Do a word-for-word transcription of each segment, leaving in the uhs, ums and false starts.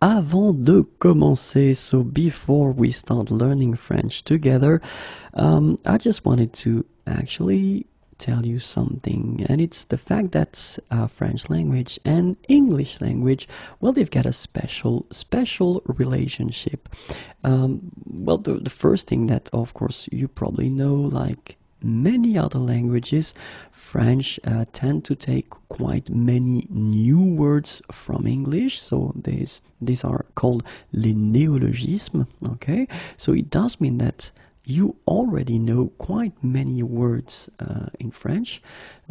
Avant de commencer, so before we start learning French together, um, I just wanted to actually tell you something, and it's the fact that uh, French language and English language, well, they've got a special special relationship. Um, well, the, the first thing that of course you probably know, like many other languages, French uh, tend to take quite many new words from English, so these these are called les néologismes. Okay, so it does mean that you already know quite many words uh, in French.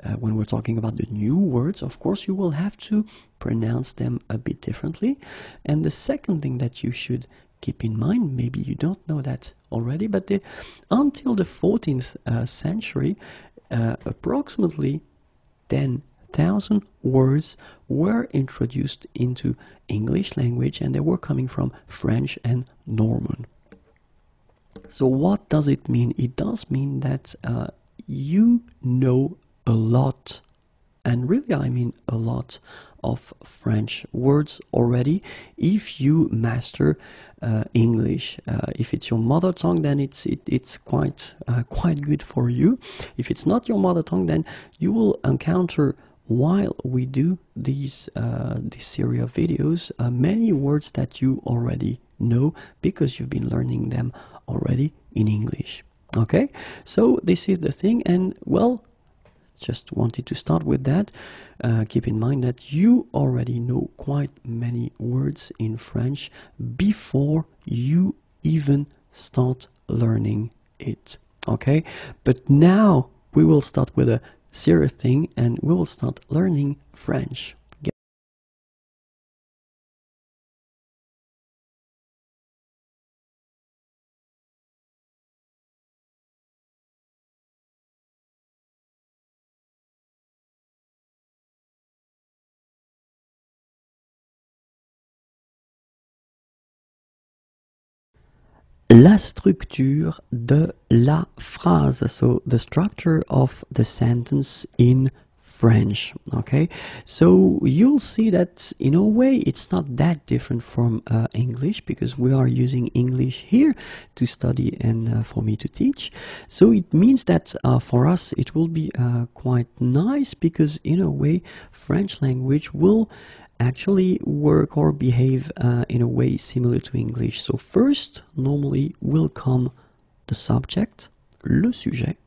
Uh, when we're talking about the new words, of course, you will have to pronounce them a bit differently. And the second thing that you should keep in mind, maybe you don't know that already, but the, until the fourteenth uh, century, uh, approximately ten thousand words were introduced into English language, and they were coming from French and Norman. So what does it mean? It does mean that uh, you know a lot, and really I mean a lot, of French words already if you master uh, English. Uh, if it's your mother tongue, then it's it, it's quite uh, quite good for you. If it's not your mother tongue, then you will encounter, while we do these uh, this series of videos, uh, many words that you already know because you've been learning them already in English. Okay, so this is the thing, and well, just wanted to start with that. Uh, keep in mind that you already know quite many words in French before you even start learning it. Okay, but now we will start with a serious thing, and we will start learning French. La structure de la phrase, so the structure of the sentence in French. Okay, so you'll see that in a way it's not that different from uh, English, because we are using English here to study and uh, for me to teach. So it means that uh, for us it will be uh, quite nice, because in a way French language will actually work or behave uh, in a way similar to English. So first, normally, will come the subject, le sujet.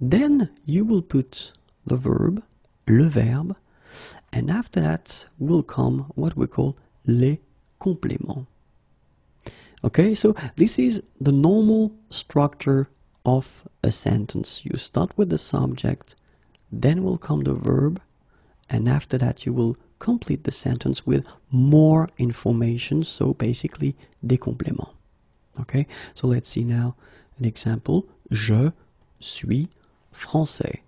Then you will put the verb, le verbe. And after that will come what we call les compléments. Okay, so this is the normal structure of a sentence. You start with the subject, then will come the verb, and after that you will complete the sentence with more information, so basically des compléments. Okay, so let's see now an example. Je suis français.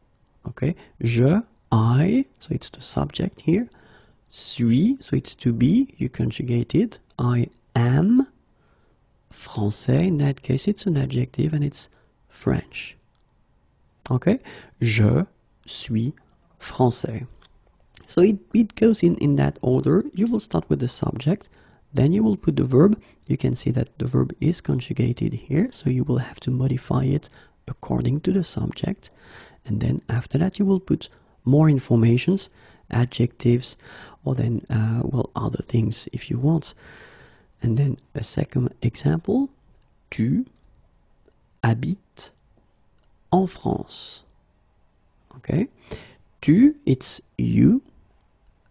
Okay, je, I, so it's the subject here. Suis, so it's to be, you conjugate it. I am français, in that case it's an adjective and it's French. Okay, je suis français. So it, it goes in, in that order. You will start with the subject, then you will put the verb. You can see that the verb is conjugated here, so you will have to modify it according to the subject. And then after that you will put more informations, adjectives, or then, uh, well, other things if you want. And then a second example, tu habites en France. Okay, tu, it's you.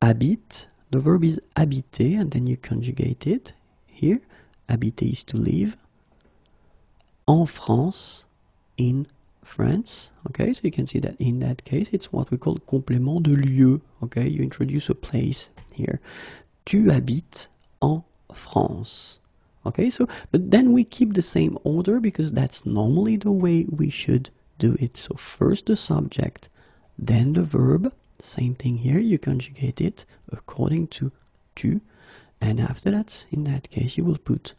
Habite, the verb is habiter, and then you conjugate it here. Habiter is to live. En France, in France. Okay, so you can see that in that case, it's what we call complément de lieu. Okay, you introduce a place here. Tu habites en France. Okay, so, but then we keep the same order, because that's normally the way we should do it. So first the subject, Then the verb, same thing here, you conjugate it according to tu, and after that, in that case, you will put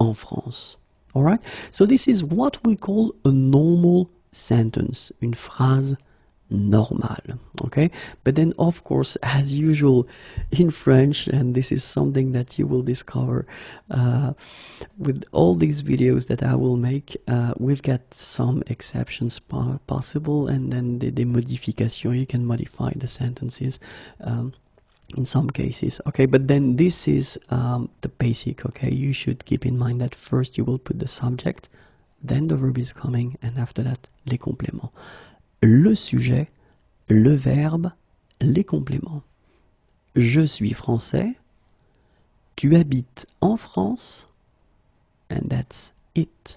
en France. All right? So this is what we call a normal sentence, une phrase normale, okay? But then, of course, as usual in French, and this is something that you will discover uh, with all these videos that I will make, uh, we've got some exceptions possible, and then the, the modification, you can modify the sentences um, in some cases, okay? But then this is um, the basic, okay? You should keep in mind that first you will put the subject, then the verb is coming, and after that, les compléments. Le sujet, le verbe, les compléments. Je suis français. Tu habites en France. And that's it.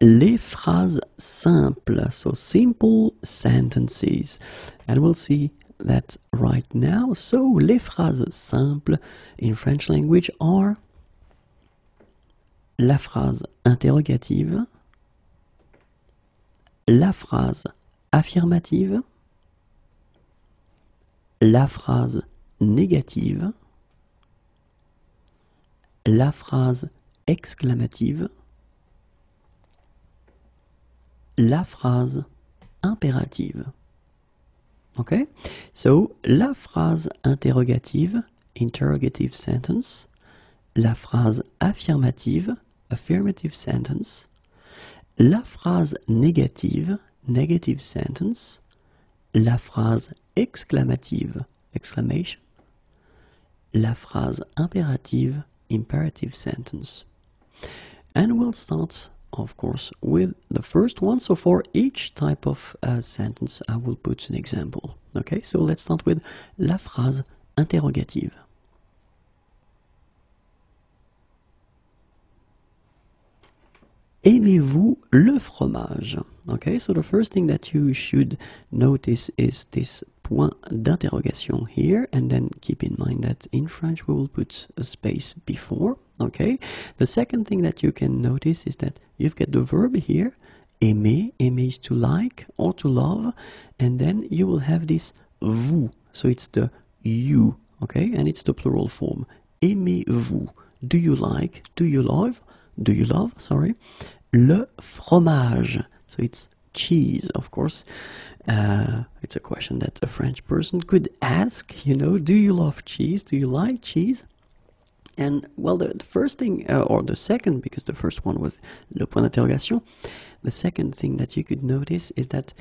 Les phrases simples, so simple sentences, and we'll see that right now. So, les phrases simples in French language are la phrase interrogative, la phrase affirmative, la phrase négative, la phrase exclamative, la phrase impérative. Okay? So, la phrase interrogative, interrogative sentence, la phrase affirmative, affirmative sentence, la phrase négative, negative sentence, la phrase exclamative, exclamation, la phrase impérative, imperative sentence. And we'll start, of course, with the first one. So for each type of uh, sentence, I will put an example. Okay, so let's start with la phrase interrogative. Aimez-vous le fromage? Okay, so the first thing that you should notice is this point d'interrogation here, and then keep in mind that in French we will put a space before. Okay, the second thing that you can notice is that you've got the verb here, aimer, aimer is to like or to love, and then you will have this vous, so it's the you, okay, and it's the plural form. Aimez-vous, do you like, do you love, do you love, sorry, le fromage, so it's cheese, of course. Uh, it's a question that a French person could ask, you know, do you love cheese, do you like cheese? And, well, the, the first thing, uh, or the second, because the first one was le point d'interrogation, the second thing that you could notice is that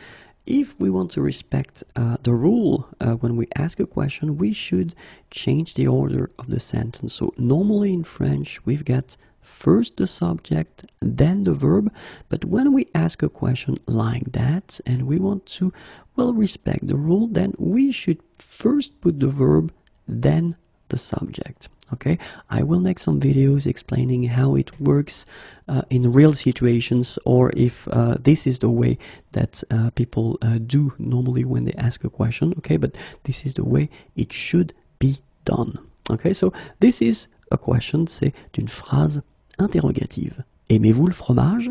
if we want to respect uh, the rule uh, when we ask a question, we should change the order of the sentence. So, normally in French, we've got first the subject, then the verb, but when we ask a question like that, and we want to, well, respect the rule, then we should first put the verb, then the subject. Okay, I will make some videos explaining how it works uh, in real situations, or if uh, this is the way that uh, people uh, do normally when they ask a question. Okay, but this is the way it should be done. Okay, so this is a question, c'est une phrase interrogative. Aimez-vous le fromage?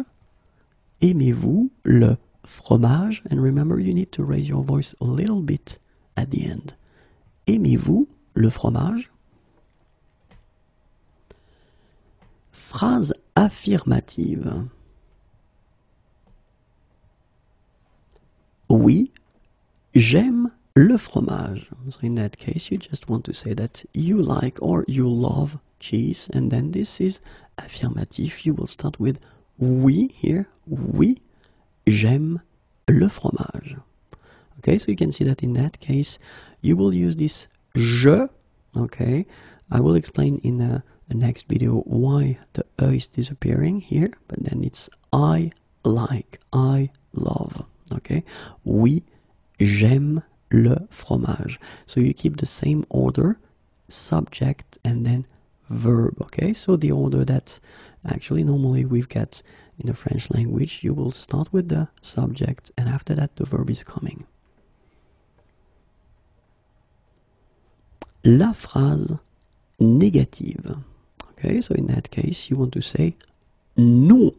Aimez-vous le fromage? And remember, you need to raise your voice a little bit at the end. Aimez-vous le fromage? Phrase affirmative. Oui, j'aime le fromage. So in that case, you just want to say that you like or you love cheese, and then this is affirmative. You will start with oui here. Oui, j'aime le fromage. Okay, so you can see that in that case, you will use this je. Okay, I will explain in a the next video why the E is disappearing here, but then it's I like, I love, okay? Oui, j'aime le fromage. So you keep the same order, subject and then verb. Okay, so the order that actually normally we've got in the French language, you will start with the subject and after that the verb is coming. La phrase négative. Okay, so in that case you want to say non.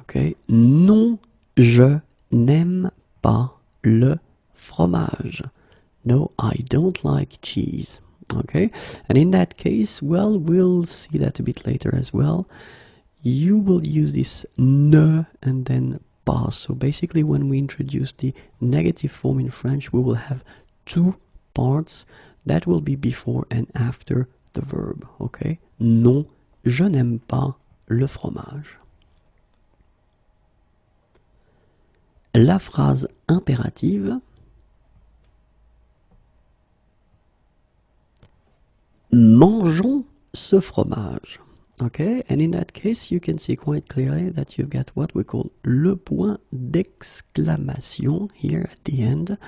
Okay, non, je n'aime pas le fromage. No, I don't like cheese. Okay, and in that case, well, we'll see that a bit later as well. You will use this ne and then pas. So basically, when we introduce the negative form in French, we will have two parts that will be before and after the verb. Okay, non, je n'aime pas le fromage. La phrase impérative. Mangeons ce fromage. Okay, and in that case, you can see quite clearly that you've got what we call le point d'exclamation here at the end.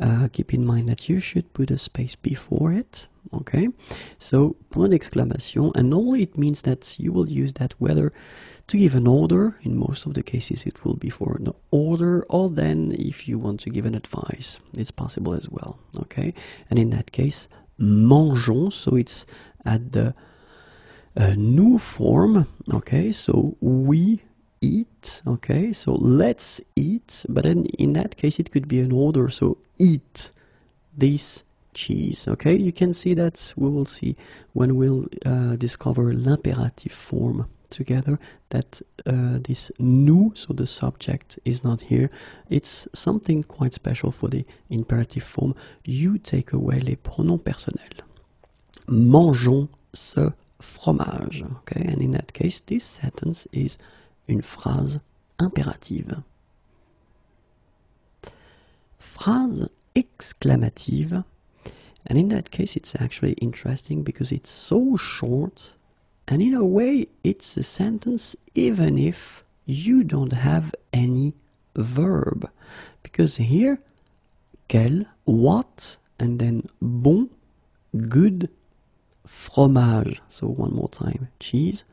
Uh, keep in mind that you should put a space before it. Okay, so point d'exclamation, and normally it means that you will use that whether to give an order. In most of the cases, it will be for an order, or then if you want to give an advice, it's possible as well. Okay, and in that case, mangeons, so it's at the a new form. Okay, so we eat. Okay, so let's eat, but then in that case it could be an order, so eat this cheese. Okay, you can see that we will see when we'll uh, discover l'imperative form together that uh, this nous, so the subject is not here. It's something quite special for the imperative form. You take away les pronoms personnels. Mangeons ce fromage. Okay, and in that case, this sentence is une phrase impérative. Phrase exclamative, and in that case, it's actually interesting because it's so short, and in a way, it's a sentence even if you don't have any verb, because here, quel, what, and then bon, good, fromage. So one more time, cheese.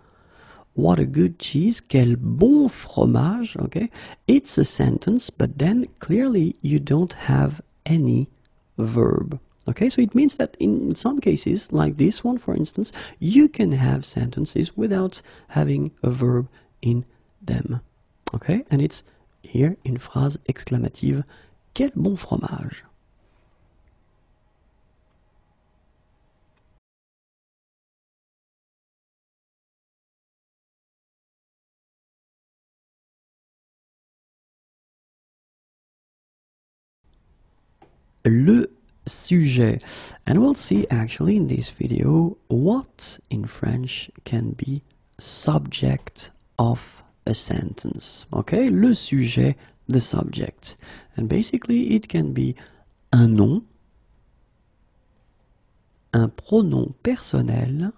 What a good cheese. Quel bon fromage. Okay, it's a sentence, but then clearly you don't have any verb. Okay, so it means that in some cases, like this one for instance, you can have sentences without having a verb in them. Okay, and it's here in phrase exclamative, quel bon fromage. Le sujet. And we'll see actually in this video what in French can be subject of a sentence. Okay, le sujet, the subject. And basically it can be un nom, un pronom personnel,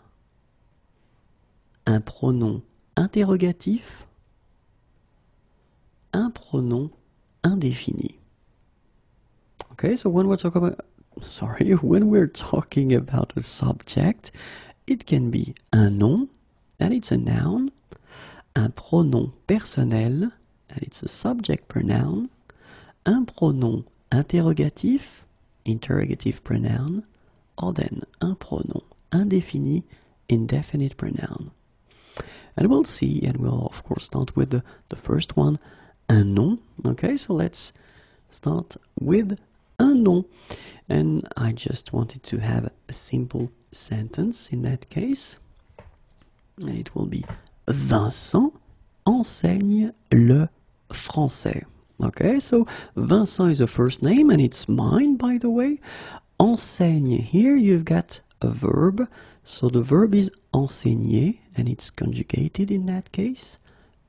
un pronom interrogatif, un pronom indéfini. Okay, so when we're talking about, sorry, when we're talking about a subject, it can be un nom, and it's a noun, un pronom personnel, and it's a subject pronoun, un pronom interrogatif, interrogative pronoun, or then un pronom indéfini, indefinite pronoun. And we'll see, and we'll of course start with the, the first one, un nom. Okay, so let's start with un nom, and I just wanted to have a simple sentence in that case, and it will be Vincent enseigne le français. Okay, so Vincent is a first name, and it's mine, by the way. Enseigne, here you've got a verb, so the verb is enseigner, and it's conjugated in that case,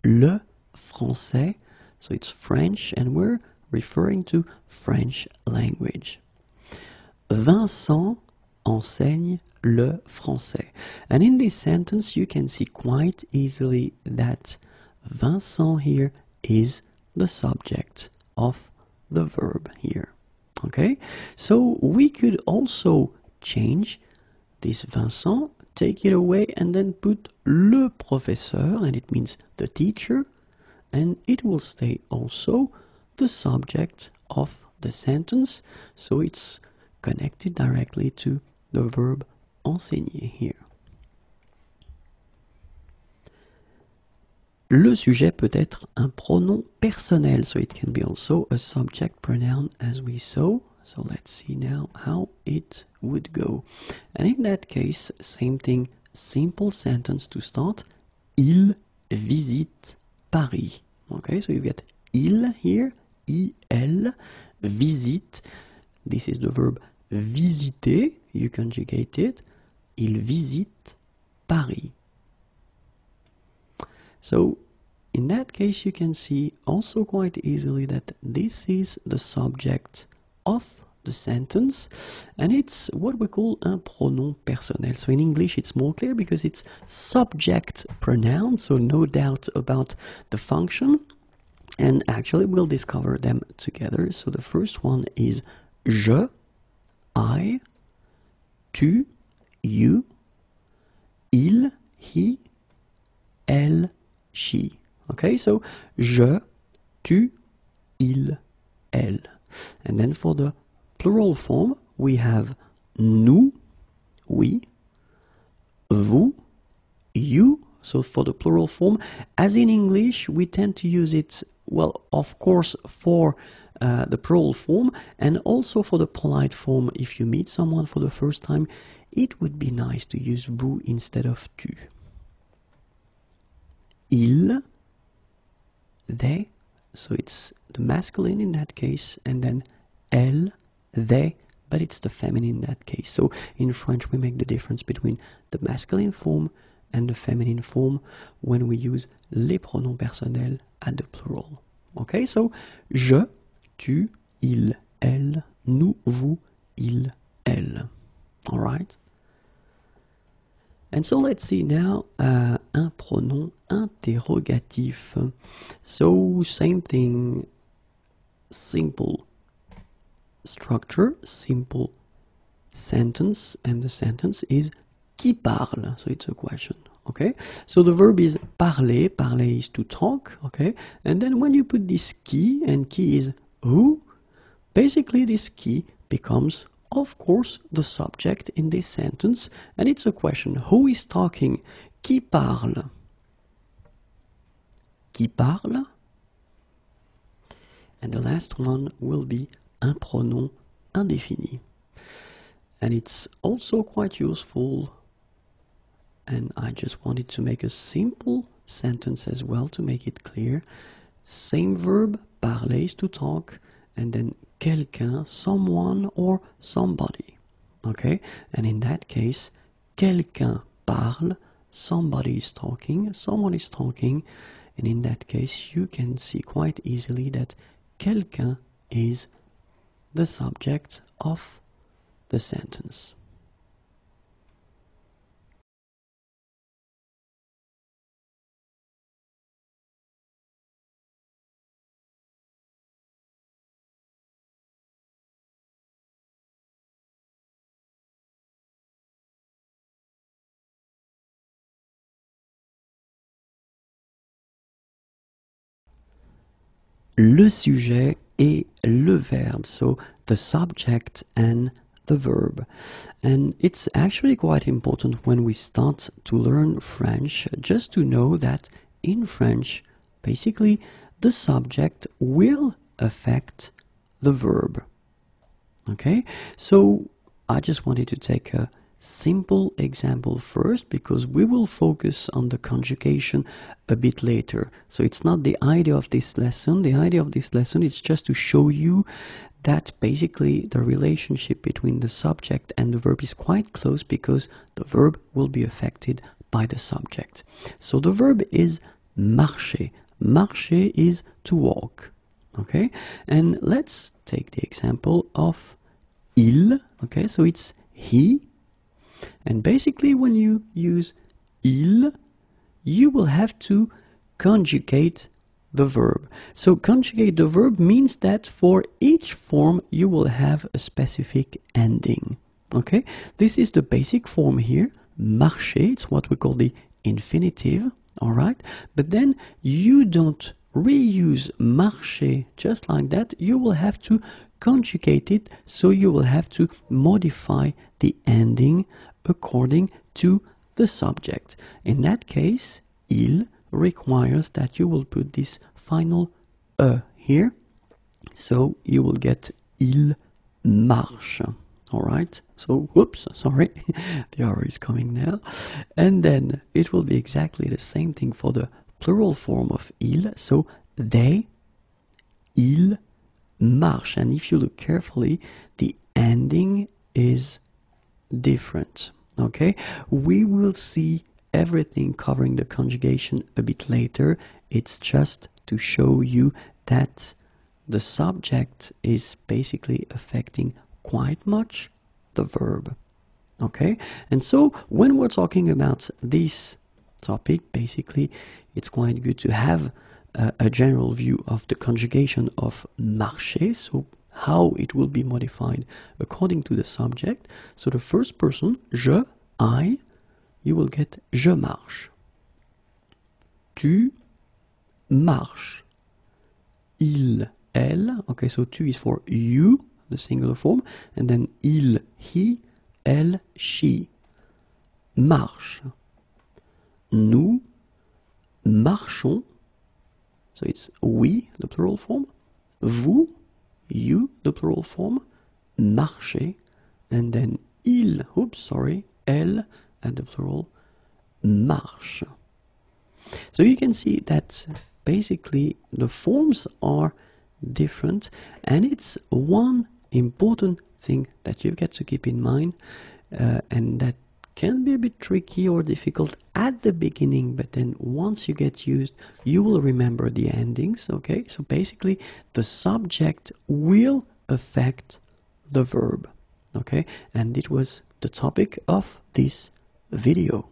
le français, so it's French, and we're referring to French language. Vincent enseigne le français. And in this sentence, you can see quite easily that Vincent here is the subject of the verb here. Okay? So we could also change this Vincent take it away and then put le professeur, and it means the teacher, and it will stay also the subject of the sentence, so it's connected directly to the verb enseigner here. Le sujet peut être un pronom personnel, so it can be also a subject pronoun as we saw. So let's see now how it would go. And in that case, same thing, simple sentence to start. Il visite Paris. Okay, so you get il here, il, visite. This is the verb visiter, you conjugate it. Il visite Paris. So, in that case, you can see also quite easily that this is the subject of the sentence, and it's what we call un pronom personnel. So, in English, it's more clear because it's subject pronoun, so no doubt about the function, and actually we'll discover them together. So, the first one is je, I, tu, you, il, he, elle, she. Okay, so je, tu, il, elle. And then for the plural form, we have nous, we, vous, you. So for the plural form, as in English, we tend to use it, well, of course, for uh, the plural form and also for the polite form. If you meet someone for the first time, it would be nice to use vous instead of tu. Il, they, so it's the masculine in that case, and then elle, they, but it's the feminine in that case. So in French we make the difference between the masculine form and the feminine form when we use les pronoms personnels at the plural. Okay, so je, tu, il, elle, nous, vous, il, elle. All right? And so let's see now uh, un pronom interrogatif. So same thing, simple structure, simple sentence, and the sentence is qui parle? So it's a question, okay? So the verb is parler, parler is to talk, okay? And then when you put this qui, and qui is who, basically this qui becomes, of course, the subject in this sentence, and it's a question. Who is talking? Qui parle? Qui parle? And the last one will be un pronom indéfini. And it's also quite useful, and I just wanted to make a simple sentence as well to make it clear. Same verb, parler is to talk, and then quelqu'un, someone or somebody, okay? And in that case, quelqu'un parle, somebody is talking, someone is talking, and in that case, you can see quite easily that quelqu'un is the subject of the sentence. Le sujet et le verbe, so the subject and the verb. And it's actually quite important when we start to learn French, just to know that in French, basically, the subject will affect the verb. Okay, so I just wanted to take a simple example first, because we will focus on the conjugation a bit later. So it's not the idea of this lesson. The idea of this lesson is just to show you that basically the relationship between the subject and the verb is quite close, because the verb will be affected by the subject. So the verb is marcher. Marcher is to walk. Okay? And let's take the example of il. Okay? So it's he. And basically, when you use il, you will have to conjugate the verb. So, conjugate the verb means that for each form, you will have a specific ending. Okay? This is the basic form here, marché. It's what we call the infinitive, all right? But then you don't reuse marché just like that. You will have to conjugate it, so you will have to modify the ending according to the subject. In that case, il requires that you will put this final e here, so you will get il marche. All right, so whoops, sorry, the R is coming now. And then it will be exactly the same thing for the plural form of il, so they, il marche. And if you look carefully, the ending is different, okay? We will see everything covering the conjugation a bit later. It's just to show you that the subject is basically affecting quite much the verb, okay? And so when we're talking about this topic, basically it's quite good to have uh, a general view of the conjugation of marché, so how it will be modified according to the subject. So the first person, je, I, you will get je marche, tu marches, il, elle, okay, so tu is for you, the singular form, and then il, he, elle, she, marche, nous, marchons, so it's we, the plural form, vous, you, the plural form, marchez, and then il, oops, sorry, elle, and the plural, marche. So you can see that basically the forms are different, and it's one important thing that you've got to keep in mind, uh, and that can be a bit tricky or difficult at the beginning, but then once you get used, you will remember the endings, okay? So basically, the subject will affect the verb, okay? And it was the topic of this video.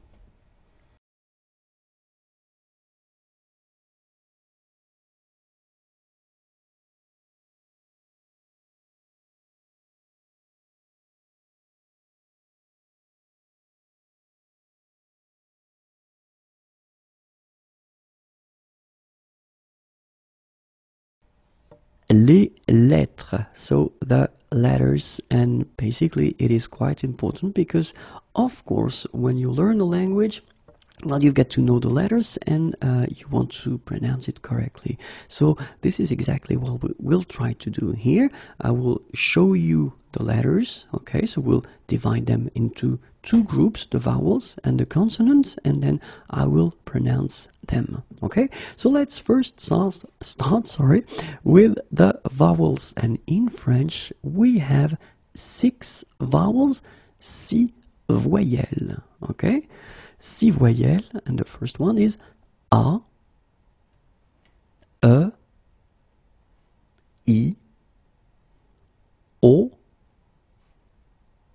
Les lettres, so the letters, and basically it is quite important because, of course, when you learn a language, well, you get to know the letters and uh, you want to pronounce it correctly. So this is exactly what we will try to do here. I will show you the letters, okay, so we'll divide them into two groups, the vowels and the consonants, and then I will pronounce them, okay? So let's first start, start sorry, with the vowels, and in French we have six vowels, six voyelles, okay? Six voyelles, and the first one is A, E, I, O,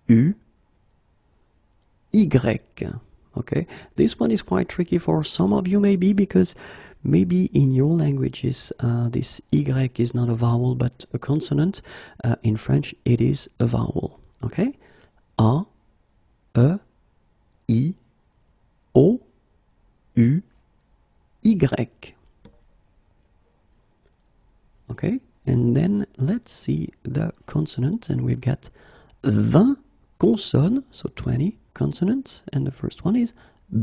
U, Y. Okay, this one is quite tricky for some of you, maybe, because maybe in your languages uh, this Y is not a vowel but a consonant. Uh, in French it is a vowel. Okay, A, E, I, O, U, Y. Okay, and then let's see the consonants, and we've got vingt consonnes, so twenty consonants, and the first one is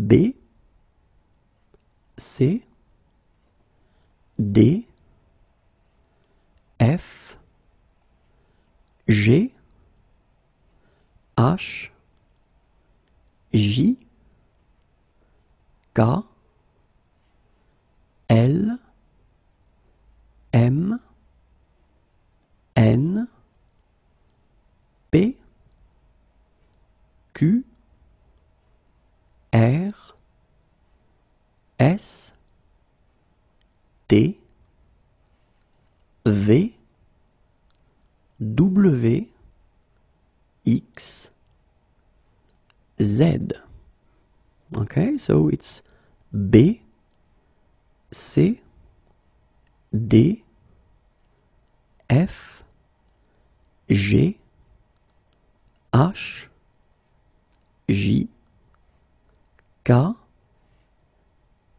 B, C, D, F, G, H, J, K, L, M, N, P, Q, R, S, T, V, W, X, Z. Okay, so it's B, C, D, F, G, H, J, K,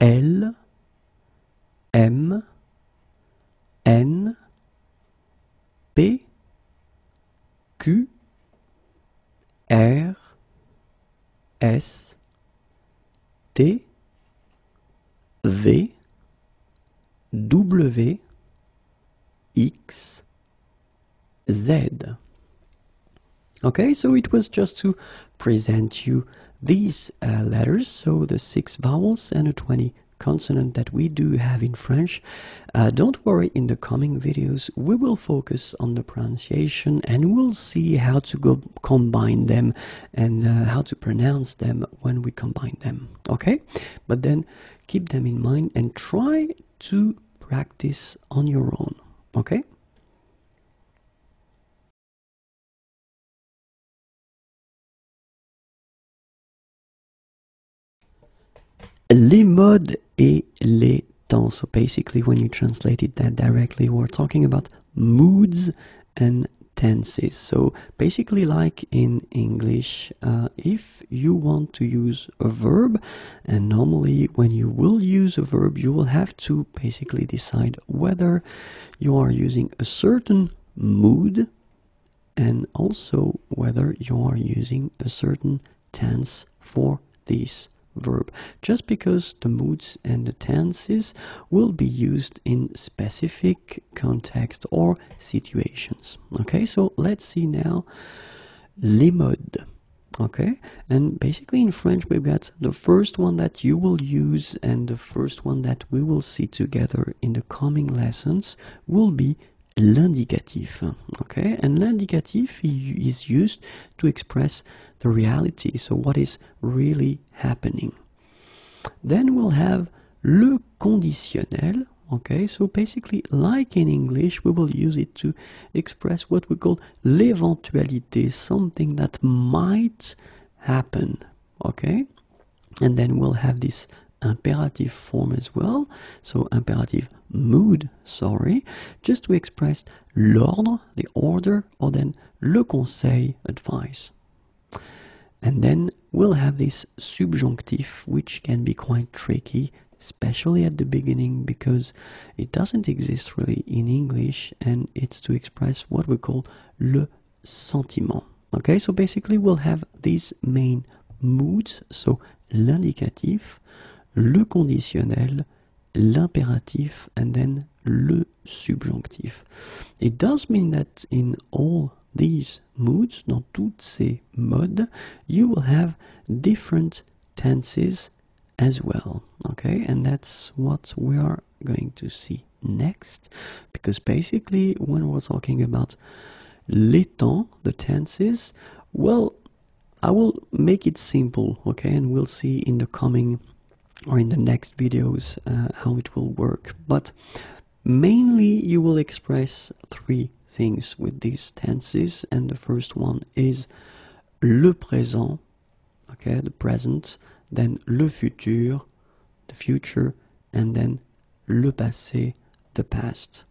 L, M, N, P, Q, R, S, T, V, W, X, Z. Okay, so it was just to present you these uh, letters, so the six vowels and a twenty consonant that we do have in French. Uh, don't worry, in the coming videos we will focus on the pronunciation and we'll see how to go combine them and uh, how to pronounce them when we combine them, okay? But then keep them in mind and try to practice on your own, okay? Les modes et les temps. So basically, when you translate it that directly, we're talking about moods and tenses. So basically, like in English, uh, if you want to use a verb, and normally when you will use a verb, you will have to basically decide whether you are using a certain mood and also whether you are using a certain tense for these verb, just because the moods and the tenses will be used in specific context or situations. Okay, so let's see now les modes. Okay, and basically in French we've got the first one that you will use and the first one that we will see together in the coming lessons will be l'indicatif, okay? And l'indicatif is used to express the reality, so what is really happening. Then we'll have le conditionnel, okay? So basically, like in English, we will use it to express what we call l'éventualité, something that might happen, okay? And then we'll have this imperative form as well, so imperative mood, sorry, just to express l'ordre, the order, or then le conseil, advice. And then we'll have this subjunctif, which can be quite tricky, especially at the beginning, because it doesn't exist really in English, and it's to express what we call le sentiment. Okay, so basically we'll have these main moods, so l'indicatif, le conditionnel, l'impératif, and then le subjunctif. It does mean that in all these moods, dans toutes ces modes, you will have different tenses as well, okay? And that's what we are going to see next, because basically when we're talking about les temps, the tenses, well, I will make it simple, okay? And we'll see in the coming or in the next videos uh, how it will work. But mainly you will express three things with these tenses, and the first one is le présent, okay, the present, then le futur, the future, and then le passé, the past.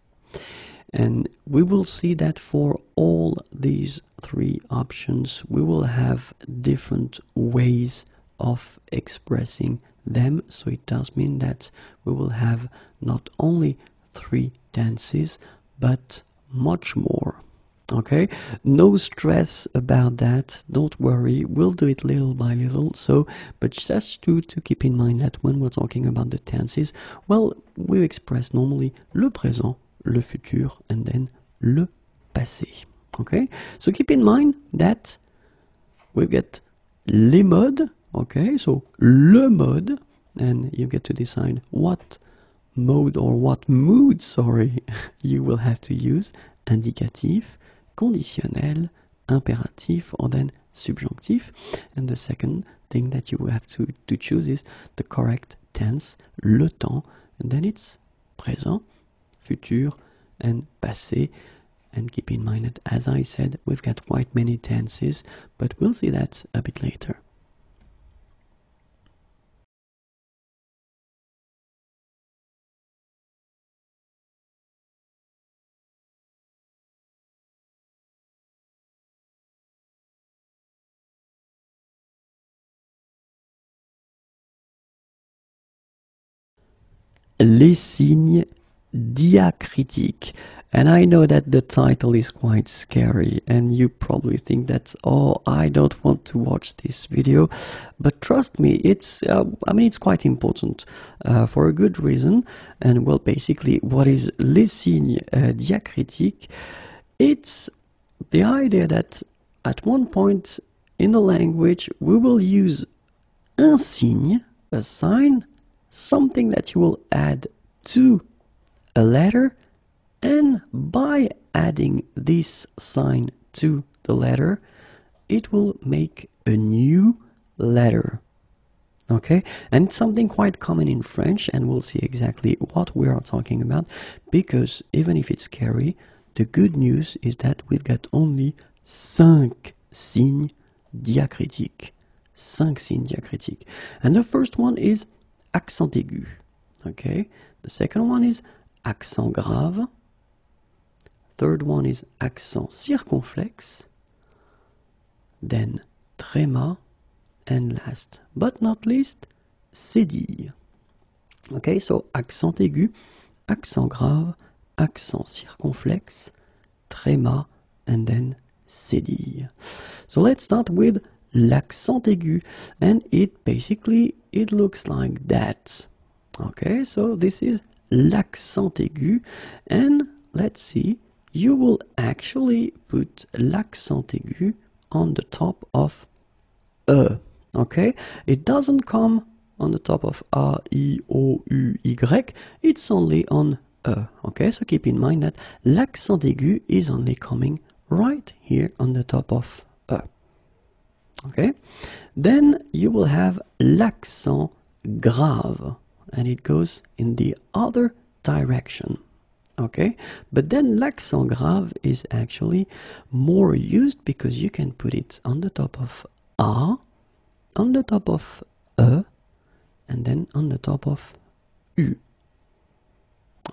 And we will see that for all these three options, we will have different ways of expressing them. So it does mean that we will have not only three tenses, but much more. Okay, no stress about that, don't worry, we'll do it little by little. So, but just to, to keep in mind that when we're talking about the tenses, well, we express normally le présent, le futur, and then le passé. Okay, so keep in mind that we've got les modes, okay, so le mode, and you get to decide what mode or what mood, sorry, you will have to use, indicatif, conditionnel, imperatif, or then subjunctif. And the second thing that you will have to, to choose is the correct tense, le temps, and then it's présent, futur, and passé. And keep in mind that, as I said, we've got quite many tenses, but we'll see that a bit later. les signes diacritiques. And I know that the title is quite scary and you probably think that, oh, I don't want to watch this video, but trust me, it's uh, I mean, it's quite important uh, for a good reason. And well, basically, what is les signes uh, diacritiques? It's the idea that at one point in the language we will use un signe, a sign, something that you will add to a letter, and by adding this sign to the letter, it will make a new letter. Okay? And it's something quite common in French, and we'll see exactly what we are talking about, because even if it's scary, the good news is that we've got only cinq signes diacritiques. Cinq signes diacritiques. And the first one is accent aigu. Okay? The second one is accent grave. Third one is accent circumflexe, then tréma, and last but not least, cédille. Okay, so accent aigu, accent grave, accent circumflexe, tréma, and then cédille. So let's start with l'accent aigu, and it basically, it looks like that. Okay, so this is l'accent aigu, and let's see. You will actually put l'accent aigu on the top of E, okay? It doesn't come on the top of A, I, O, U, Y, it's only on E, okay? So keep in mind that l'accent aigu is only coming right here on the top of E, okay? Then you will have l'accent grave, and it goes in the other direction. Okay, but then l'accent grave is actually more used because you can put it on the top of A, on the top of E, and then on the top of U.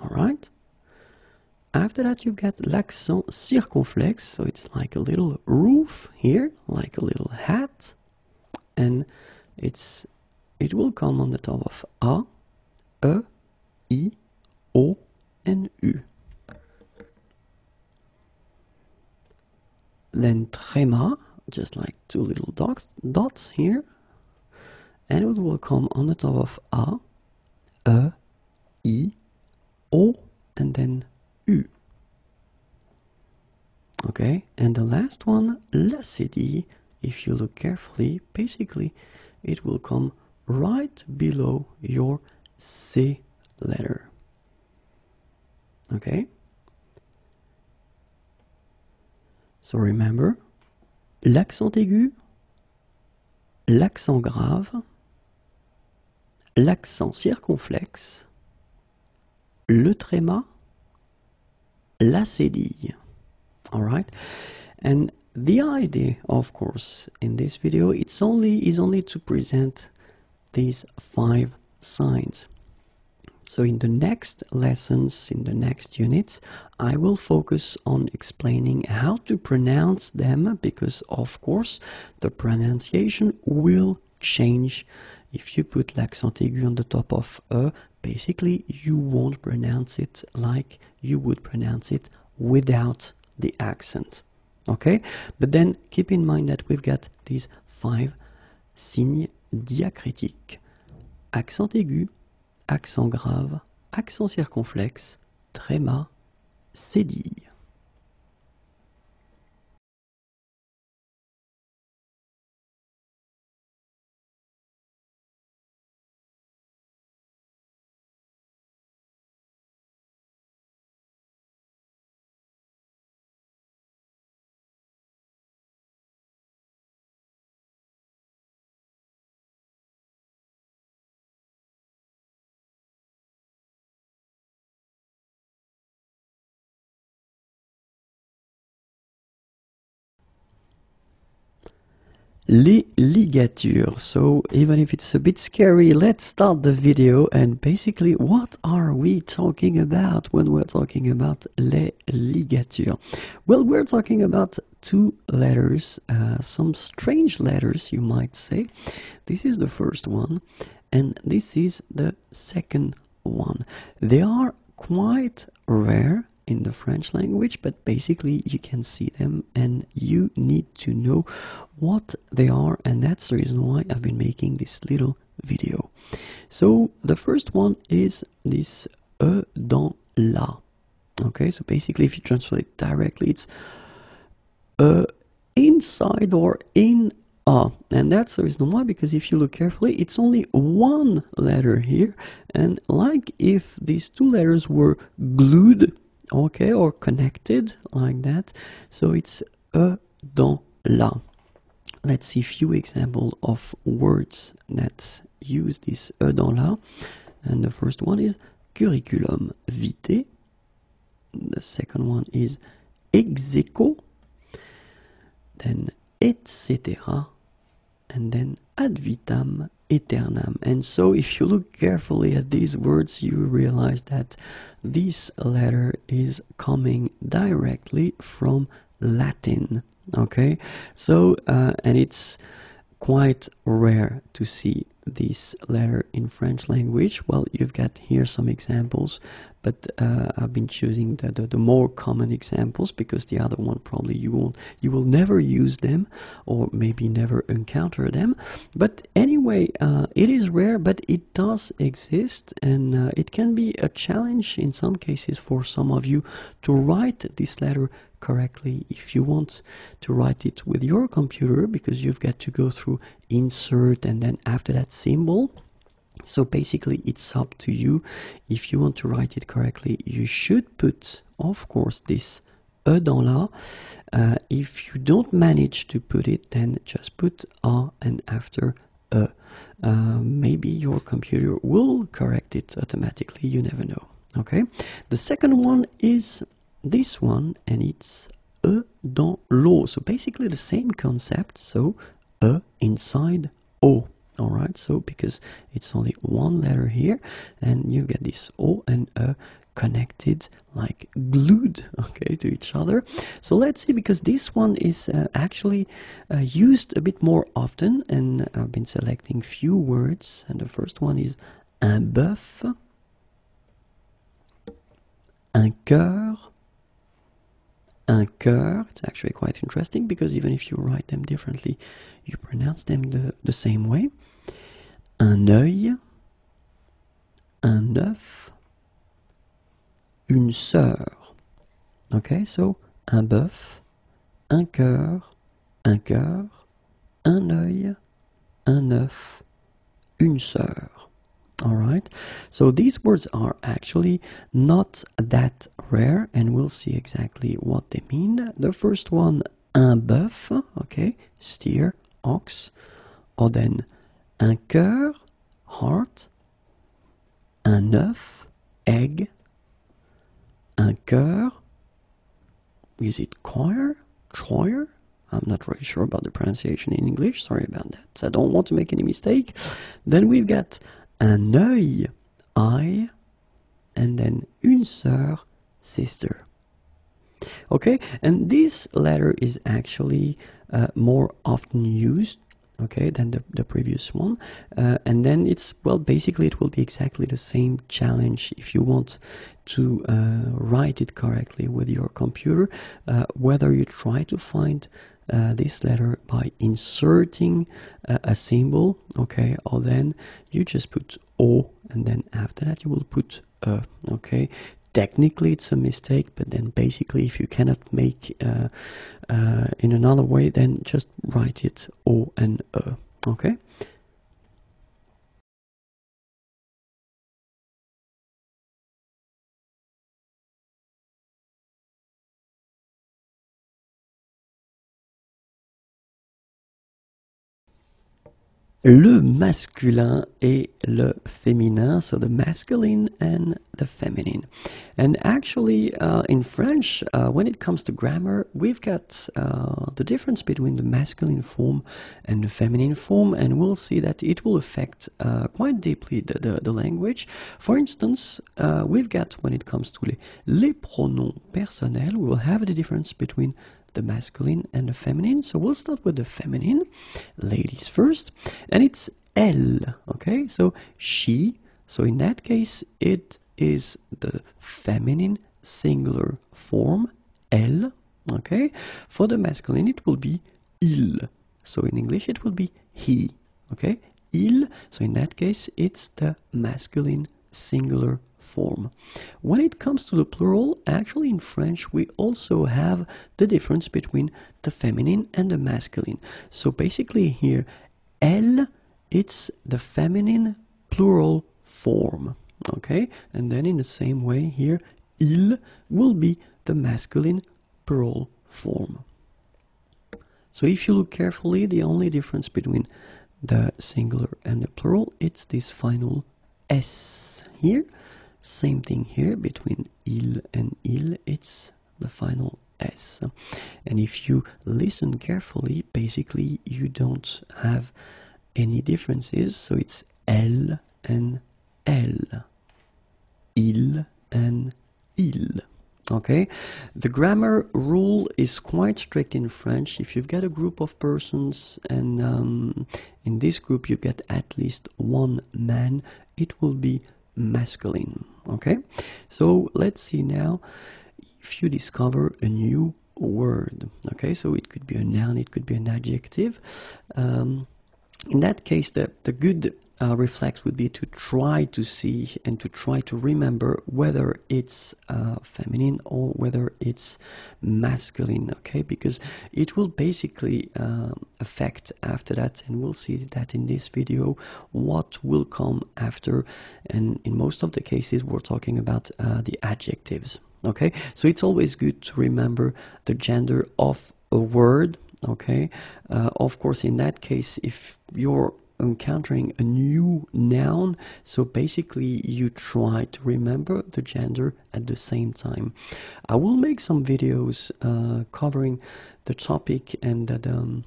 Alright? After that you get l'accent circumflexe, so it's like a little roof here, like a little hat, and it's it will come on the top of A, E, I, O, and U. Then tréma, just like two little dots, dots here, and it will come on the top of A, E, I, O, and then U. Okay, and the last one, la cédille, if you look carefully, basically it will come right below your C letter. Okay, so remember, l'accent aigu, l'accent grave, l'accent circumflexe, le tréma, la cédille. All right, and the idea, of course, in this video, it's only is only to present these five signs. So in the next lessons, in the next units, I will focus on explaining how to pronounce them, because of course the pronunciation will change. If you put l'accent aigu on the top of E, basically you won't pronounce it like you would pronounce it without the accent. Okay? But then keep in mind that we've got these five signes diacritiques. Accent aigu, accent grave, accent circumflexe, tréma, cédille. Les ligatures. So even if it's a bit scary, let's start the video, and basically what are we talking about when we're talking about les ligatures? Well, we're talking about two letters, uh, some strange letters you might say. This is the first one and this is the second one. They are quite rare in the French language, but basically you can see them and you need to know what they are, and that's the reason why I've been making this little video. So the first one is this e dans la. Okay, so basically if you translate directly, it's uh, inside or in a, and that's the reason why, because if you look carefully, it's only one letter here, and like if these two letters were glued, okay, or connected like that, so it's e dans la. Let's see a few examples of words that use this e dans la, and the first one is curriculum vitae. The second one is ex aequo, then et cetera, and then ad vitam aeternam. And so if you look carefully at these words, you realize that this letter is coming directly from Latin, okay? So, uh, and it's quite rare to see this letter in French language. Well, you've got here some examples, but uh, I've been choosing the, the, the more common examples, because the other one probably you won't, you will never use them, or maybe never encounter them. But anyway, uh, it is rare, but it does exist, and uh, it can be a challenge in some cases for some of you to write this letter correctly if you want to write it with your computer, because you've got to go through insert and then after that symbol. So basically it's up to you. If you want to write it correctly, you should put, of course, this e dans la. Uh, if you don't manage to put it, then just put a and after e. Uh, maybe your computer will correct it automatically, you never know. Okay, the second one is this one, and it's e dans l'eau. So basically the same concept, so e inside o. All right, so because it's only one letter here, and you get this o and e connected, like glued, okay, to each other. So let's see, because this one is uh, actually uh, used a bit more often, and I've been selecting few words, and the first one is un bœuf, un cœur. Un cœur, it's actually quite interesting, because even if you write them differently, you pronounce them the, the same way. Un œil, un œuf, une sœur. Okay, so un bœuf, un cœur, un cœur, un œil, un œuf, une sœur. Alright, so these words are actually not that rare, and we'll see exactly what they mean. The first one, un bœuf, okay, steer, ox, or then un cœur, heart, un œuf, egg, un cœur, is it choir, choir? I'm not really sure about the pronunciation in English, sorry about that, I don't want to make any mistake. Then we've got un œil, eye, and then une sœur, sister. Okay, and this letter is actually uh, more often used, okay, than the, the previous one. Uh, and then it's, well, basically it will be exactly the same challenge if you want to uh, write it correctly with your computer, uh, whether you try to find Uh, this letter by inserting uh, a symbol, okay, or then you just put o and then after that you will put e. Okay, technically it's a mistake, but then basically if you cannot make uh, uh, in another way, then just write it o and e. Okay, le masculin et le féminin, so the masculine and the feminine. And actually uh, in French, uh, when it comes to grammar, we've got uh, the difference between the masculine form and the feminine form, and we'll see that it will affect uh, quite deeply the, the, the language. For instance, uh, we've got, when it comes to les, les pronoms personnels, we will have the difference between the masculine and the feminine. So we'll start with the feminine, ladies first, and it's elle, okay, so she, So in that case, it is the feminine singular form, elle, okay? For the masculine, it will be il. So in English, it will be he, okay? Il, so in that case, it's the masculine singular form. When it comes to the plural, actually in French, we also have the difference between the feminine and the masculine. So basically here, elle, it's the feminine plural form, okay? And then in the same way here, il will be the masculine plural form. So if you look carefully, the only difference between the singular and the plural, it's this final S here. Same thing here, between il and il, it's the final S. And if you listen carefully, basically you don't have any differences, so it's elle and elle, il and il. Okay, the grammar rule is quite strict in French. If you've got a group of persons and um, in this group you get at least one man, it will be masculine. Okay, so let's see now if you discover a new word. Okay, so it could be a noun, it could be an adjective. Um, in that case, the, the good Uh, reflex would be to try to see and to try to remember whether it's uh, feminine or whether it's masculine, okay? Because it will basically uh, affect after that, and we'll see that in this video, what will come after. And in most of the cases, we're talking about uh, the adjectives, okay? So it's always good to remember the gender of a word, okay? Uh, of course, in that case, if you're encountering a new noun, so basically you try to remember the gender at the same time. I will make some videos uh, covering the topic and that, um,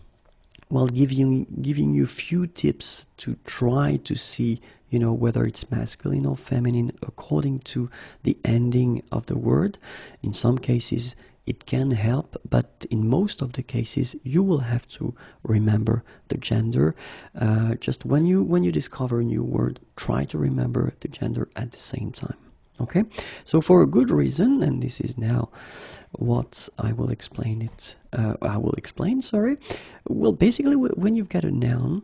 well, giving, giving you few tips to try to see, you know, whether it's masculine or feminine according to the ending of the word. In some cases, it can help, but in most of the cases, you will have to remember the gender. Uh, just when you when you discover a new word, try to remember the gender at the same time. Okay? So for a good reason, and this is now what I will explain it. Uh, I will explain. Sorry. Well, basically, when you've got a noun,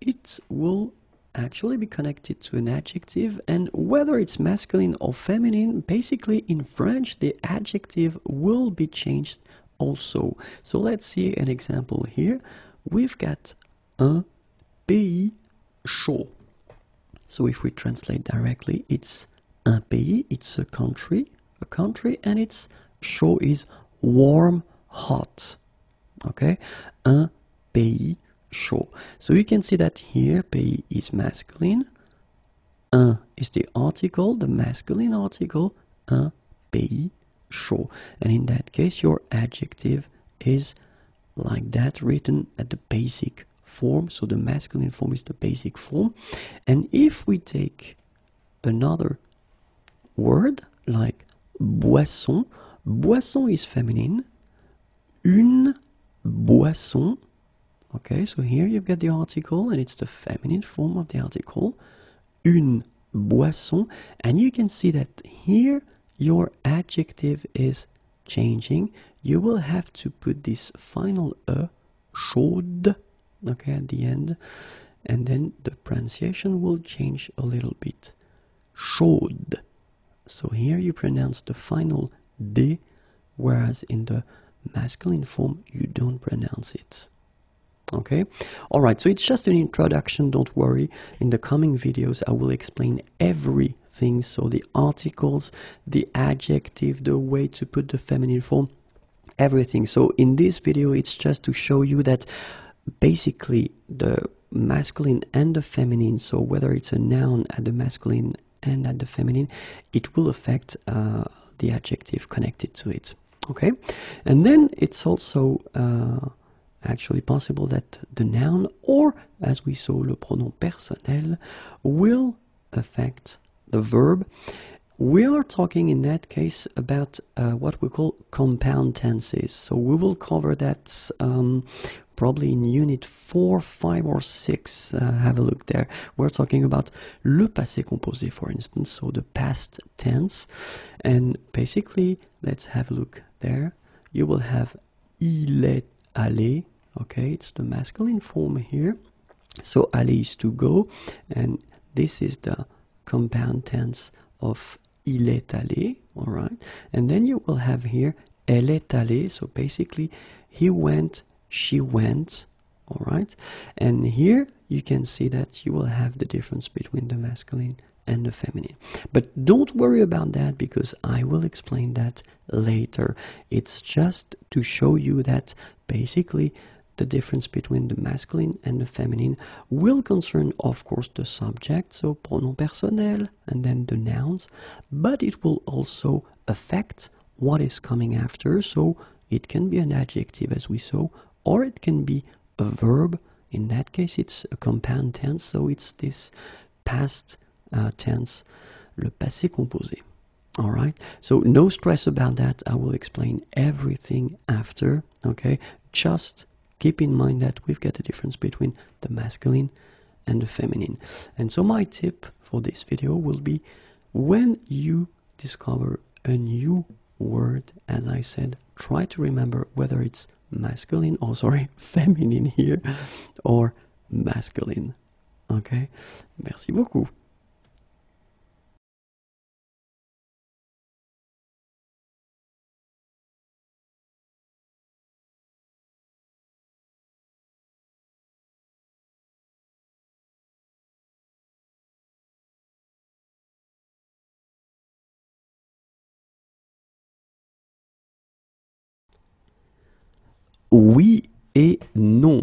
it will actually be connected to an adjective, and whether it's masculine or feminine, basically in French the adjective will be changed also. So let's see an example here. We've got un pays chaud. So if we translate directly, it's un pays, it's a country, a country, and it's chaud is warm, hot. Okay, un pays chaud. So you can see that here pays is masculine, un is the article, the masculine article, un pays chaud. And in that case, your adjective is like that, written at the basic form. So the masculine form is the basic form. And if we take another word like boisson, boisson is feminine, une boisson. Okay, so here you've got the article, and it's the feminine form of the article, une boisson. And you can see that here your adjective is changing. You will have to put this final e, chaude, okay, at the end. And then the pronunciation will change a little bit. Chaude. So here you pronounce the final d, whereas in the masculine form you don't pronounce it. Okay, all right, so it's just an introduction, don't worry. In the coming videos, I will explain everything, so the articles, the adjective, the way to put the feminine form, everything. So in this video, it's just to show you that basically the masculine and the feminine, so whether it's a noun at the masculine and at the feminine, it will affect uh, the adjective connected to it, okay? And then it's also Uh, actually possible that the noun, or as we saw, le pronom personnel, will affect the verb. We are talking in that case about uh, what we call compound tenses. So we will cover that um, probably in unit four, five or six. Uh, have a look there. We're talking about le passé composé, for instance, so the past tense. And basically, let's have a look there. You will have il est allé. Okay, it's the masculine form here. So aller is to go, and this is the compound tense of il est allé, all right? And then you will have here, elle est allée, so basically, he went, she went, all right? And here, you can see that you will have the difference between the masculine and the feminine. But don't worry about that, because I will explain that later. It's just to show you that, basically, the difference between the masculine and the feminine will concern, of course, the subject, so pronom personnel, and then the nouns, but it will also affect what is coming after, so it can be an adjective, as we saw, or it can be a verb. In that case, it's a compound tense, so it's this past uh, tense, le passé composé. All right, so no stress about that. I will explain everything after, okay? Just keep in mind that we've got a difference between the masculine and the feminine. And so my tip for this video will be, when you discover a new word, as I said, try to remember whether it's masculine, or sorry, feminine here, or masculine. Okay? Merci beaucoup. Oui et non.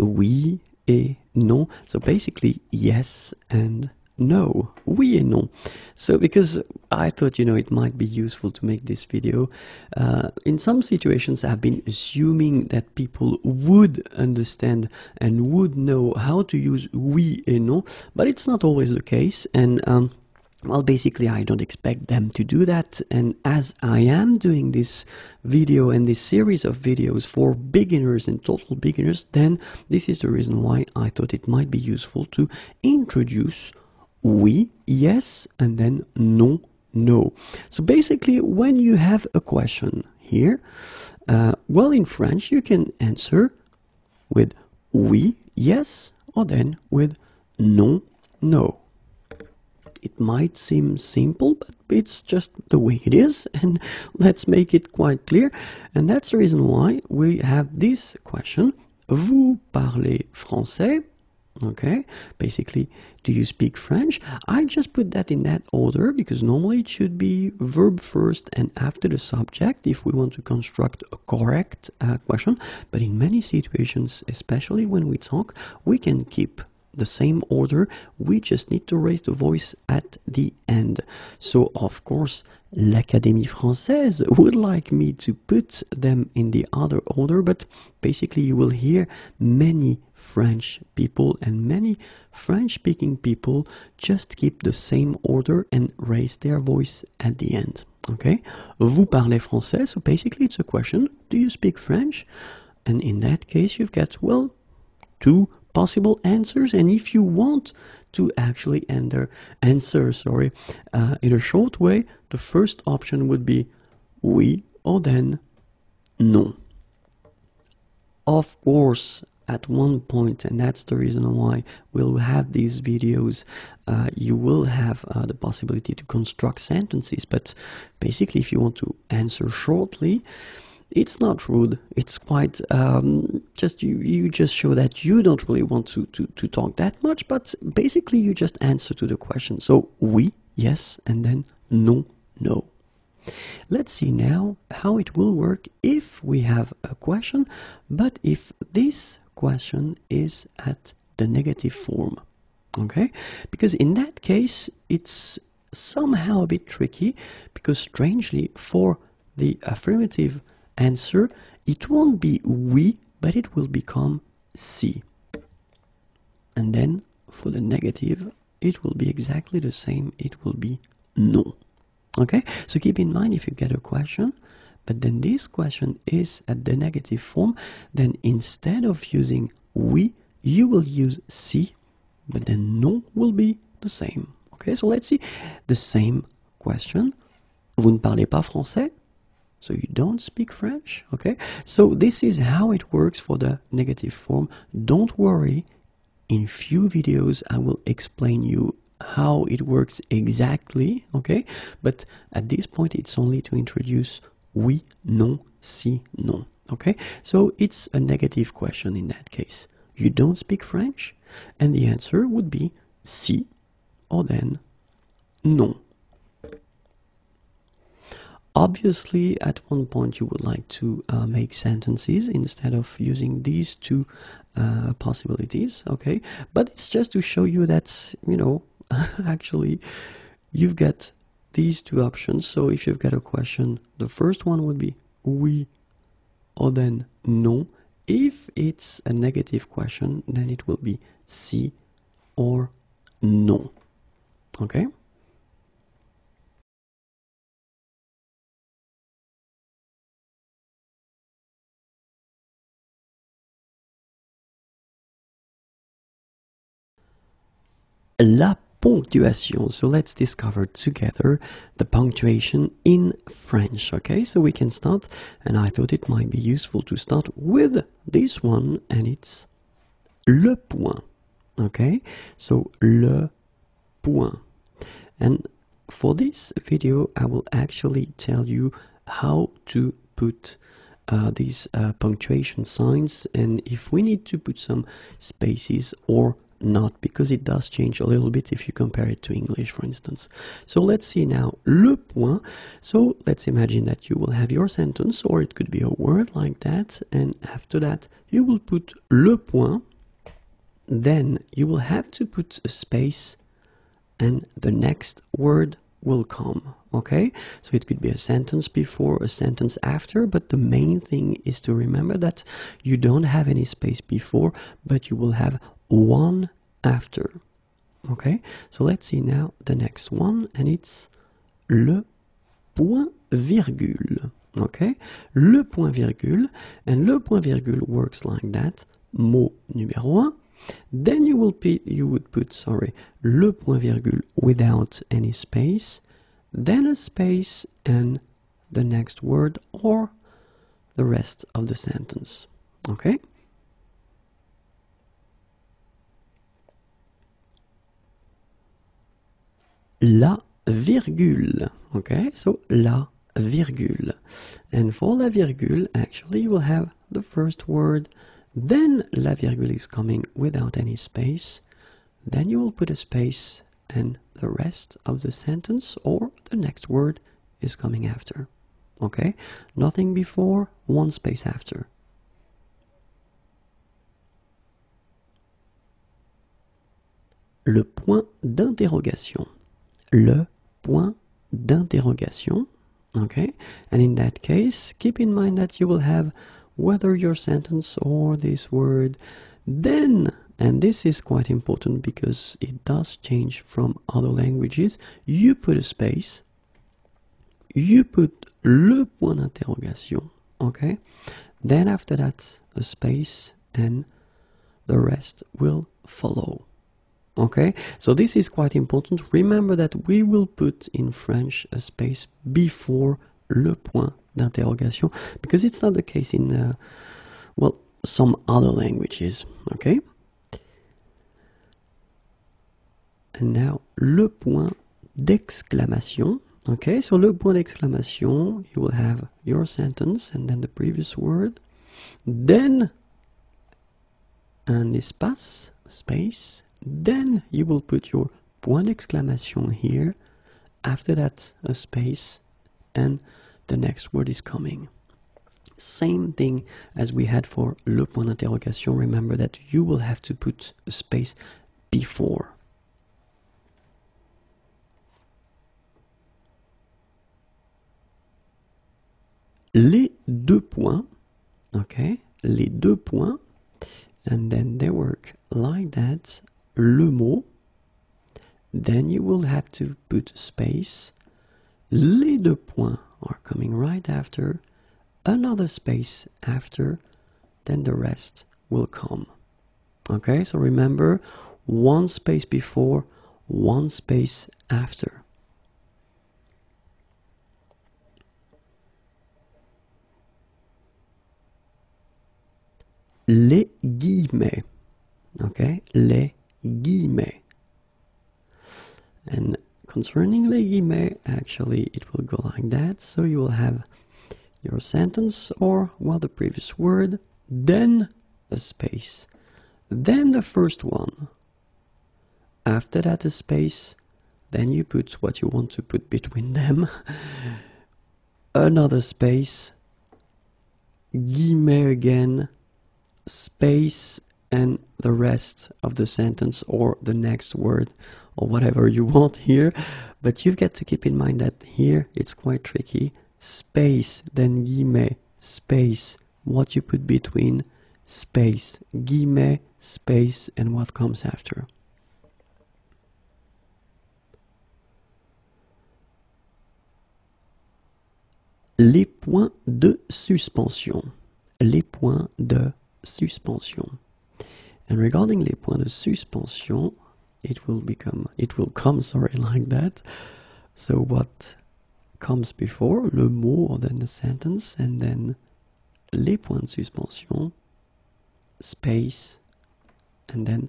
Oui et non. So basically, yes and no. Oui et non. So because I thought, you know, it might be useful to make this video. Uh, in some situations, I've been assuming that people would understand and would know how to use oui et non, but it's not always the case. And um, well, basically, I don't expect them to do that, and as I am doing this video and this series of videos for beginners and total beginners, then this is the reason why I thought it might be useful to introduce oui, yes, and then non, no. So basically, when you have a question here, uh, well, in French, you can answer with oui, yes, or then with non, no. It might seem simple, but it's just the way it is, and let's make it quite clear. And that's the reason why we have this question. Vous parlez français? Okay, basically, do you speak French? I just put that in that order, because normally it should be verb first and after the subject, if we want to construct a correct uh, question. But in many situations, especially when we talk, we can keep the same order, we just need to raise the voice at the end. So, of course, l'Académie Française would like me to put them in the other order, but basically you will hear many French people and many French-speaking people just keep the same order and raise their voice at the end, okay? Vous parlez français? So basically it's a question, do you speak French? And in that case you've got, well, two possible answers, and if you want to actually enter, answer sorry, uh, in a short way, the first option would be oui or then non. Of course, at one point, and that's the reason why we'll have these videos, uh, you will have uh, the possibility to construct sentences, but basically if you want to answer shortly, it's not rude, it's quite um, just you, you just show that you don't really want to, to, to talk that much, but basically you just answer to the question. So oui, yes, and then non, no. Let's see now how it will work if we have a question, but if this question is at the negative form, okay? Because in that case, it's somehow a bit tricky, because strangely, for the affirmative answer, it won't be oui, but it will become si. And then for the negative, it will be exactly the same, it will be non. Okay, so keep in mind if you get a question, but then this question is at the negative form, then instead of using oui, you will use si, but then non will be the same. Okay, so let's see the same question. Vous ne parlez pas français? So you don't speak French, okay? So this is how it works for the negative form. Don't worry, in few videos I will explain you how it works exactly, okay? But at this point it's only to introduce oui, non, si, non, okay? So it's a negative question in that case. You don't speak French? And the answer would be si, or then non. Obviously, at one point you would like to uh, make sentences instead of using these two uh, possibilities, okay? But it's just to show you that, you know, actually, you've got these two options. So if you've got a question, the first one would be oui, or then non. If it's a negative question, then it will be si or non, okay? La punctuation. So let's discover together the punctuation in French. Okay, so we can start, and I thought it might be useful to start with this one, and it's le point. Okay, so le point. And for this video, I will actually tell you how to put uh, these uh, punctuation signs, and if we need to put some spaces or not, because it does change a little bit if you compare it to English, for instance. So let's see now le point. So let's imagine that you will have your sentence, or it could be a word like that, and after that you will put le point, then you will have to put a space and the next word will come, okay? So it could be a sentence before, a sentence after, but the main thing is to remember that you don't have any space before, but you will have one after, okay? So let's see now the next one, and it's le point virgule, okay? Le point virgule, and le point virgule works like that, mot numéro un, then you will be, you would put, sorry, le point virgule without any space, then a space and the next word or the rest of the sentence, okay? La virgule, okay? So la virgule, and for la virgule actually you will have the first word, then la virgule is coming without any space, then you will put a space and the rest of the sentence or the next word is coming after, okay? Nothing before, one space after. Le point d'interrogation. Le point d'interrogation, okay? And in that case, keep in mind that you will have whether your sentence or this word, then, and this is quite important because it does change from other languages, you put a space, you put le point d'interrogation, okay? Then after that, a space, and the rest will follow. Okay, so this is quite important. Remember that we will put in French a space before le point d'interrogation because it's not the case in, uh, well, some other languages. Okay, and now le point d'exclamation. Okay, so le point d'exclamation, you will have your sentence and then the previous word, then un espace, space. Then you will put your point d'exclamation here, after that a space, and the next word is coming. Same thing as we had for le point d'interrogation, remember that you will have to put a space before. Les deux points, okay, les deux points, and then they work like that. Le mot, then you will have to put space, Les deux points are coming right after, another space after, then the rest will come. Okay, so remember, one space before, one space after. Les guillemets. Okay, les guillemets. And concerning les guillemets, actually it will go like that. So you will have your sentence or, well, the previous word, then a space, then the first one. After that a space, then you put what you want to put between them, another space, guillemets again, space, and the rest of the sentence or the next word or whatever you want here. But you've got to keep in mind that here it's quite tricky. Space, then guillemets, space, what you put between, space, guillemets, space, and what comes after. Les points de suspension. Les points de suspension. And regarding les points de suspension, it will become, it will come, sorry, like that. So what comes before, le mot or then the sentence, and then les points de suspension, space, and then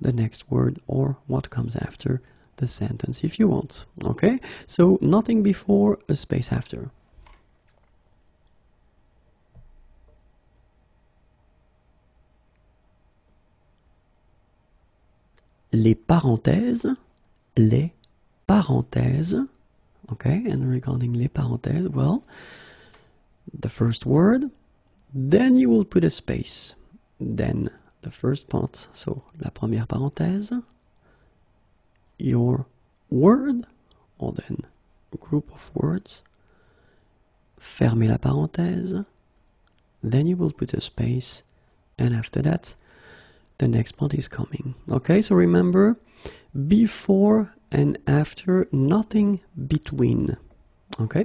the next word or what comes after the sentence if you want. Okay? So nothing before, a space after. Les parenthèses, les parenthèses, okay, and regarding les parenthèses, well, the first word, then you will put a space, then the first part, so la première parenthèse, your word, or then group of words, fermez la parenthèse, then you will put a space, and after that, the next part is coming. Okay, so remember, before and after, nothing between. Okay?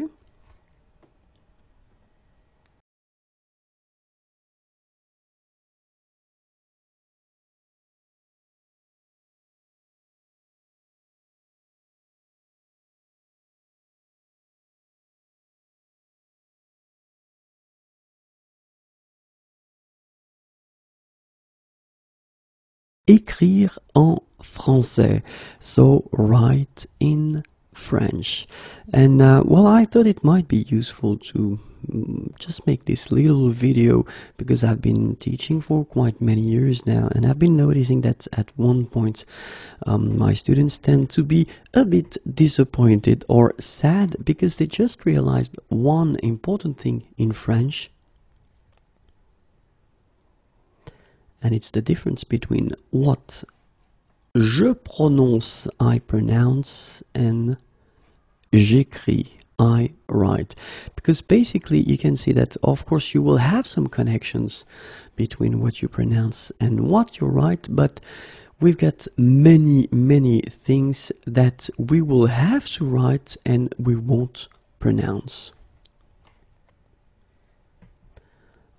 Écrire en français. So, write in French. And, uh, well, I thought it might be useful to just make this little video because I've been teaching for quite many years now, and I've been noticing that at one point um, my students tend to be a bit disappointed or sad because they just realized one important thing in French, and it's the difference between what je prononce, I pronounce, and j'écris, I write. Because basically you can see that, of course, you will have some connections between what you pronounce and what you write, but we've got many, many things that we will have to write and we won't pronounce.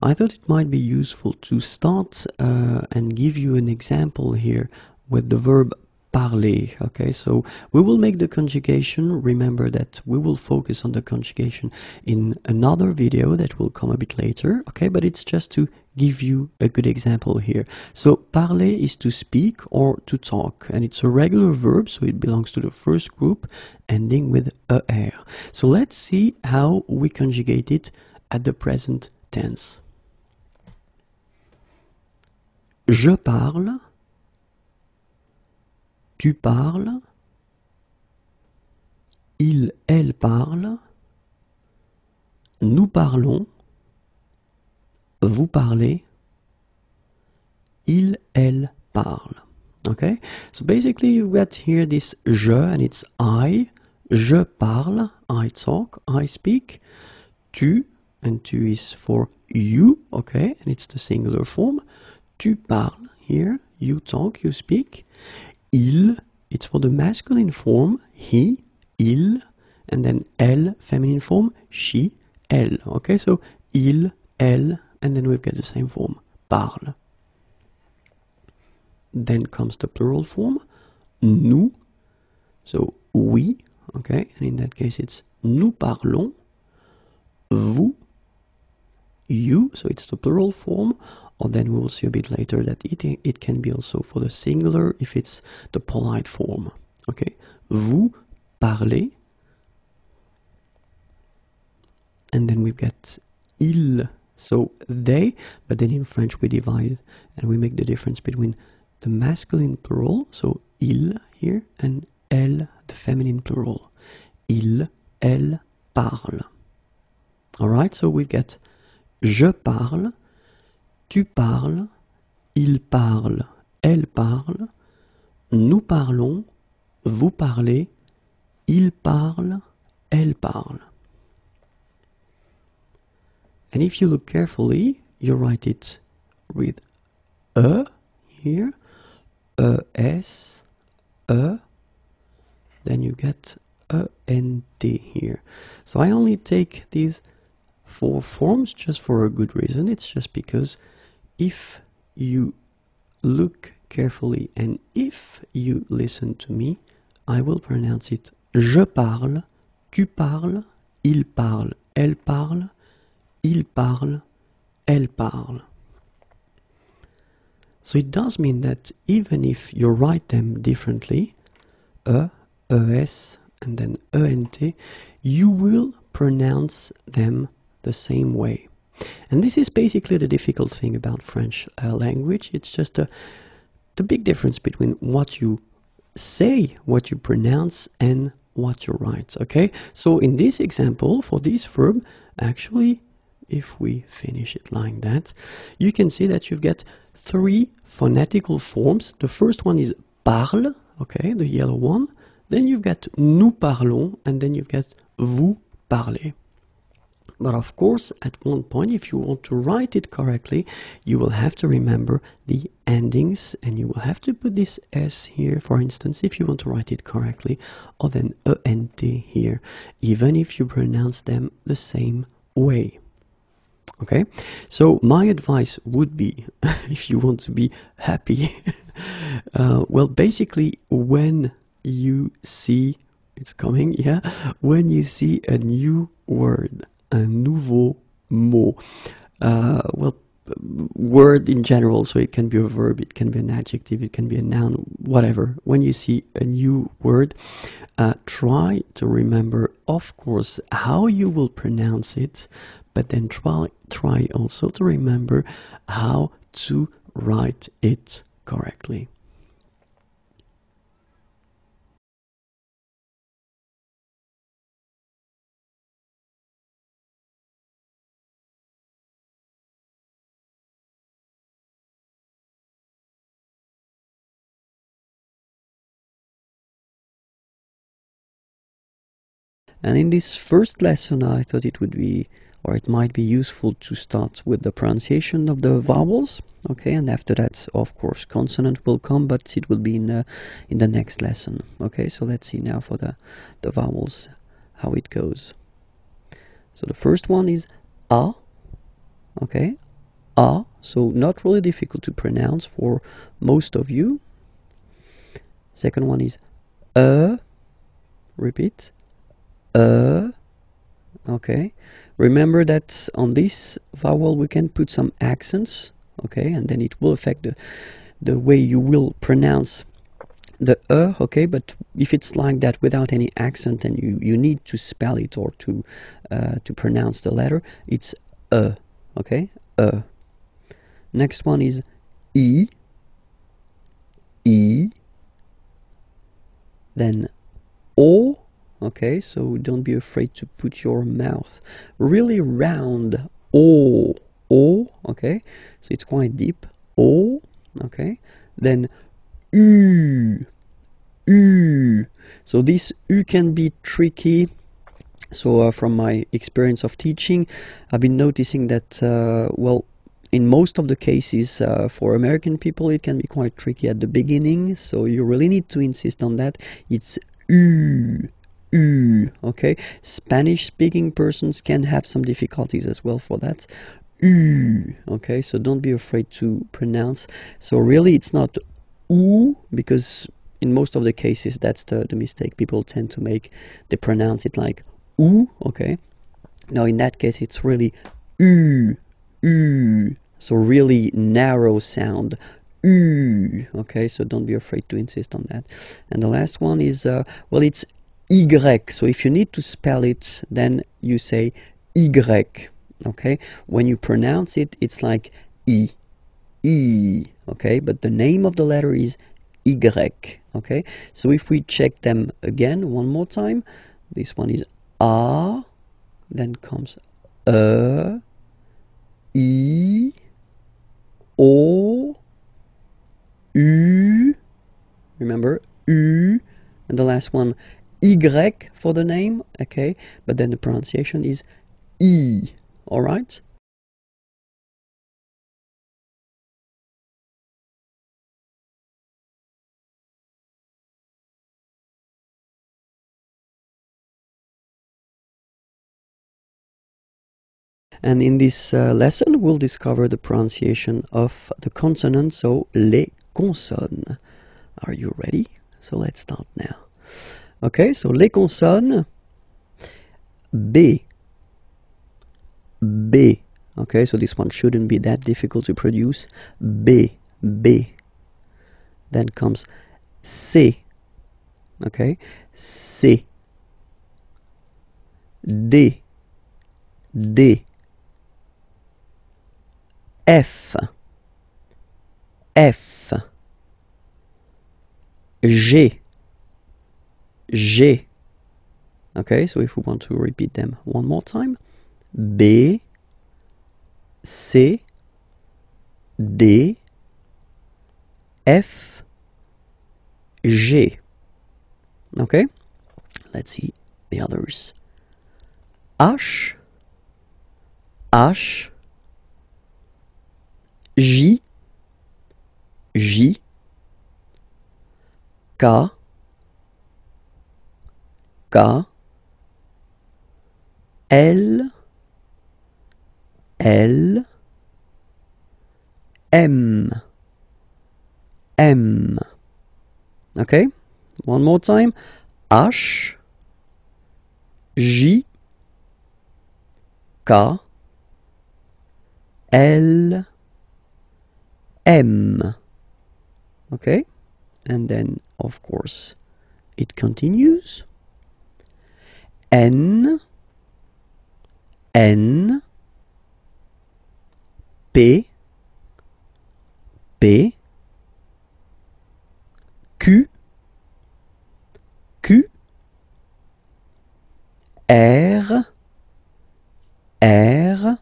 I thought it might be useful to start uh, and give you an example here with the verb parler. Okay, so we will make the conjugation. Remember that we will focus on the conjugation in another video that will come a bit later. Okay, but it's just to give you a good example here. So parler is to speak or to talk, and it's a regular verb, so it belongs to the first group ending with er. So let's see how we conjugate it at the present tense. Je parle, tu parles, il, elle parle, nous parlons, vous parlez, il, elle parle. Okay? So basically you've got here this je and it's I. Je parle, I talk, I speak. Tu, and tu is for you, okay, and it's the singular form. Tu parles here, you talk, you speak. Il, it's for the masculine form, he, il, and then elle, feminine form, she, elle. Okay, so il, elle, and then we've got the same form, parle. Then comes the plural form, nous, so oui, okay, and in that case it's nous parlons, vous, you, so it's the plural form, or then we will see a bit later that it, it can be also for the singular if it's the polite form, okay, vous parlez, and then we've got il, so they, but then in French we divide and we make the difference between the masculine plural, so il here, and elle, the feminine plural. Il, elle, parle. Alright, so we've got je parle, tu parles, il parle, elle parle, nous parlons, vous parlez, il parle, elle parle. And if you look carefully, you write it with E here, E S, E, then you get E N T here. So I only take these four forms just for a good reason. It's just because if you look carefully and if you listen to me, I will pronounce it je parle, tu parles, il parle, elle parle, il parle, elle parle. So it does mean that even if you write them differently, E, E S, and then E N T, you will pronounce them the same way. And this is basically the difficult thing about French uh, language. It's just a, the big difference between what you say, what you pronounce, and what you write, okay? So in this example, for this verb, actually, if we finish it like that, you can see that you've got three phonetical forms. The first one is parle, okay, the yellow one. Then you've got nous parlons, and then you've got vous parlez. But of course, at one point, if you want to write it correctly, you will have to remember the endings, and you will have to put this S here, for instance, if you want to write it correctly, or then E N T here, even if you pronounce them the same way. Okay, so my advice would be, if you want to be happy, uh, well, basically, when you see, it's coming, yeah, when you see a new word, un nouveau mot, uh, well, word in general, so it can be a verb, it can be an adjective, it can be a noun, whatever. When you see a new word, uh, try to remember, of course, how you will pronounce it, but then try, try also to remember how to write it correctly. And in this first lesson, I thought it would be, or it might be useful to start with the pronunciation of the vowels, okay, and after that, of course, consonant will come, but it will be in, uh, in the next lesson, okay, so let's see now for the, the vowels, how it goes. So the first one is A, okay, A, so not really difficult to pronounce for most of you. Second one is E, repeat, E, okay. Remember that on this vowel we can put some accents, okay, and then it will affect the, the way you will pronounce the E, okay, but if it's like that without any accent and you, you need to spell it or to, uh, to pronounce the letter, it's E, okay, E. Next one is I, I, then O, okay, so don't be afraid to put your mouth really round. O, O, okay, so it's quite deep. O, okay, then U, U. So this U can be tricky. So uh, from my experience of teaching, I've been noticing that, uh, well, in most of the cases, uh, for American people, it can be quite tricky at the beginning. So you really need to insist on that. It's U. U, okay? Spanish-speaking persons can have some difficulties as well for that. U, okay? So don't be afraid to pronounce. So really it's not U, because in most of the cases that's the, the mistake people tend to make. They pronounce it like U, okay? Now in that case it's really U, U. So really narrow sound. U, okay? So don't be afraid to insist on that. And the last one is, uh, well, it's Y. So if you need to spell it, then you say Y, okay? When you pronounce it, it's like I, I, okay? But the name of the letter is Y, okay? So if we check them again one more time, this one is A, then comes E, I, O, U, remember, U, and the last one, Y for the name, okay, but then the pronunciation is E, all right? And in this uh, lesson, we'll discover the pronunciation of the consonants, so les consonnes. Are you ready? So let's start now. Okay, so les consonnes, B, B, okay, so this one shouldn't be that difficult to produce, B, B, then comes C, okay, C, D, D, F, F, G, G. Okay, so if we want to repeat them one more time, B, C, D, F, G. Okay, let's see the others. H, H, J, J, K, K, L, L, M, M. Okay, one more time. H, J, K, L, M. Okay, and then of course it continues. N, N, P, P, Q, Q, R, R.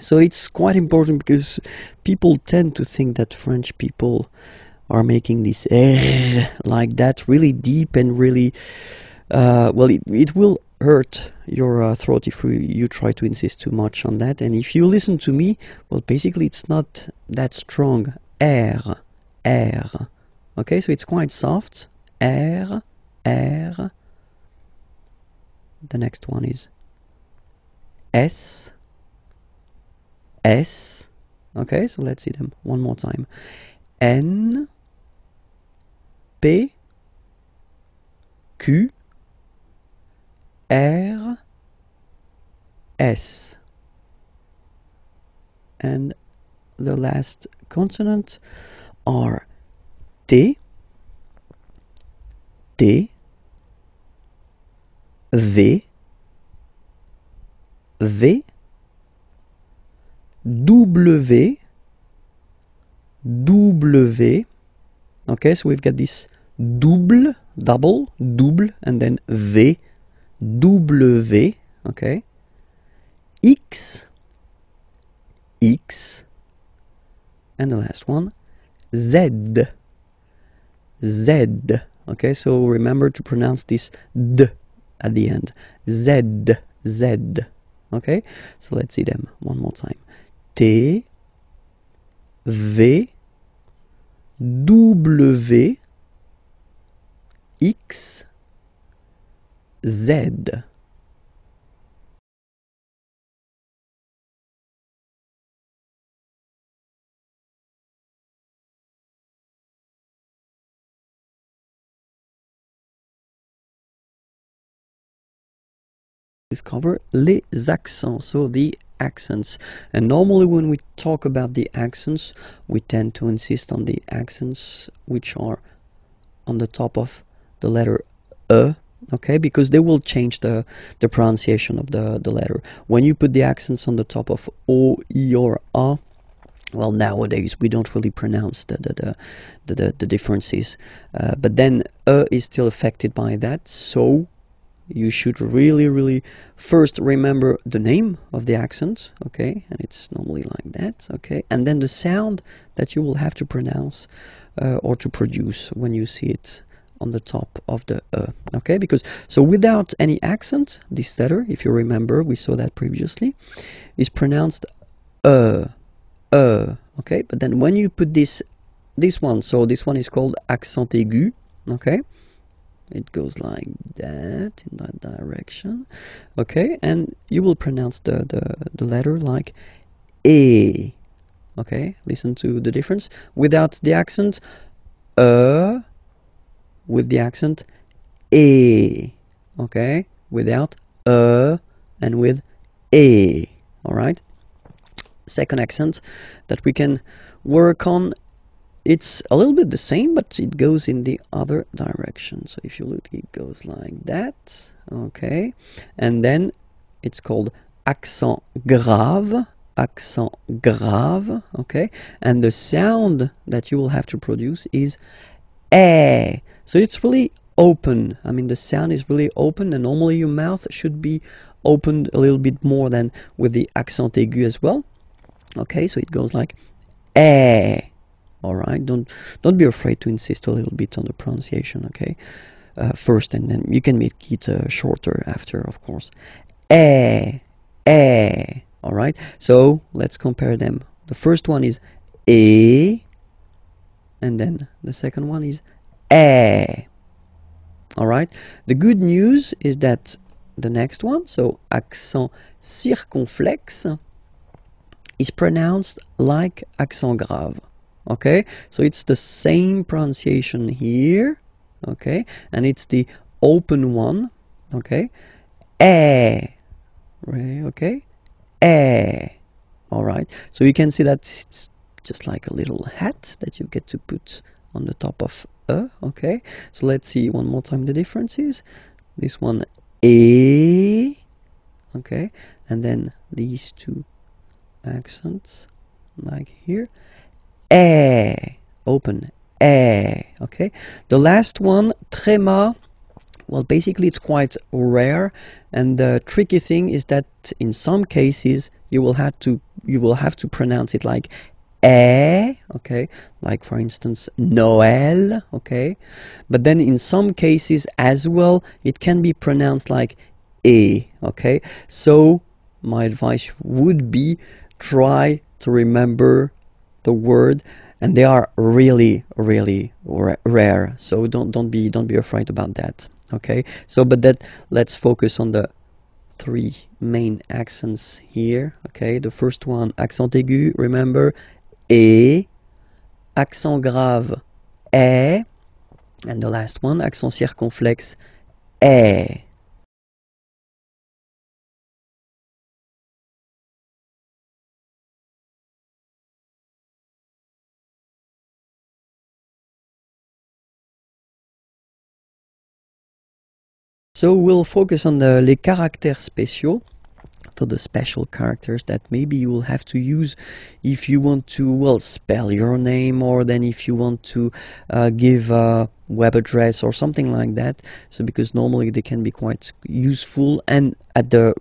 So it's quite important because people tend to think that French people are making this R like that, really deep and really... Uh, well, it, it will hurt your uh, throat if we, you try to insist too much on that. And if you listen to me, well, basically it's not that strong. R, R. Okay, so it's quite soft. R, R. The next one is S, S. Okay, so let's see them one more time. N, P, Q, R, S. And the last consonant are T, T, V, V, W, W. Okay, so we've got this double, double, double, and then V. W, okay, X, X, and the last one, Z, Z, okay, so remember to pronounce this D at the end, Z, Z, okay, so let's see them one more time, T, V, W, X, Z. Cover les accents, so the accents. And normally when we talk about the accents, we tend to insist on the accents which are on the top of the letter E, okay, because they will change the, the pronunciation of the, the letter. When you put the accents on the top of O, E or A, well, nowadays we don't really pronounce the, the, the, the, the differences. Uh, but then E is still affected by that, so you should really, really first remember the name of the accent, okay, and it's normally like that, okay, and then the sound that you will have to pronounce uh, or to produce when you see it on the top of the uh, okay, because so without any accent, this letter, if you remember, we saw that previously, is pronounced uh, uh, okay, but then when you put this, this one, so this one is called accent aigu, okay. It goes like that, in that direction, okay, and you will pronounce the, the, the letter like E, okay, listen to the difference, without the accent, uh, with the accent, E, okay, without uh, and with E, alright. Second accent that we can work on, it's a little bit the same, but it goes in the other direction. So if you look, it goes like that, okay? And then it's called accent grave, accent grave, okay? And the sound that you will have to produce is eh. So it's really open. I mean, the sound is really open, and normally your mouth should be opened a little bit more than with the accent aigu as well. Okay, so it goes like eh. All right, don't don't be afraid to insist a little bit on the pronunciation, okay? Uh, first, and then you can make it uh, shorter after, of course. Eh, eh. All right, so let's compare them. The first one is eh, and then the second one is eh. All right. The good news is that the next one, so accent circonflexe, is pronounced like accent grave. Okay, so it's the same pronunciation here, okay, and it's the open one, okay, eh, okay, eh, all right, so you can see that it's just like a little hat that you get to put on the top of a, okay, so let's see one more time the differences, this one, eh, okay, and then these two accents, like here, eh, open, eh, okay? The last one, tréma, well, basically it's quite rare, and the tricky thing is that in some cases you will have to, you will have to pronounce it like eh, okay? Like, for instance, Noël, okay? But then in some cases as well, it can be pronounced like eh, okay? So, my advice would be try to remember the word, and they are really, really rare. So don't don't be don't be afraid about that. Okay. So, but that let's focus on the three main accents here. Okay. The first one, accent aigu. Remember, eh. Accent grave, eh. And the last one, accent circonflexe, eh. So we'll focus on the les caractères spéciaux, so the special characters that maybe you will have to use if you want to, well, spell your name, or then if you want to uh, give a web address or something like that. So because normally they can be quite useful, and at the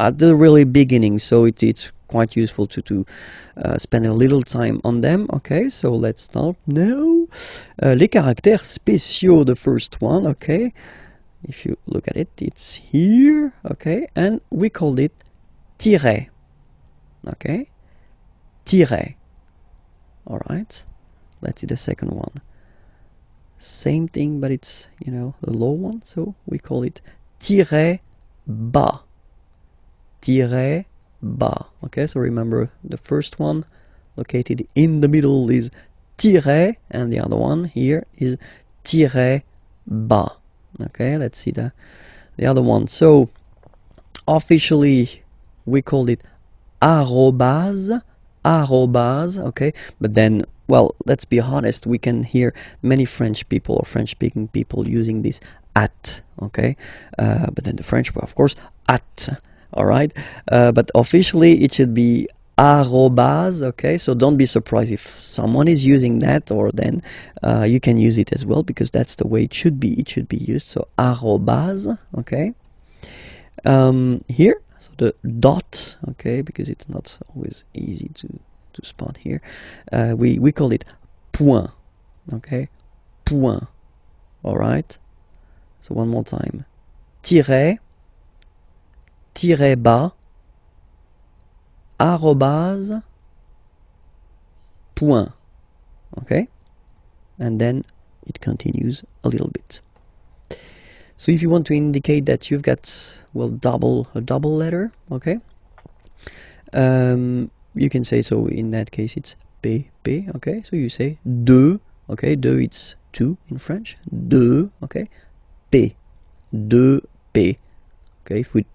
at the really beginning, so it, it's quite useful to to uh, spend a little time on them. Okay, so let's start now. Uh, les caractères spéciaux, the first one. Okay. If you look at it, it's here, okay, and we called it tiret, okay, tiret, all right, let's see the second one, same thing, but it's, you know, the low one, so we call it tiret bas. Tiret bas. Okay, so remember the first one located in the middle is tiret, and the other one here is tiret bas. Okay, let's see the, the other one. So, officially, we called it arrobase, arrobase, okay? But then, well, let's be honest, we can hear many French people or French-speaking people using this at, okay? Uh, but then the French were, of course, at, all right? Uh, but officially, it should be arrobase, okay? So don't be surprised if someone is using that, or then uh, you can use it as well, because that's the way it should be. It should be used, so arrobase, okay? Um, here, so the dot, okay, because it's not always easy to, to spot here. Uh, we, we call it point, okay? Point, all right? So one more time. Tiret, tiret bas, arrobase, point, okay? And then it continues a little bit. So if you want to indicate that you've got, well, double, a double letter, okay? Um, you can say, so in that case it's P, P, okay? So you say deux, okay? Deux, it's two in French. Deux, okay? P, deux, P, okay? If it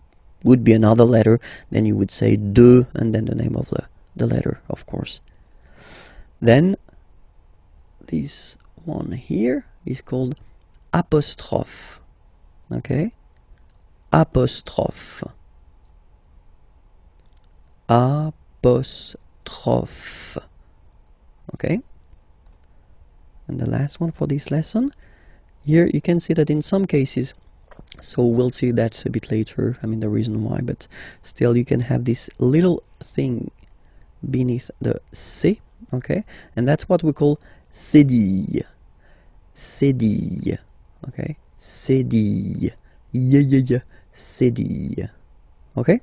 would be another letter, then you would say deux, and then the name of the, the letter, of course. Then, this one here is called apostrophe. Okay, apostrophe, apostrophe, okay? And the last one for this lesson, here you can see that in some cases, so we'll see that a bit later, I mean the reason why, but still you can have this little thing beneath the C, okay? And that's what we call cédille, cédille, okay? Cédille, yeah, yeah, yeah, cédille, okay?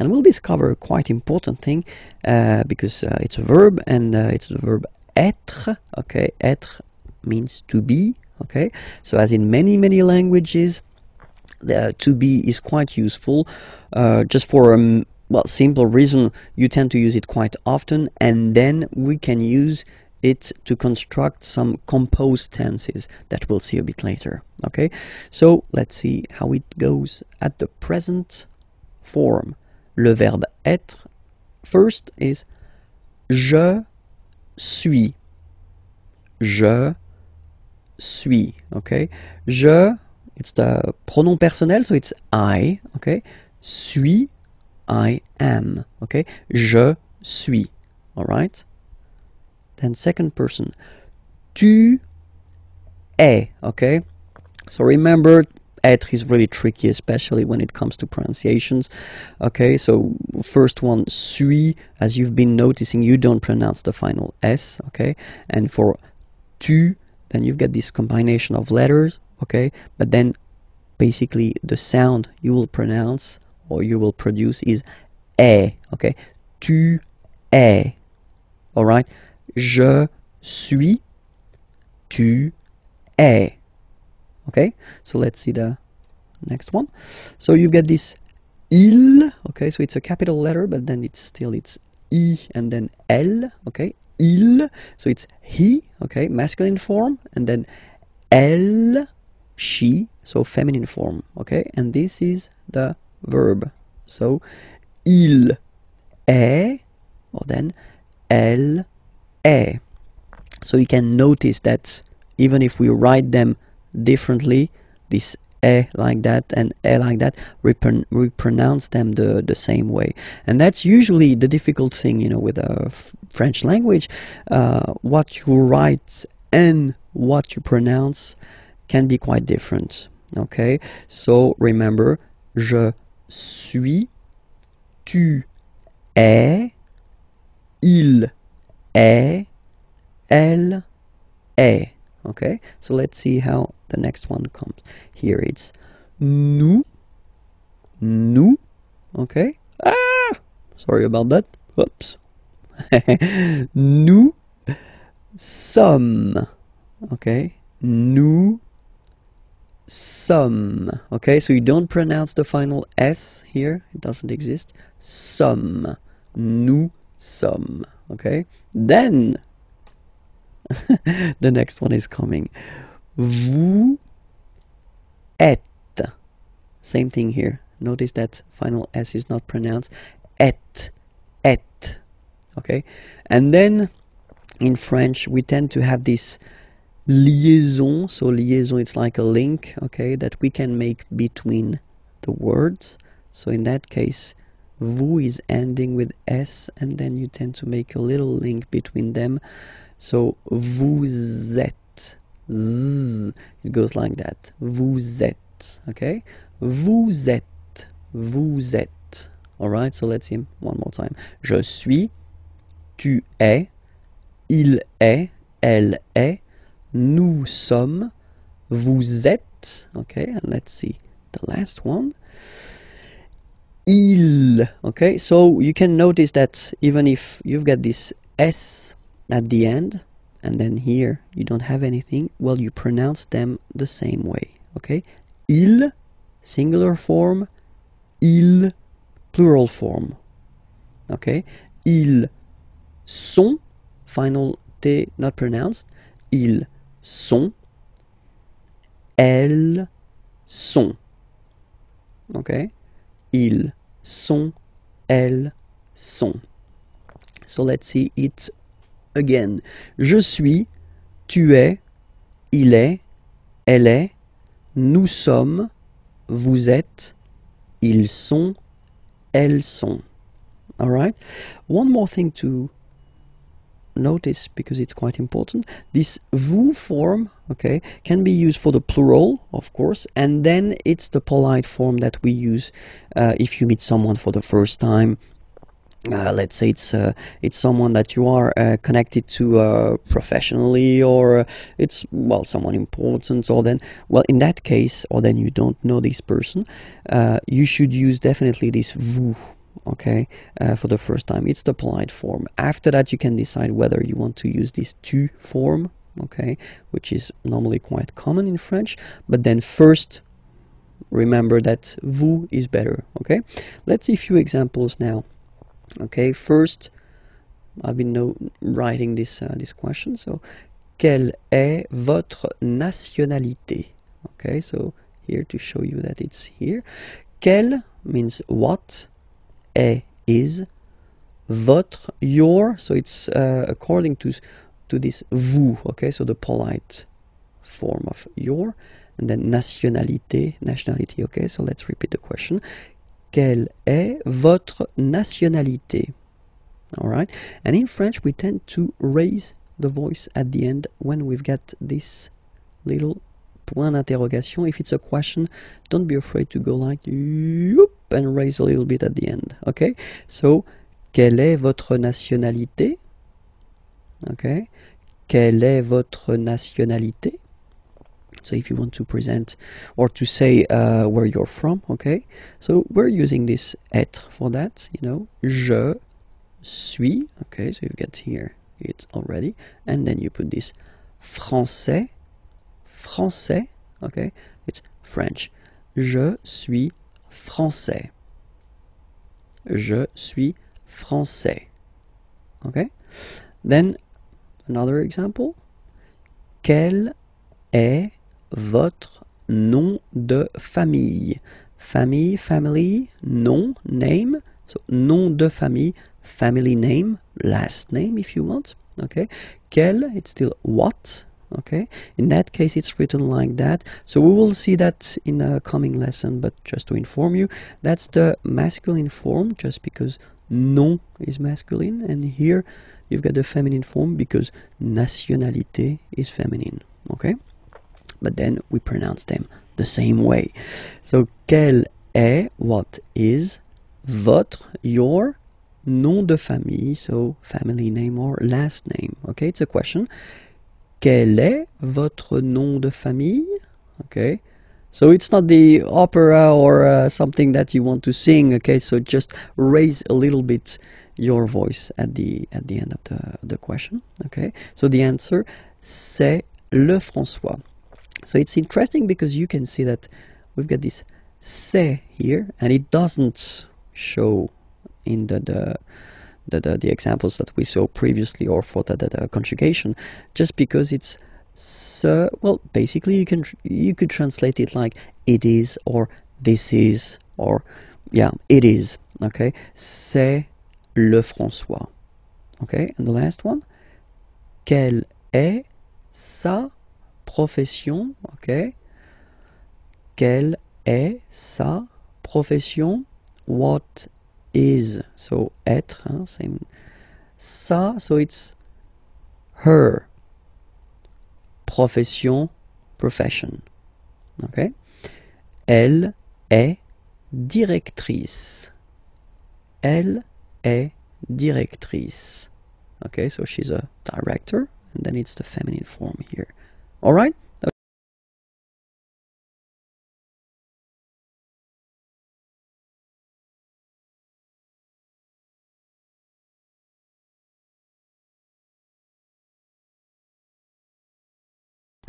And we'll discover a quite important thing, uh, because uh, it's a verb, and uh, it's the verb être, okay? Être means to be. Okay, so as in many, many languages, the to be is quite useful, uh, just for a um, well, simple reason, you tend to use it quite often, and then we can use it to construct some composed tenses that we'll see a bit later. Okay, so let's see how it goes at the present form. Le verbe être first is je suis, je suis, okay? Je, it's the pronoun personnel, so it's I, okay? Suis, I am, okay? Je suis, all right? Then second person, tu es, okay? So remember, être is really tricky, especially when it comes to pronunciations, okay? So first one, suis, as you've been noticing, you don't pronounce the final S, okay? And for tu, then you've got this combination of letters, okay? But then basically the sound you will pronounce or you will produce is eh, okay? Tu es, all right? Je suis, tu es, okay? So let's see the next one. So you've got this il, okay? So it's a capital letter, but then it's still, it's I and then L, okay? Il, so it's he, okay, masculine form, and then elle, she, so feminine form, okay, and this is the verb. So il est, or then elle est. So you can notice that even if we write them differently, this est like that and est like that, we, pron we pronounce them the, the same way. And that's usually the difficult thing, you know, with a French language, uh, what you write and what you pronounce can be quite different, okay? So remember, je suis, tu es, il est, elle est, okay? So let's see how the next one comes. Here it's nous, nous, okay? Ah! Sorry about that. Oops. Nous sommes, okay? Nous sommes, okay? So you don't pronounce the final S here. It doesn't exist. Sommes. Nous sommes, okay? Then, the next one is coming. Vous êtes. Same thing here. Notice that final S is not pronounced. Et, et. Okay? And then in French, we tend to have this liaison. So liaison, it's like a link, okay, that we can make between the words. So in that case, vous is ending with S, and then you tend to make a little link between them. So vous êtes. Z. It goes like that. Vous êtes. Okay? Vous êtes. Vous êtes. Alright, so let's see one more time. Je suis, tu es, il est, elle est, nous sommes, vous êtes. Okay, and let's see the last one. Il. Okay, so you can notice that even if you've got this S at the end, and then here you don't have anything, well, you pronounce them the same way. Okay, il, singular form. Il, plural form. Okay? Ils sont, final T not pronounced. Ils sont. Elles sont. Okay? Ils sont. Elles sont. So let's see it again. Je suis, tu es, il est, elle est, nous sommes, vous êtes, ils sont, elles sont. All right? One more thing to notice, because it's quite important. This vous form, okay, can be used for the plural, of course, and then it's the polite form that we use uh, if you meet someone for the first time. Uh, let's say it's uh, it's someone that you are uh, connected to uh, professionally, or uh, it's, well, someone important, or then, well, in that case, or then you don't know this person, uh, you should use definitely this vous, okay, uh, for the first time. It's the polite form. After that, you can decide whether you want to use this tu form, okay, which is normally quite common in French, but then first, remember that vous is better, okay? Let's see a few examples now. Okay, first, I've been no writing this uh, this question. So, quelle est votre nationalité? Okay, so here to show you that it's here. Quelle means what, est is, votre, your. So it's uh, according to to this vous. Okay, so the polite form of your, and then nationalité, nationality. Okay, so let's repeat the question. Quelle est votre nationalité? All right. And in French, we tend to raise the voice at the end when we've got this little point d'interrogation. If it's a question, don't be afraid to go like yoop, and raise a little bit at the end. Okay. So, quelle est votre nationalité? Okay. Quelle est votre nationalité? So if you want to present or to say uh, where you're from, okay? So we're using this être for that, you know. Je suis, okay? So you get here, it's already. And then you put this français, français, okay? It's French. Je suis français. Je suis français, okay? Then another example. Quel est votre nom de famille? Famille, family, nom, name. So, nom de famille, family name, last name if you want. Okay. Quel, it's still what. Okay. In that case, it's written like that. So, we will see that in a coming lesson, but just to inform you, that's the masculine form, just because nom is masculine. And here, you've got the feminine form because nationalité is feminine. Okay. But then we pronounce them the same way. So, quel est, what is, votre, your, nom de famille, so family name or last name. Okay, it's a question. Quel est votre nom de famille? Okay, So it's not the opera or uh, something that you want to sing, okay? So just raise a little bit your voice at the at the end of the, the question, okay? So the answer, c'est Lefrançois. So it's interesting because you can see that we've got this c'est here, and it doesn't show in the the, the, the, the examples that we saw previously or for the, the, the conjugation, just because it's so, well, basically you can tr you could translate it like it is or this is or yeah, it is, okay? C'est Lefrançois. Okay, and the last one, quelle est sa profession? Okay, quelle est sa profession? What is, so être, hein, same, sa, so it's her. Profession, profession. Okay. Elle est directrice. Elle est directrice. Okay, so she's a director, and then it's the feminine form here. All right? Okay.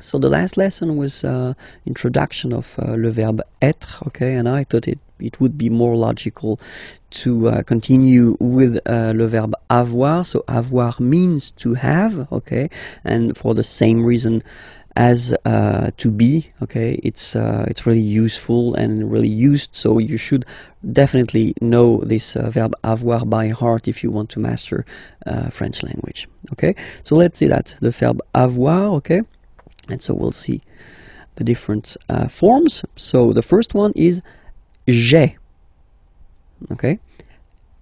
So the last lesson was uh, introduction of uh, le verbe être, okay, and I thought it, it would be more logical to uh, continue with uh, le verbe avoir. So avoir means to have, okay, and for the same reason as uh, to be, okay, it's uh, it's really useful and really used, so you should definitely know this uh, verb avoir by heart if you want to master uh, French language, okay. So let's see that, the verb avoir, okay. And so we'll see the different uh, forms. So the first one is j'ai. Okay?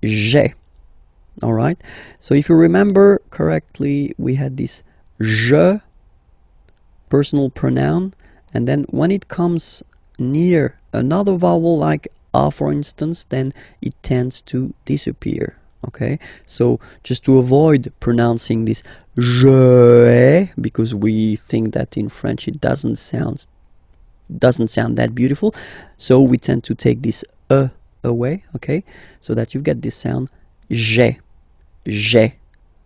J'ai. Alright? So if you remember correctly, we had this je, personal pronoun, and then when it comes near another vowel like a, for instance, then it tends to disappear. Okay, so just to avoid pronouncing this je ai, because we think that in French it doesn't sound doesn't sound that beautiful, so we tend to take this e away, okay, so that you get this sound j'ai, j'ai,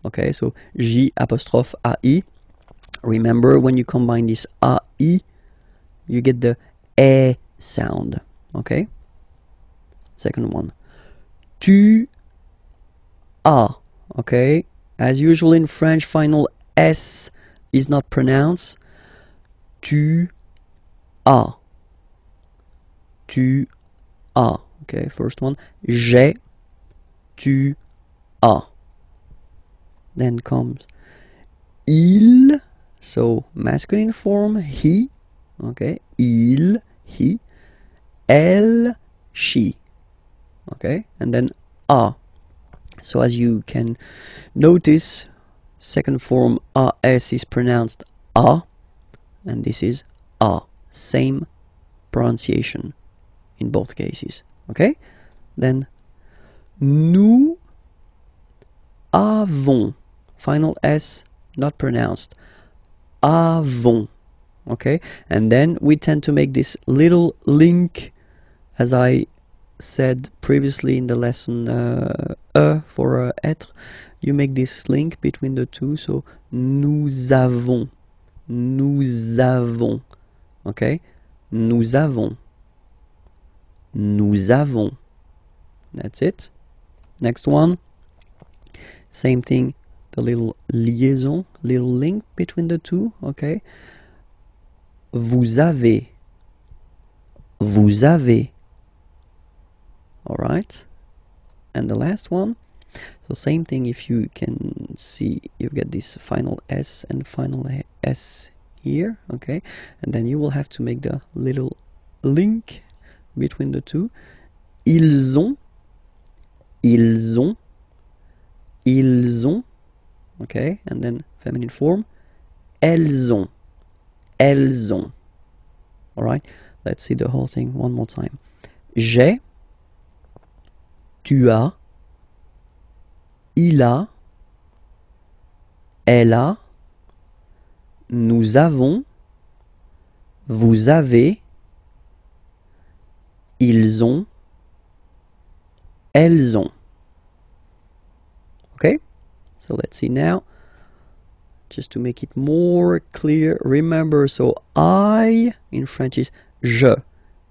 okay, so j apostrophe a i. Remember, when you combine this a i, you get the e sound, okay. Second one, tu ah, okay, as usual in French, final S is not pronounced. Tu as. Tu as. Okay, first one, j'ai. Tu as. Then comes il, so masculine form, he, okay, il, he, elle, she, okay, and then a. So as you can notice, second form as is pronounced a, and this is a, same pronunciation in both cases, okay? Then nous avons, final s not pronounced, avons, okay? And then we tend to make this little link, as I said previously in the lesson, uh, e for uh, être, you make this link between the two, so nous avons, nous avons, okay, nous avons, nous avons, that's it. Next one, same thing, the little liaison, little link between the two, okay, vous avez, vous avez. Alright, and the last one, so same thing, if you can see, you get this final S and final S here, okay, and then you will have to make the little link between the two. Ils ont, ils ont, ils ont, okay, and then feminine form, elles ont, elles ont. Alright, let's see the whole thing one more time. J'ai, tu as, il a, elle a, nous avons, vous avez, Ils ont. Elles ont. Okay? So let's see now. Just to make it more clear, remember, so I in French is je.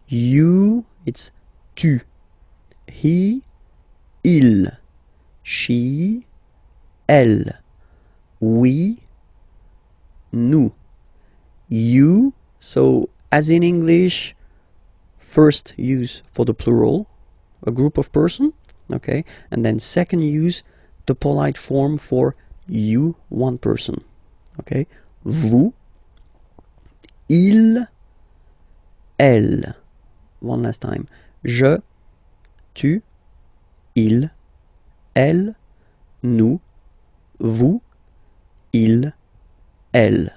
You, it's tu. He, il. She, elle. We, nous. You, so as in English, first use for the plural, a group of person, okay, and then second use the polite form for you, one person, okay, vous, il, elle, one last time, je, tu, il, elle, nous, vous, il, elle.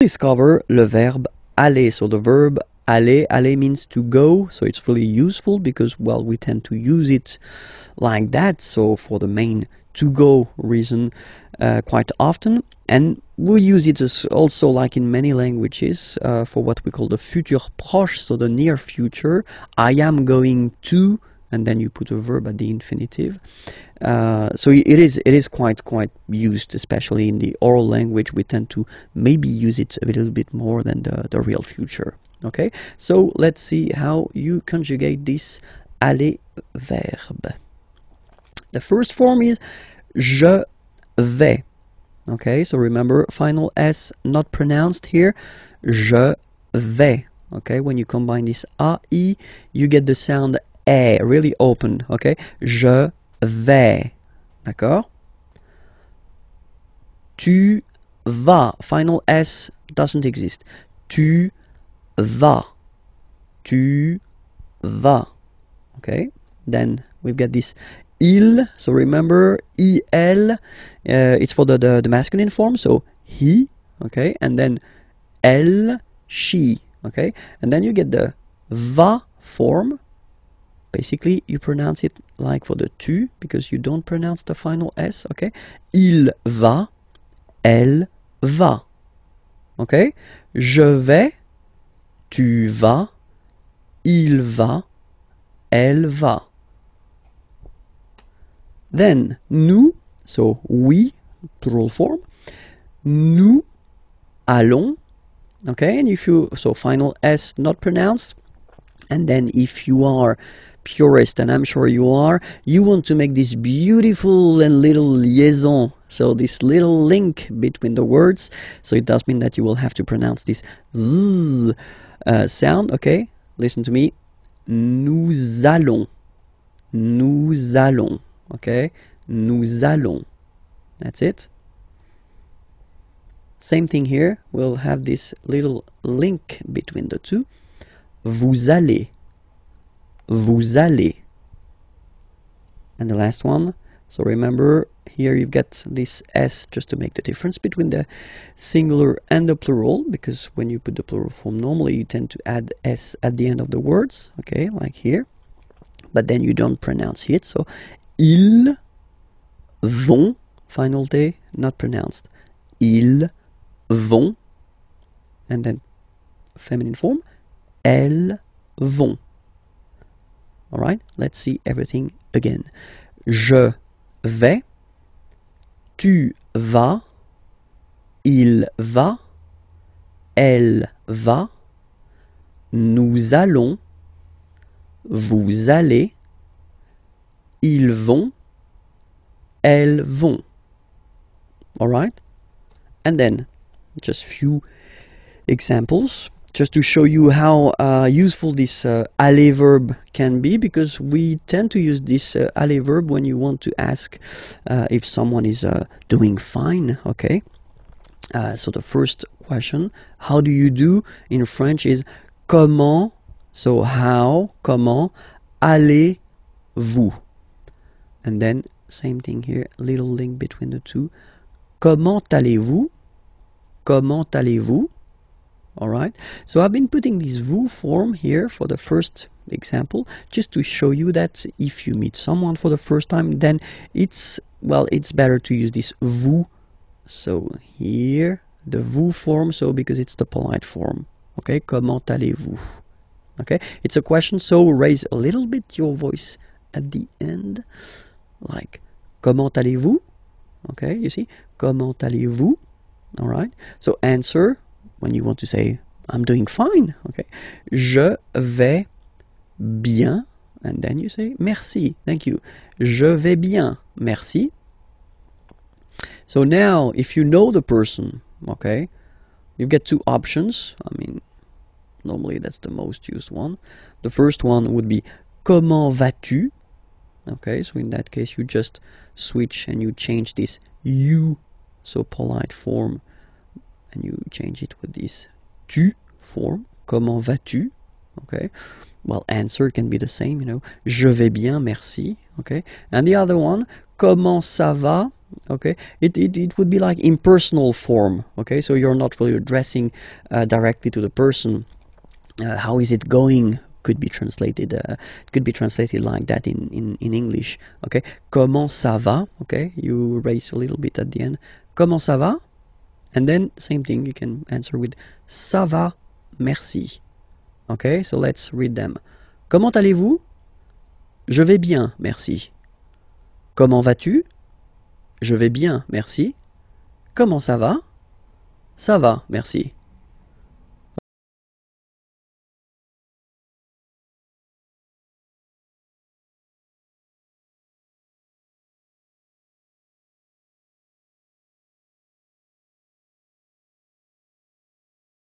Discover le verbe aller. So the verb aller, aller means to go. So it's really useful because, well, we tend to use it like that. So for the main to go reason uh, quite often. And we use it as also like in many languages uh, for what we call the futur proche. So the near future. I am going to, and then you put a verb at the infinitive. Uh, so it is it is quite quite used, especially in the oral language. We tend to maybe use it a little bit more than the, the real future. Okay, so let's see how you conjugate this aller verb. The first form is je vais. Okay, so remember, final S not pronounced here. Je vais. Okay, when you combine this A I, you get the sound E, really open. Okay, je vais. D'accord? Tu vas. Final S doesn't exist. Tu vas. Tu vas. Okay? Then we've got this il. So remember, il. Uh, it's for the, the, the masculine form. So he. Okay? And then elle, she. Okay? And then you get the va form. Basically, you pronounce it like for the tu, because you don't pronounce the final S, okay? Il va, elle va, okay? Je vais, tu vas, il va, elle va. Then, nous, so we, plural form, nous allons, okay? And if you, so final S not pronounced, and then if you are purist, and I'm sure you are, you want to make this beautiful and little liaison, so this little link between the words, so it does mean that you will have to pronounce this z uh, sound, okay? Listen to me. Nous allons. Nous allons. Okay? Nous allons. That's it. Same thing here. We'll have this little link between the two. Vous allez. Vous allez. And the last one. So remember, here you've got this S just to make the difference between the singular and the plural, because when you put the plural form, normally you tend to add S at the end of the words, okay, like here. But then you don't pronounce it. So, ils vont, final day, not pronounced. Ils vont, and then feminine form, elles vont. All right, let's see everything again. Je vais, tu vas, il va, elle va, nous allons, vous allez, ils vont, elles vont. All right? And then just few examples. Just to show you how uh, useful this uh, aller verb can be, because we tend to use this uh, aller verb when you want to ask uh, if someone is uh, doing fine, okay? Uh, so the first question, how do you do in French is comment, so how, comment, allez-vous? And then, same thing here, little link between the two. Comment allez-vous? Comment allez-vous? All right, so I've been putting this vous form here for the first example, just to show you that if you meet someone for the first time, then it's, well, it's better to use this vous. So here, the vous form, so because it's the polite form. Okay, comment allez-vous? Okay, it's a question, so raise a little bit your voice at the end, like comment allez-vous? Okay, you see, comment allez-vous? All right, so answer when you want to say I'm doing fine. Okay, je vais bien, and then you say merci, thank you. Je vais bien, merci. So now, if you know the person, okay, you get two options. I mean, normally that's the most used one. The first one would be comment vas-tu? Okay, so in that case, you just switch and you change this you, so polite form, and you change it with this tu form. Comment vas-tu? Okay, well, answer can be the same, you know, je vais bien, merci. Okay, and the other one, comment ça va? Okay, it, it, it would be like impersonal form. Okay, so you're not really addressing uh, directly to the person. Uh, how is it going? Could be translated. Uh, could be translated like that in, in in English. Okay, comment ça va? Okay, you raise a little bit at the end. Comment ça va? And then same thing. You can answer with ça va, merci. Okay, so let's read them. Comment allez-vous? Je vais bien, merci. Comment vas-tu? Je vais bien, merci. Comment ça va? Ça va, merci.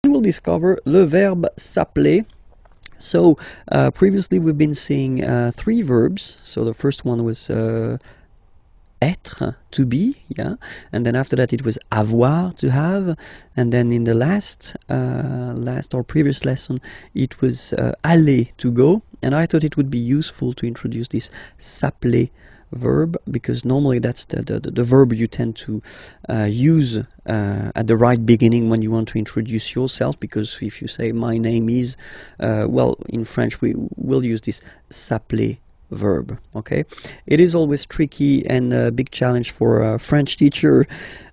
We'll discover le verbe s'appeler. So uh, previously we've been seeing uh, three verbs. So the first one was uh, être, to be, yeah, and then after that it was avoir, to have, and then in the last uh, last or previous lesson it was uh, aller, to go, and I thought it would be useful to introduce this s'appeler verb, because normally that's the, the, the verb you tend to uh, use uh, at the right beginning when you want to introduce yourself, because if you say my name is, uh, well, in French we will use this s'appeler verb. Okay, it is always tricky and a big challenge for a French teacher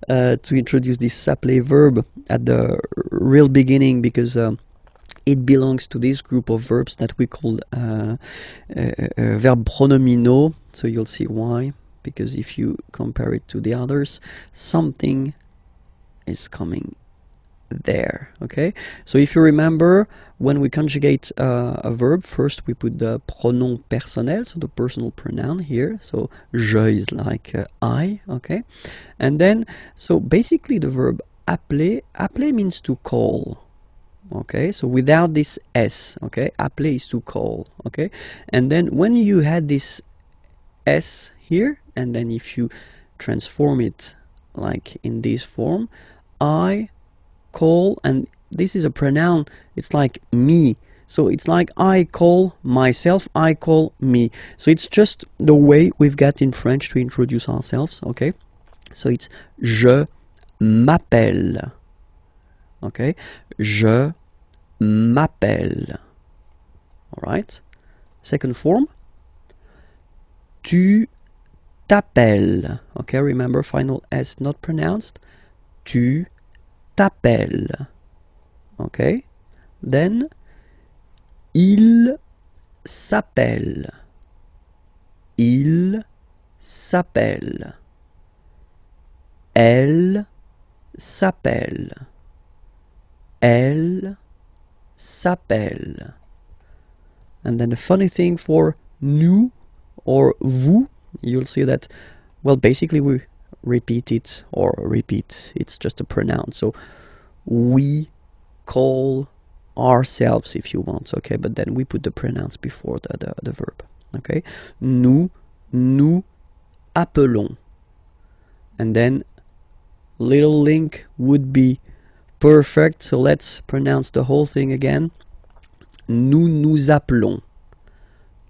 uh, to introduce this s'appeler verb at the real beginning, because um, it belongs to this group of verbs that we call uh, uh, uh, verb pronominaux. So you'll see why, because if you compare it to the others, something is coming there. Okay, so if you remember, when we conjugate uh, a verb, first we put the pronom personnel, so the personal pronoun here, so je is like uh, I. Okay, and then so basically the verb appeler, appeler means to call. Okay, so without this s, okay, appeler is to call. Okay, and then when you had this s here, and then if you transform it like in this form, I call, and this is a pronoun, it's like me, so it's like I call myself, I call me. So it's just the way we've got in French to introduce ourselves. Okay, so it's je m'appelle. Okay, je m'appelle. All right, second form, tu t'appelles. Okay, remember, final s not pronounced, tu t'appelle. Okay, then il s'appelle, il s'appelle, elle s'appelle, elle s'appelle. And then the funny thing for nous or vous, you'll see that, well, basically we repeat it, or repeat, it's just a pronoun, so we call ourselves if you want. Okay, but then we put the pronouns before the, the, the verb. Okay, nous, nous appelons, and then little link would be perfect, so let's pronounce the whole thing again. Nous nous appelons,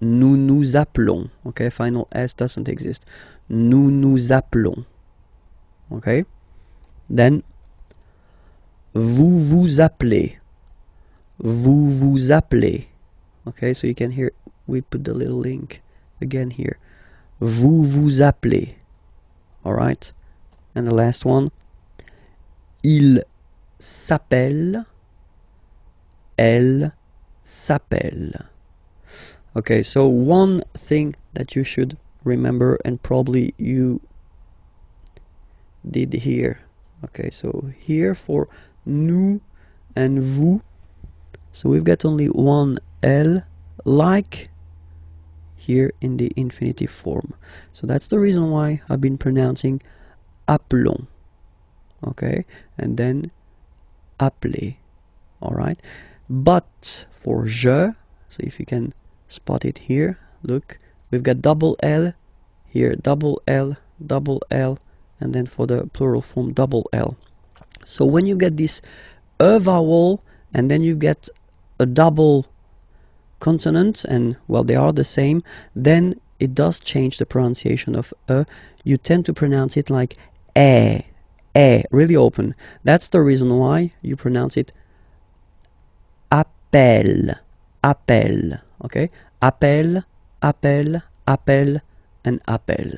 nous nous appelons. Okay, final s doesn't exist. Nous nous appelons. Okay, then vous vous appelez, vous vous appelez. Okay, so you can hear, we put the little link again here. Vous vous appelez. Alright. And the last one. Il s'appelle. Elle s'appelle. Okay, so one thing that you should remember, and probably you did here. Okay, so here for nous and vous. So we've got only one L, like here in the infinitive form. So that's the reason why I've been pronouncing appelons. Okay, and then appelez. Alright, but for je, so if you can spot it here, look, we've got double L here, double L, double L, and then for the plural form, double L. So when you get this e vowel, and then you get a double consonant, and well, they are the same, then it does change the pronunciation of e. You tend to pronounce it like eh, eh, really open. That's the reason why you pronounce it appel, appel, okay? Appel, appel, appel, and appel.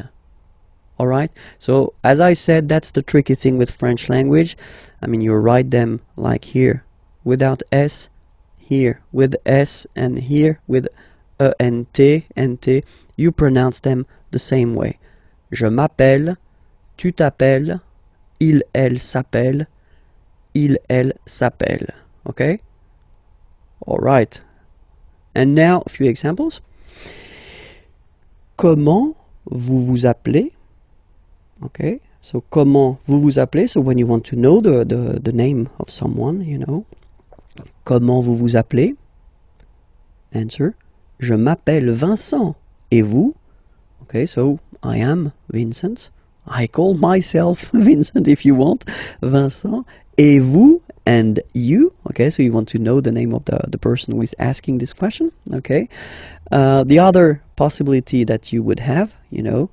Alright, so as I said, that's the tricky thing with French language. I mean, you write them like here without S, here with S, and here with E and T, and T. You pronounce them the same way. Je m'appelle, tu t'appelles, il, elle s'appelle, il, elle s'appelle. Okay? Alright. And now a few examples. Comment vous vous appelez? Okay, so comment vous vous appelez? So when you want to know the, the, the name of someone, you know. Comment vous vous appelez? Answer. Je m'appelle Vincent. Et vous? Okay, so I am Vincent. I call myself Vincent if you want. Vincent. Et vous? And you? Okay, so you want to know the name of the, the person who is asking this question. Okay. Uh, the other possibility that you would have, you know.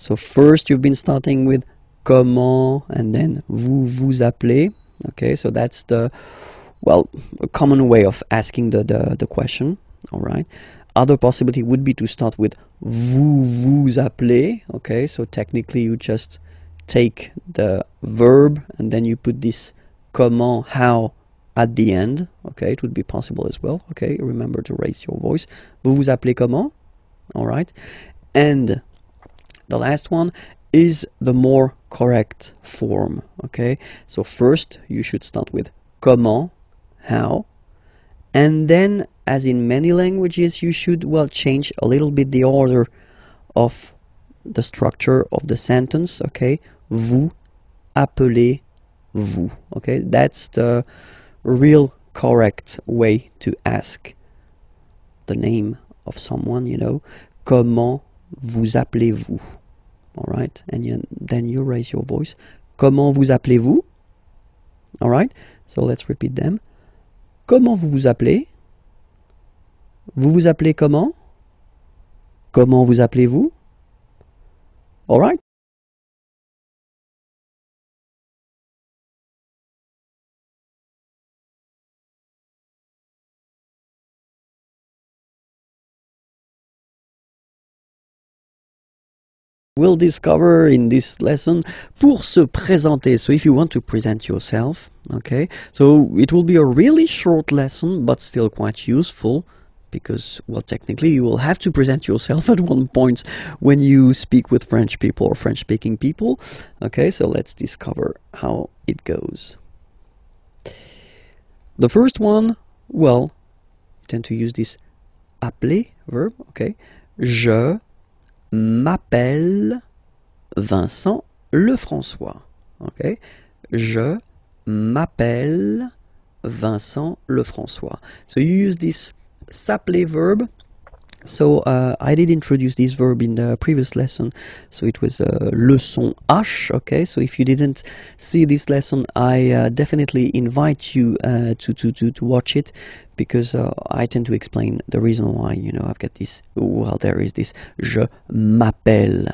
So first you've been starting with comment and then vous vous appelez. Okay, so that's the, well, a common way of asking the, the, the question. All right. Other possibility would be to start with vous vous appelez. Okay, so technically you just take the verb and then you put this comment, how, at the end. Okay, it would be possible as well. Okay, remember to raise your voice. Vous vous appelez comment? All right. And the last one is the more correct form, okay? So first, you should start with comment, how, and then, as in many languages, you should, well, change a little bit the order of the structure of the sentence, okay? Vous appelez vous, okay? That's the real correct way to ask the name of someone, you know? Comment vous appelez-vous? Alright, and you, then you raise your voice. Comment vous appelez-vous? Alright, so let's repeat them. Comment vous vous appelez? Vous vous appelez comment? Comment vous appelez-vous? Alright. We'll discover in this lesson pour se présenter. So if you want to present yourself, okay, so it will be a really short lesson but still quite useful because, well, technically you will have to present yourself at one point when you speak with French people or French speaking people. Okay, so let's discover how it goes. The first one, well, I tend to use this appeler verb, okay. Je m'appelle Vincent Lefrançois. Okay? Je m'appelle Vincent Lefrançois. So you use this s'appeler verb. So uh, I did introduce this verb in the previous lesson. So it was uh, leçon H. Okay? So if you didn't see this lesson, I uh, definitely invite you uh, to, to, to, to watch it because uh, I tend to explain the reason why, you know, I've got this, well, there is this je m'appelle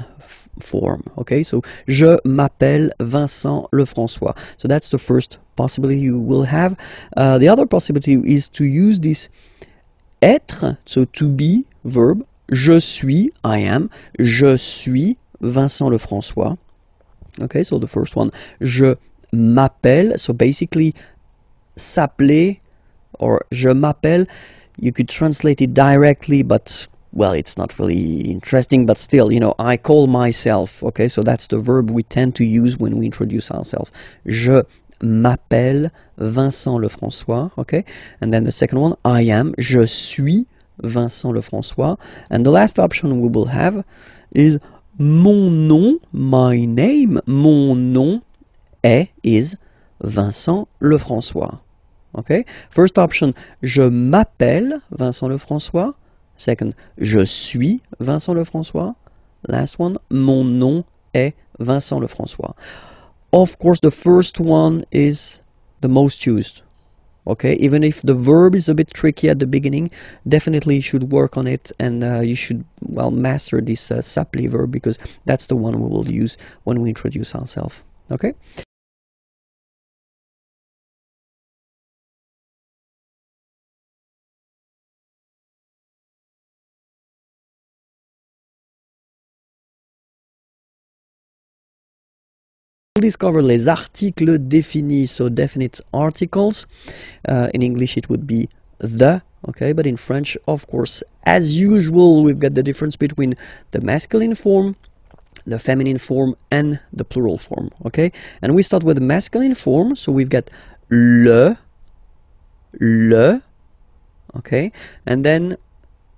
form. Okay? So je m'appelle Vincent Lefrançois. So that's the first possibility you will have. Uh, the other possibility is to use this être, so to be, verb, je suis, I am, je suis Vincent Lefrançois. Okay, so the first one, je m'appelle, so basically, s'appeler, or je m'appelle, you could translate it directly, but, well, it's not really interesting, but still, you know, I call myself, okay, so that's the verb we tend to use when we introduce ourselves, je m'appelle Vincent Lefrançois, okay, and then the second one, I am, je suis Vincent Lefrançois, and the last option we will have is mon nom, my name, mon nom est, is, Vincent Lefrançois. Okay? First option, je m'appelle Vincent Lefrançois. Second, je suis Vincent Lefrançois. Last one, mon nom est Vincent Lefrançois. Of course, the first one is the most used. Okay? Even if the verb is a bit tricky at the beginning, definitely you should work on it and uh, you should, well, master this uh, s'appeler verb because that's the one we will use when we introduce ourselves. Okay? Discover les articles définis, so definite articles. Uh, in English it would be the, okay, but in French, of course, as usual, we've got the difference between the masculine form, the feminine form, and the plural form, okay? And we start with the masculine form, so we've got le, le, okay? And then,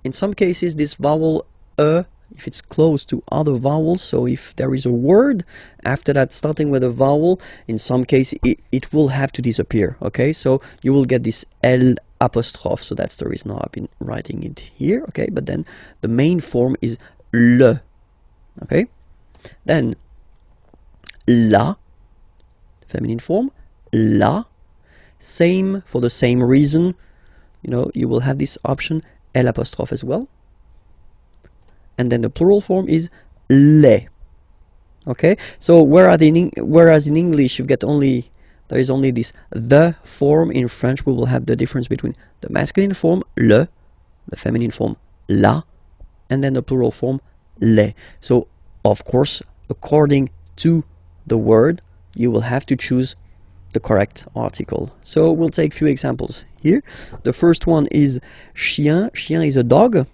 in some cases, this vowel e, if it's close to other vowels, so if there is a word after that starting with a vowel, in some case it, it will have to disappear, okay? So you will get this L apostrophe, so that's the reason I've been writing it here, okay? But then the main form is le, okay? Then la, feminine form, la, same for the same reason, you know, you will have this option L apostrophe as well. And then the plural form is les. Okay, so whereas in, whereas in English you get only, there is only this the form, in French we will have the difference between the masculine form le, the feminine form la, and then the plural form les. So of course, according to the word, you will have to choose the correct article. So we'll take a few examples here. The first one is chien. Chien is a dog.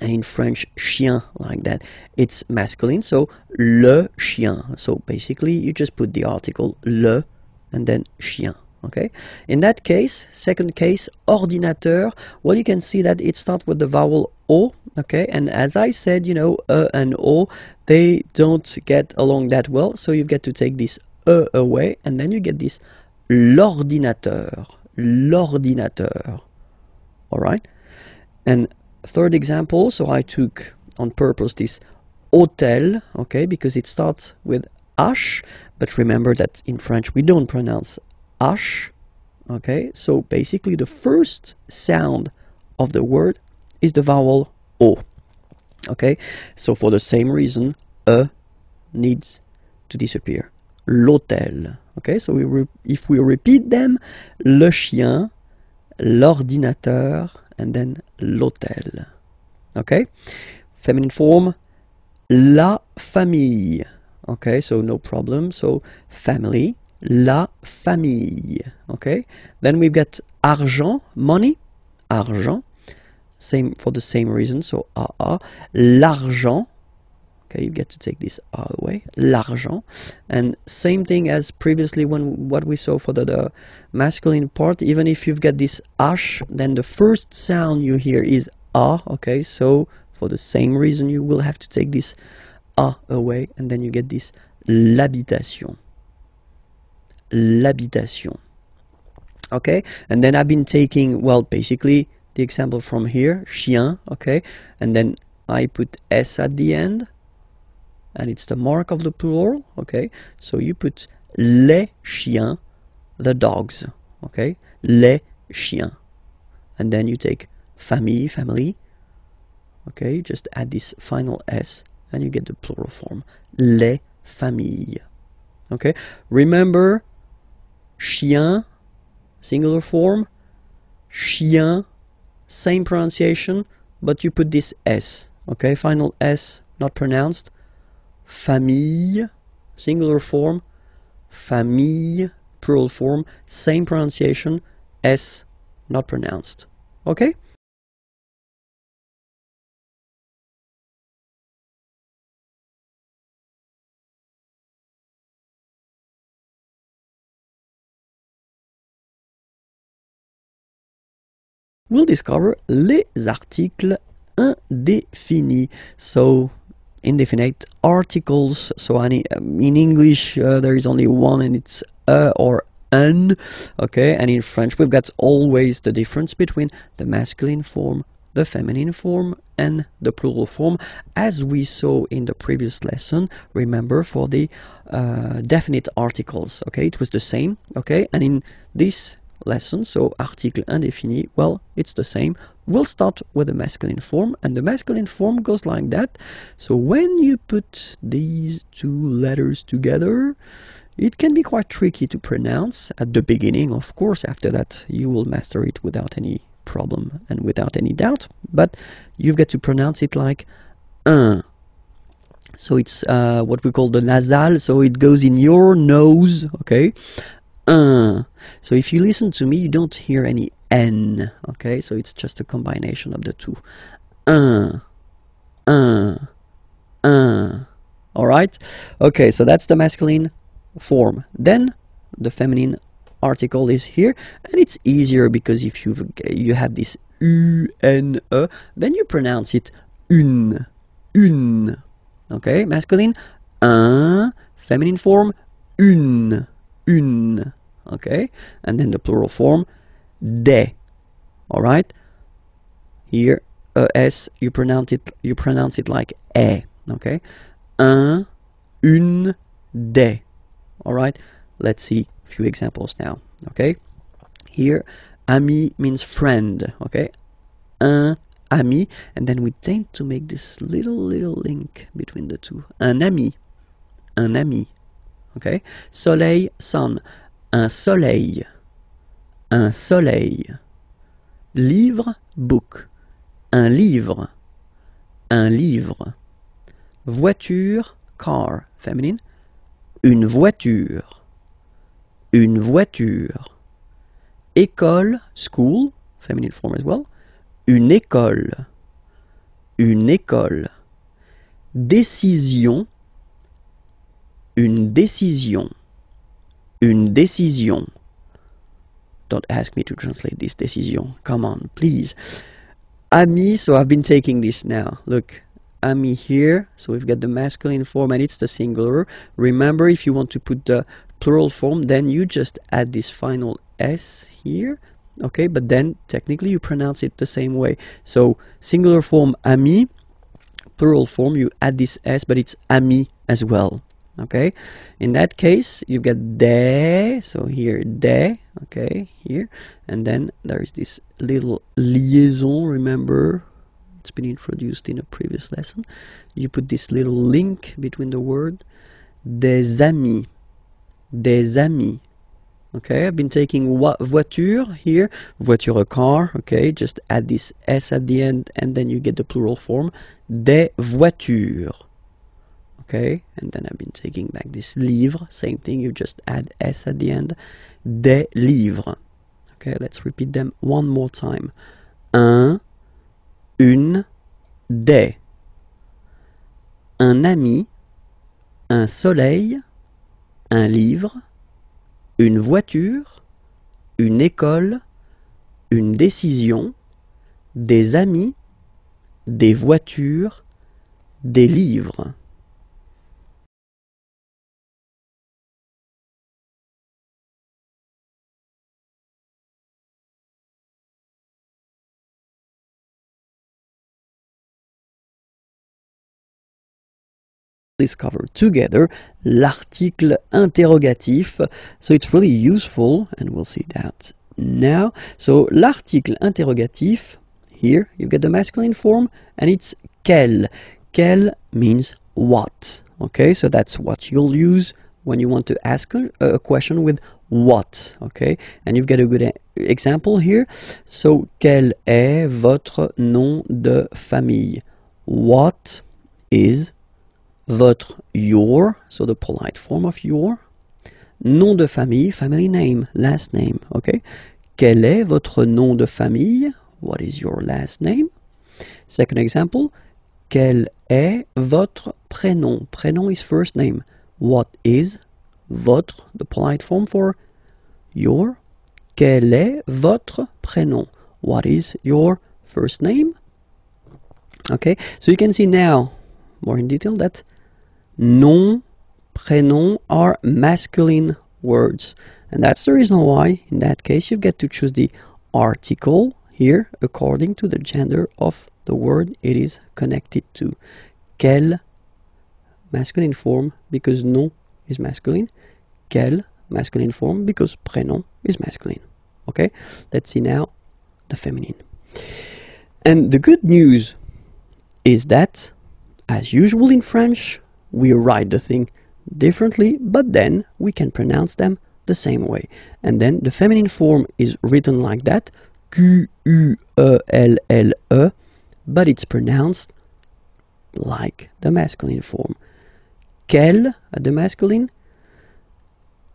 And in French, chien, like that, it's masculine, so le chien. So basically, you just put the article le and then chien, okay? In that case, second case, ordinateur, well, you can see that it starts with the vowel O, okay? And as I said, you know, E and O, they don't get along that well, so you get to take this E away, and then you get this l'ordinateur, l'ordinateur, all right? And third example, so I took on purpose this hôtel, okay, because it starts with H, but remember that in French we don't pronounce H, okay, so basically the first sound of the word is the vowel O, okay, so for the same reason, E needs to disappear, l'hôtel, okay, so we re if we repeat them, le chien, l'ordinateur, and then l'hôtel, okay? Feminine form, la famille, okay? So no problem, so family, la famille, okay? Then we've got argent, money, argent, same for the same reason, so A A, l'argent, okay, you get to take this R away, l'argent, and same thing as previously when what we saw for the, the masculine part, even if you've got this H, then the first sound you hear is A, okay, so for the same reason you will have to take this A away, and then you get this l'habitation, l'habitation, okay, and then I've been taking, well, basically the example from here, chien, okay, and then I put S at the end, and it's the mark of the plural, okay? So you put les chiens, the dogs, okay? Les chiens. And then you take famille, family, okay? Just add this final S and you get the plural form, les familles, okay? Remember, chien, singular form, chien, same pronunciation, but you put this S, okay, final S not pronounced. Famille, singular form, famille, plural form, same pronunciation, S not pronounced, okay? We'll discover les articles indéfinis. So, indefinite articles. So, any, um, in English, uh, there is only one and it's a or an. Okay, and in French, we've got always the difference between the masculine form, the feminine form, and the plural form, as we saw in the previous lesson, remember, for the uh, definite articles. Okay, it was the same. Okay, and in this lesson, so article indéfini, well, it's the same. We'll start with the masculine form, and the masculine form goes like that. So when you put these two letters together, it can be quite tricky to pronounce at the beginning, of course. After that, you will master it without any problem and without any doubt, but you've got to pronounce it like un. So it's uh, what we call the nasal, so it goes in your nose, okay? Uh, so if you listen to me, you don't hear any N, okay? So it's just a combination of the two. Uh, uh, uh. All right? Okay, so that's the masculine form. Then the feminine article is here, and it's easier because if you you have this U N E, then you pronounce it une, une. Okay, masculine, un, feminine form, une. Une, okay, and then the plural form, des. All right, here es, you pronounce it, you pronounce it like e, okay. Un, une, des. All right, let's see a few examples now. Okay, here ami means friend. Okay, un ami, and then we tend to make this little little link between the two. Un ami, un ami. Okay, soleil, sun, un soleil, un soleil. Livre, book, un livre, un livre. Voiture, car, féminine, une voiture, une voiture. École, school, feminine form as well, une école, une école. Décision, une décision, une décision. Don't ask me to translate this decision. Come on, please. Ami, so I've been taking this now. Look, ami here. So we've got the masculine form and it's the singular. Remember, if you want to put the plural form, then you just add this final S here. Okay, but then technically you pronounce it the same way. So singular form, ami. Plural form, you add this S, but it's ami as well. Okay, in that case, you get des, so here, des, okay, here, and then there is this little liaison, remember, it's been introduced in a previous lesson. You put this little link between the word, des amis, des amis. Okay, I've been taking voiture here, voiture, a car, okay, just add this S at the end, and then you get the plural form, des voitures. Okay, and then I've been taking back this livre, same thing, you just add S at the end, des livres. Okay, let's repeat them one more time. Un, une, des. Un ami, un soleil, un livre, une voiture, une école, une décision, des amis, des voitures, des livres. Discover together l'article interrogatif. So it's really useful and we'll see that now. So l'article interrogatif, here you get the masculine form and it's quel. Quel means what. Okay, so that's what you'll use when you want to ask a, a question with what, okay? And you've got a good example here. So, quel est votre nom de famille? What is votre, your, so the polite form of your, nom de famille, family name, last name, okay? Quel est votre nom de famille? What is your last name? Second example, quel est votre prénom? Prénom is first name. What is votre, the polite form for your. Quel est votre prénom? What is your first name? Okay, so you can see now, more in detail, that nom, prénom are masculine words. And that's the reason why, in that case, you get to choose the article here, according to the gender of the word it is connected to. Quel, masculine form, because nom is masculine. Quel, masculine form, because prénom is masculine. Okay, let's see now the feminine. And the good news is that, as usual in French, we write the thing differently, but then we can pronounce them the same way. And then the feminine form is written like that, Q U E L L E, but it's pronounced like the masculine form. Quel at the masculine,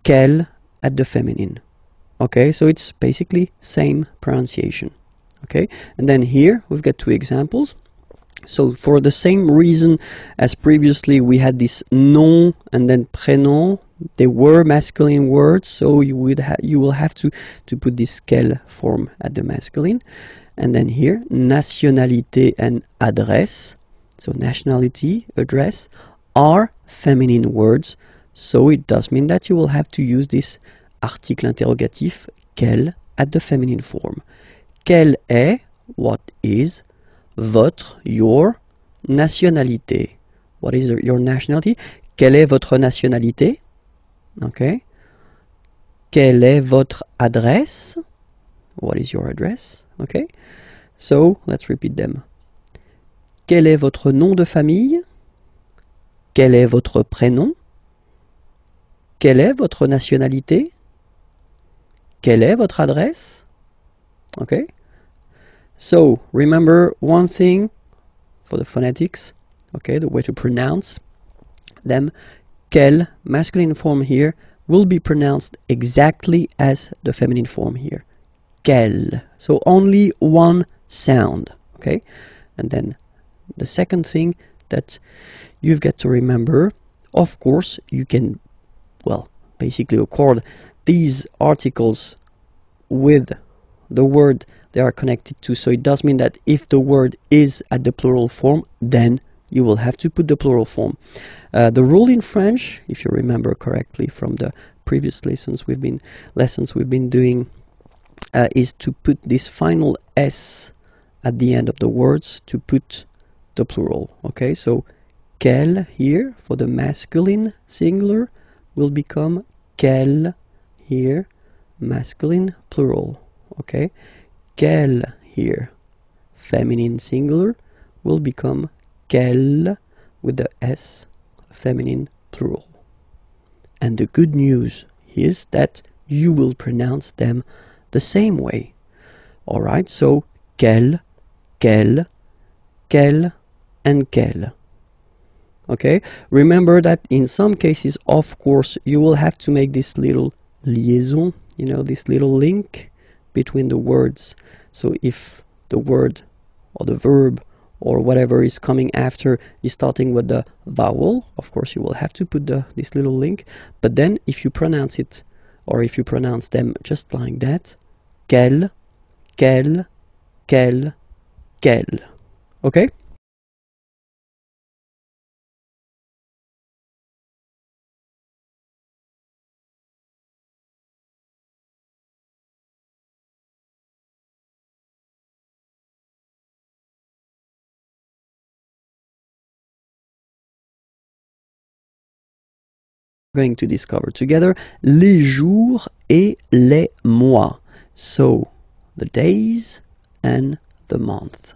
quel at the feminine. Okay, so it's basically same pronunciation. Okay, and then here we've got two examples. So for the same reason as previously, we had this nom and then prénom. They were masculine words, so you would ha you will have to to put this quel form at the masculine. And then here, nationalité and adresse. So nationality, address are feminine words. So it does mean that you will have to use this article interrogatif quel at the feminine form. Quel est, what is, votre, your, nationalité. What is your nationality? Quelle est votre nationalité? Okay. Quelle est votre adresse? What is your address? Okay. So, let's repeat them. Quel est votre nom de famille? Quel est votre prénom? Quelle est votre nationalité? Quelle est votre adresse? Okay. So, remember one thing for the phonetics, okay, the way to pronounce them. Quel, masculine form here, will be pronounced exactly as the feminine form here. Quel. So, only one sound, okay? And then the second thing that you've got to remember, of course, you can, well, basically accord these articles with the word they are connected to. So it does mean that if the word is at the plural form, then you will have to put the plural form. Uh, the rule in French, if you remember correctly from the previous lessons we've been lessons we've been doing, uh, is to put this final s at the end of the words to put the plural. Okay, so quel here for the masculine singular will become quel here, masculine plural. Okay, quel here, feminine singular, will become quel with the s, feminine plural. And the good news is that you will pronounce them the same way. All right, so quel, quel, quel, and quel. Okay, remember that in some cases, of course, you will have to make this little liaison, you know, this little link between the words. So if the word or the verb or whatever is coming after is starting with the vowel, of course you will have to put the, this little link. But then if you pronounce it, or if you pronounce them just like that, quel, quel, quel, quel. Okay? Going to discover together les jours et les mois. So, the days and the month.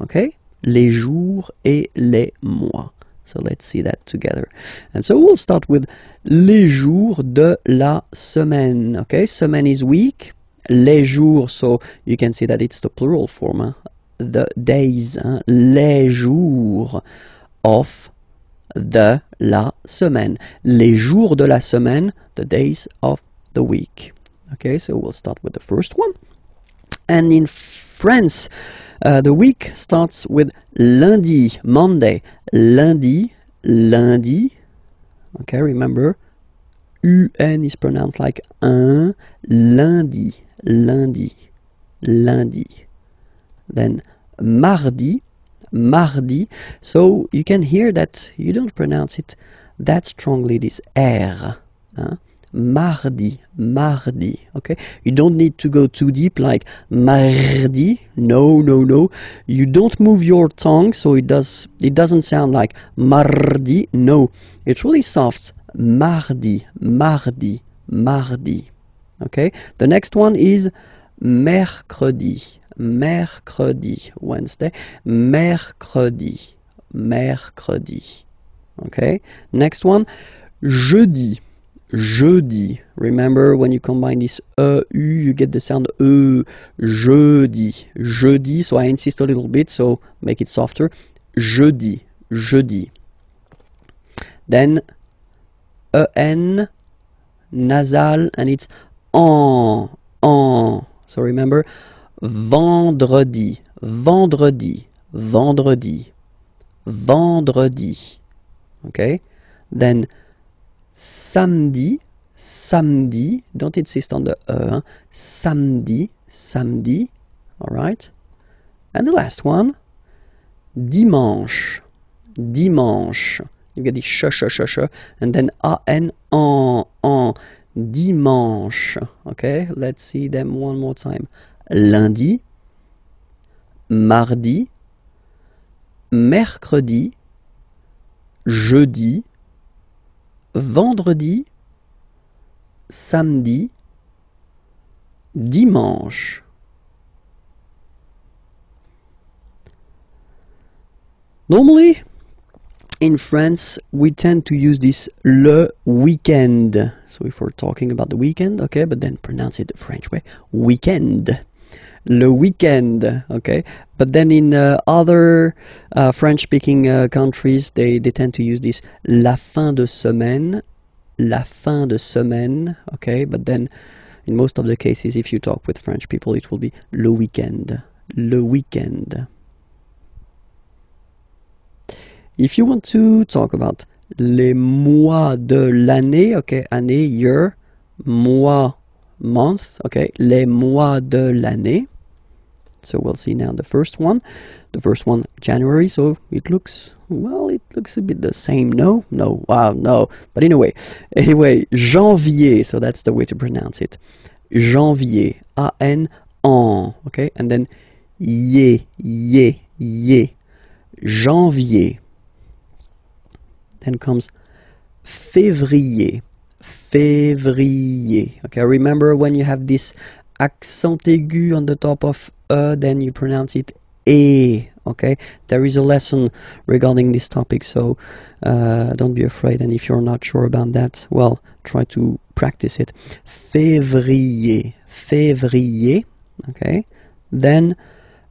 Okay? Les jours et les mois. So let's see that together. And so we'll start with les jours de la semaine. Okay, semaine is week. Les jours, so you can see that it's the plural form. Hein? The days. Hein? Les jours of de la semaine. Les jours de la semaine, the days of the week. Okay, so we'll start with the first one. And in France, uh, the week starts with lundi, Monday. Lundi, lundi. Okay, remember, U N is pronounced like un. Lundi, lundi, lundi. Then mardi, mardi. So you can hear that you don't pronounce it that strongly, this R. Huh? Mardi, mardi, okay? You don't need to go too deep like mardi, no, no, no. You don't move your tongue, so it, does, it doesn't sound like mardi, no. It's really soft, mardi, mardi, mardi, okay? The next one is mercredi, mercredi, Wednesday, mercredi, mercredi, okay? Next one, jeudi. Jeudi. Remember, when you combine this E, U, you get the sound E. Jeudi. Jeudi. So I insist a little bit, so make it softer. Jeudi. Jeudi. Then, E N, nasal, and it's en. En. So remember, vendredi. Vendredi. Vendredi. Vendredi. Okay? Then, samedi, samedi, don't insist on the E, hein? Samedi, samedi, all right? And the last one, dimanche, dimanche, you get the sh, sh, sh, sh, and then A N, en, en, dimanche, okay? Let's see them one more time. Lundi, mardi, mercredi, jeudi, vendredi, samedi, dimanche. Normally, in France, we tend to use this le weekend. So if we're talking about the weekend, okay, but then pronounce it the French way, weekend. Le weekend, okay? But then in uh, other uh, French-speaking uh, countries, they, they tend to use this la fin de semaine, la fin de semaine, okay? But then in most of the cases, if you talk with French people, it will be le weekend, le weekend. If you want to talk about les mois de l'année, okay, année, year, mois, month, okay, les mois de l'année. So we'll see now the first one. The first one, January, so it looks, well, it looks a bit the same, no? No, wow, no. But anyway, anyway, janvier, so that's the way to pronounce it. Janvier, A N, en, okay? And then, yé, yé, yé, janvier. Then comes février, février. Okay, remember when you have this accent aigu on the top of E, then you pronounce it E, okay? There is a lesson regarding this topic, so uh, don't be afraid. And if you're not sure about that, well, try to practice it. Février, février, okay? Then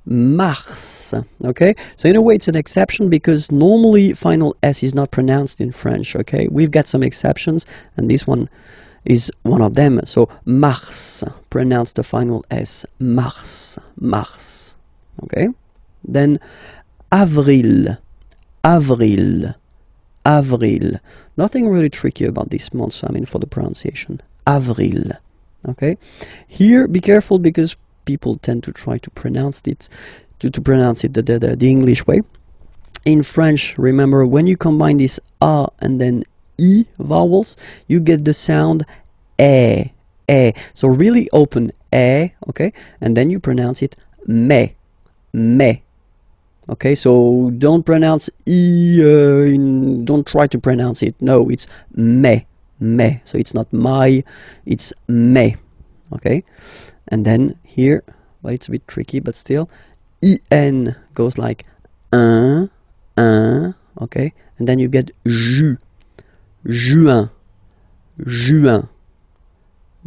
mars, okay? So in a way, it's an exception because normally final S is not pronounced in French, okay? We've got some exceptions, and this one is one of them. So mars, pronounce the final S, mars, mars, okay? Then avril, avril, avril. Nothing really tricky about this month, so I mean for the pronunciation, avril, okay? Here, be careful because people tend to try to pronounce it, to, to pronounce it the, the, the English way. In French, remember, when you combine this A and then E vowels, you get the sound E, E. So really open E, okay? And then you pronounce it me, me. Okay, so don't pronounce E, uh, in, don't try to pronounce it. No, it's me, me. So it's not my, it's me, okay? And then here, well, it's a bit tricky, but still, I N goes like un, un, okay? And then you get ju, juin, juin,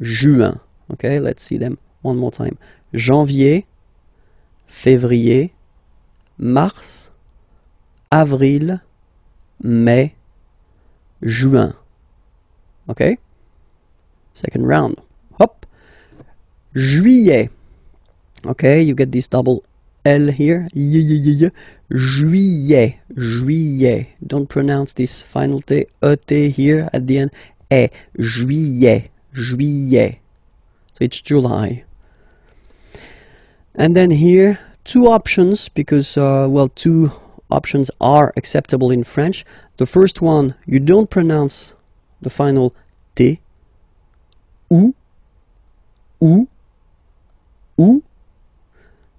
juin. Okay, let's see them one more time. Janvier, février, mars, avril, mai, juin. Okay? Second round. Hop. Juillet. Okay, you get this double L here. Y -y -y -y. Juillet. Juillet. Don't pronounce this final T, E T here at the end. Eh. Juillet. Juillet. So it's July. And then here, two options, because, uh, well, two options are acceptable in French. The first one, you don't pronounce the final T. Ou. Ou. Ou.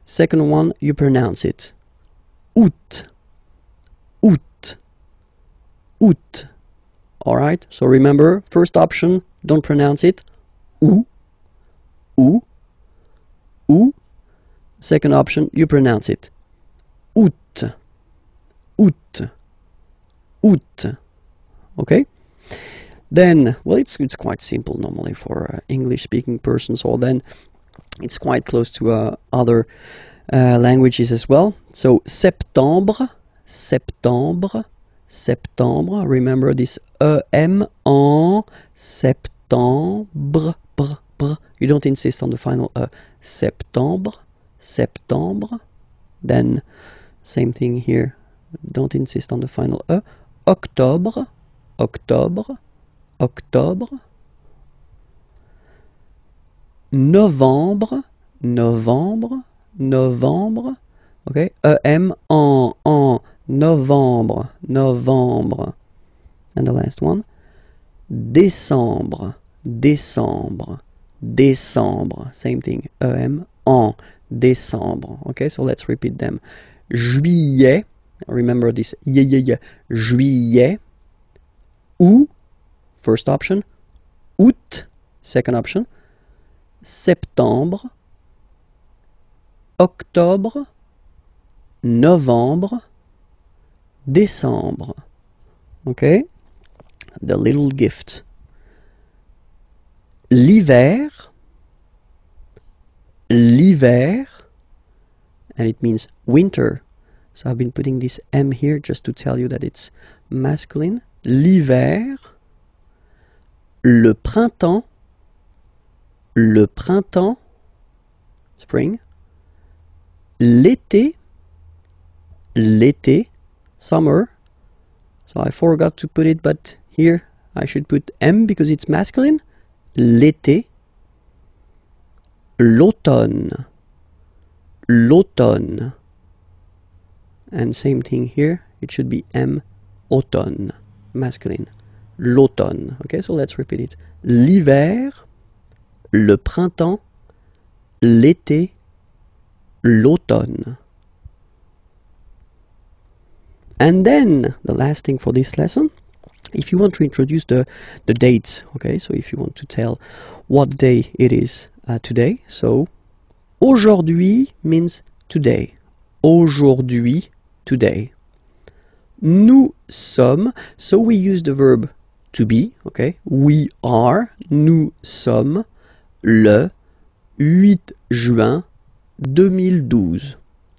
Second one, you pronounce it. Août. Août. Août. Alright, so remember, first option, don't pronounce it. Ou. Ou. Ou. Second option, you pronounce it. Août. Août. Août. Okay? Then, well, it's, it's quite simple normally for uh, English-speaking persons, or then it's quite close to uh, other uh, languages as well. So, septembre, septembre, septembre. Remember this E M en septembre. Br, br. You don't insist on the final E. Septembre, septembre. Then, same thing here. Don't insist on the final E. Octobre, octobre, octobre. Novembre, novembre, novembre. Okay, E M en, en, novembre, novembre. And the last one. Décembre, décembre, décembre. Same thing, E M en, décembre. Okay, so let's repeat them. Juillet, remember this, yeah, yeah, yeah. Juillet, ou, first option, août, second option. Septembre, octobre, novembre, décembre. Okay? The little gift. L'hiver, l'hiver, and it means winter. So I've been putting this M here just to tell you that it's masculine. L'hiver, le printemps, le printemps, spring, l'été, l'été, summer. So I forgot to put it, but here I should put M because it's masculine. L'été, l'automne, l'automne. And same thing here, it should be M, automne, masculine. L'automne. Okay, so let's repeat it. L'hiver, le printemps, l'été, l'automne. And then, the last thing for this lesson, if you want to introduce the, the dates, okay, so if you want to tell what day it is uh, today, so, aujourd'hui means today, aujourd'hui, today. Nous sommes, so we use the verb to be, okay, we are, nous sommes, le huit juin deux mille douze.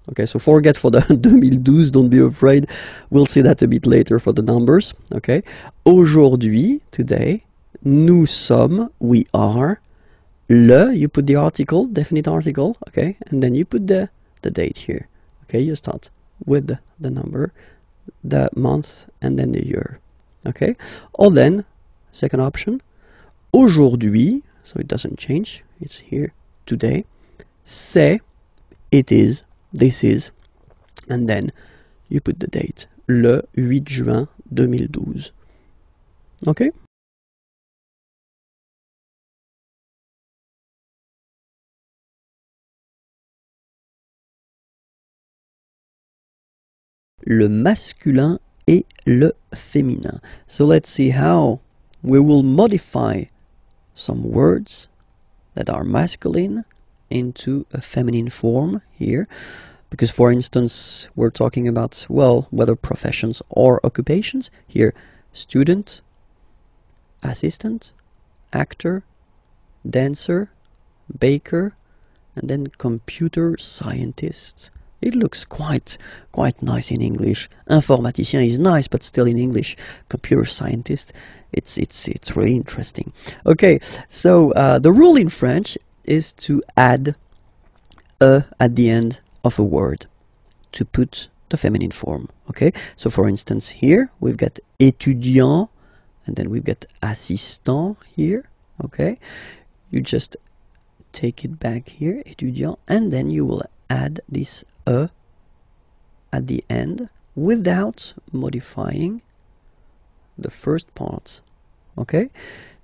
Okay, so forget for the deux mille douze, don't be afraid. We'll see that a bit later for the numbers. Okay, aujourd'hui, today, nous sommes, we are, le, you put the article, definite article, okay, and then you put the, the date here. Okay, you start with the, the number, the month, and then the year. Okay, or then, second option, aujourd'hui, so it doesn't change, it's here, today, c'est, it is, this is, and then you put the date, le huit juin deux mille douze. Okay? Le masculin et le féminin. So let's see how we will modify some words that are masculine into a feminine form here. Because, for instance, we're talking about, well, whether professions or occupations. Here, student, assistant, actor, dancer, baker, and then computer scientist. It looks quite, quite nice in English. Informaticien is nice, but still in English. Computer scientist, it's, it's, it's really interesting. Okay, so uh, the rule in French is to add a at the end of a word to put the feminine form. Okay, so for instance, here we've got étudiant, and then we've got assistant here. Okay, you just take it back here, étudiant, and then you will add this E at the end without modifying the first part. Okay,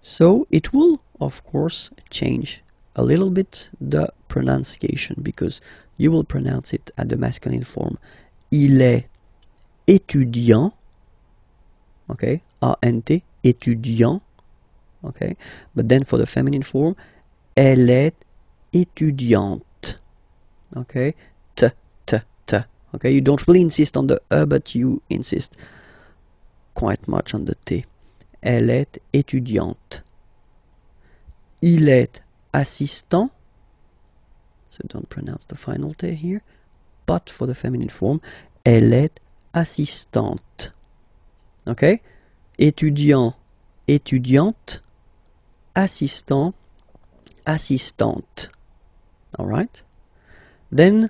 so it will of course change a little bit the pronunciation, because you will pronounce it at the masculine form. Il est étudiant, okay, A N T, étudiant, okay, but then for the feminine form, elle est étudiante, okay, t, t, t, okay, you don't really insist on the E, but you insist quite much on the T. Elle est étudiante. Il est assistant, so don't pronounce the final T here, but for the feminine form, elle est assistante. Okay? Étudiant, étudiante, assistant, assistante. Alright? Then,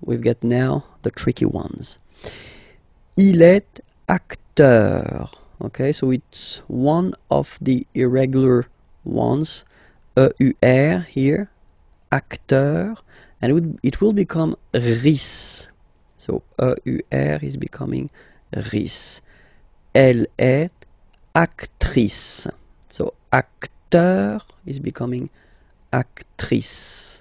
we've got now the tricky ones. Il est acteur. Okay, so it's one of the irregular ones. E U R here. Acteur, and it, would, it will become ris. So E U R is becoming ris. Elle est actrice. So acteur is becoming actrice.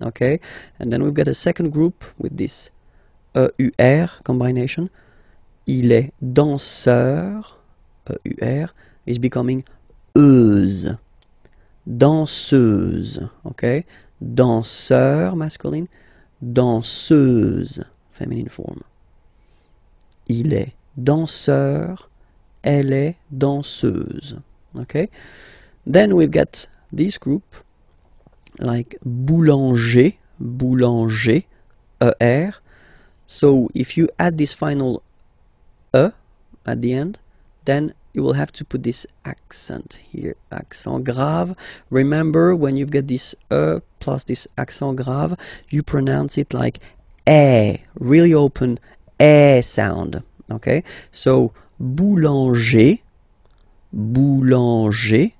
Okay, and then we've got a second group with this E U R combination. Il est danseur. E U R is becoming euse. Danseuse. Okay, danseur masculine, danseuse feminine form. Il est danseur, elle est danseuse. Okay, then we've got this group like boulanger, boulanger, er. So if you add this final e at the end, then you will have to put this accent here, accent grave. Remember, when you've got this E plus this accent grave, you pronounce it like eh, really open eh sound. Okay, so boulanger, boulanger,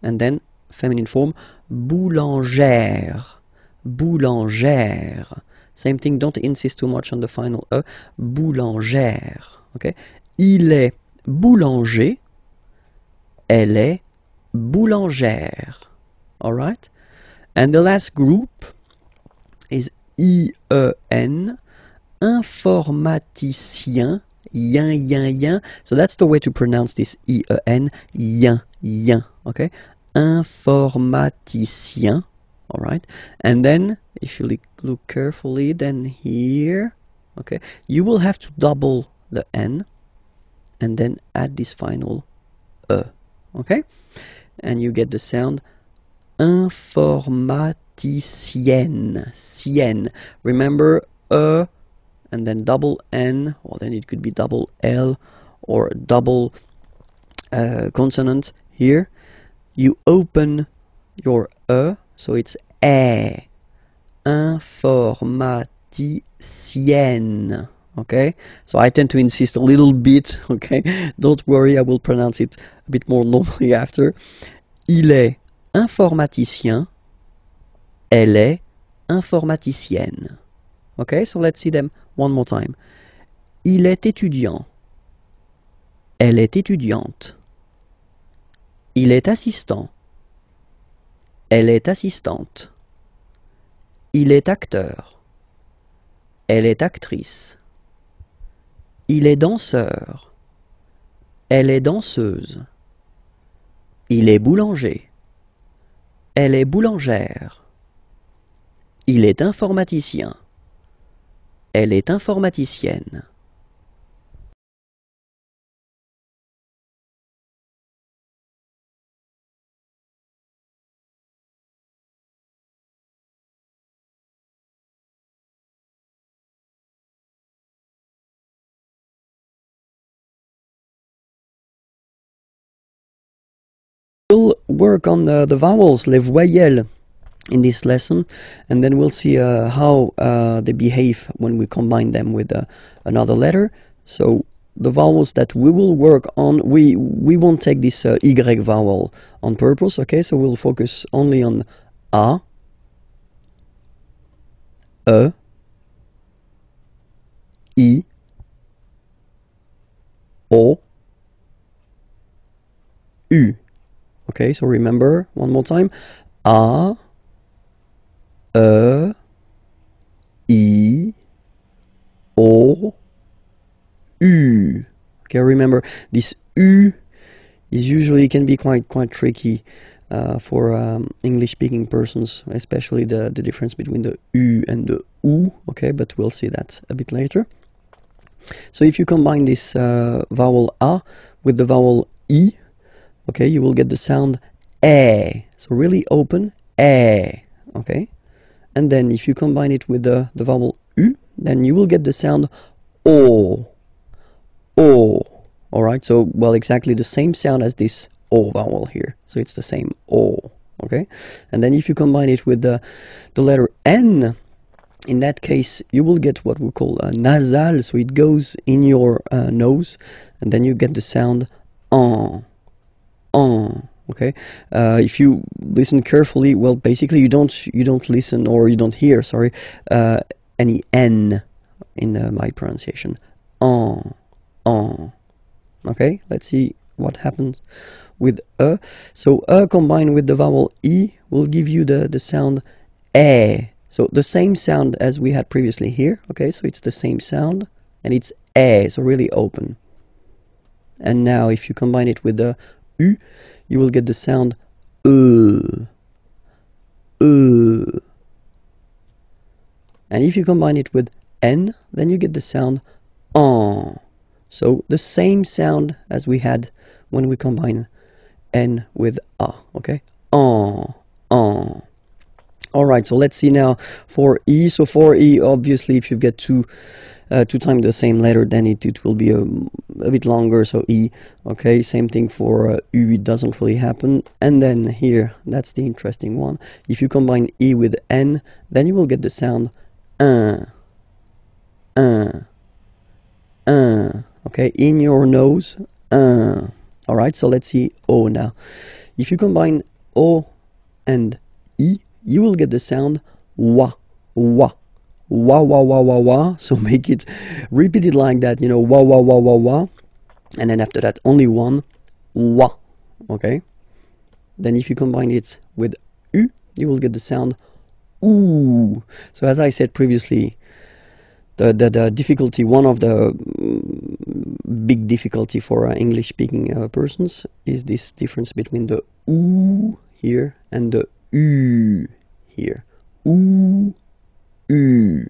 and then feminine form, boulangère, boulangère. Same thing, don't insist too much on the final E, boulangère. Okay, il est boulanger, elle est boulangère. Alright? And the last group is I E N, informaticien, yin, yin, yin. So that's the way to pronounce this I E N, yin, yin. Okay? Informaticien. Alright? And then, if you look carefully, then here, okay, you will have to double the N, and then add this final E, okay? And you get the sound informaticienne, sienne. Remember, E, and then double N, or then it could be double L, or double uh, consonant here. You open your E, so it's E, informaticienne. Okay, so I tend to insist a little bit, okay? Don't worry, I will pronounce it a bit more normally after. Il est informaticien, elle est informaticienne. Okay, so let's see them one more time. Il est étudiant, elle est étudiante. Il est assistant, elle est assistante. Il est acteur, elle est actrice. Il est danseur, elle est danseuse. Il est boulanger, elle est boulangère. Il est informaticien, Elle est informaticienne. We'll work on uh, the vowels, les voyelles, in this lesson, and then we'll see uh, how uh, they behave when we combine them with uh, another letter. So the vowels that we will work on, we we won't take this uh, y vowel on purpose, okay? So we'll focus only on a, e, i, o, u. Okay, so remember one more time: a, e, i, o, u. Okay, remember this u is usually can be quite quite tricky uh, for um, English-speaking persons, especially the the difference between the u and the u. Okay, but we'll see that a bit later. So if you combine this uh, vowel a with the vowel i, okay, you will get the sound eh. So really open eh. Okay, and then if you combine it with the the vowel u, then you will get the sound o. O. All right. So well, exactly the same sound as this o vowel here. So it's the same o. Okay, and then if you combine it with the the letter n, in that case you will get what we call a nasal. So it goes in your uh, nose, and then you get the sound en. En. Okay, uh, if you listen carefully, well, basically you don't you don't listen or you don't hear, sorry, uh, any n in uh, my pronunciation. En. En. Okay, let's see what happens with e. So e combined with the vowel i will give you the the sound eh. So the same sound as we had previously here. Okay, so it's the same sound and it's eh. So really open. And now if you combine it with the u, you will get the sound e, e. And if you combine it with n, then you get the sound en. So the same sound as we had when we combine n with a. Okay, en, en. All right. So let's see now for e. So for e, obviously, if you get two uh, two times the same letter, then it it will be a, a bit longer. So e. Okay. Same thing for uh, u. It doesn't really happen. And then here, that's the interesting one. If you combine e with n, then you will get the sound un, un, un. Okay. In your nose. Un. All right. So let's see o now. If you combine o and e, you will get the sound wa, wa, wa, wa, wa, wa, wa. So make it, repeat it like that, you know, wa, wa, wa, wa, wa. And then after that, only one, wa. Okay? Then if you combine it with u, you will get the sound oo. So as I said previously, the, the, the difficulty, one of the big difficulty for uh, English-speaking uh, persons is this difference between the oo here and the u. Here, oo, u.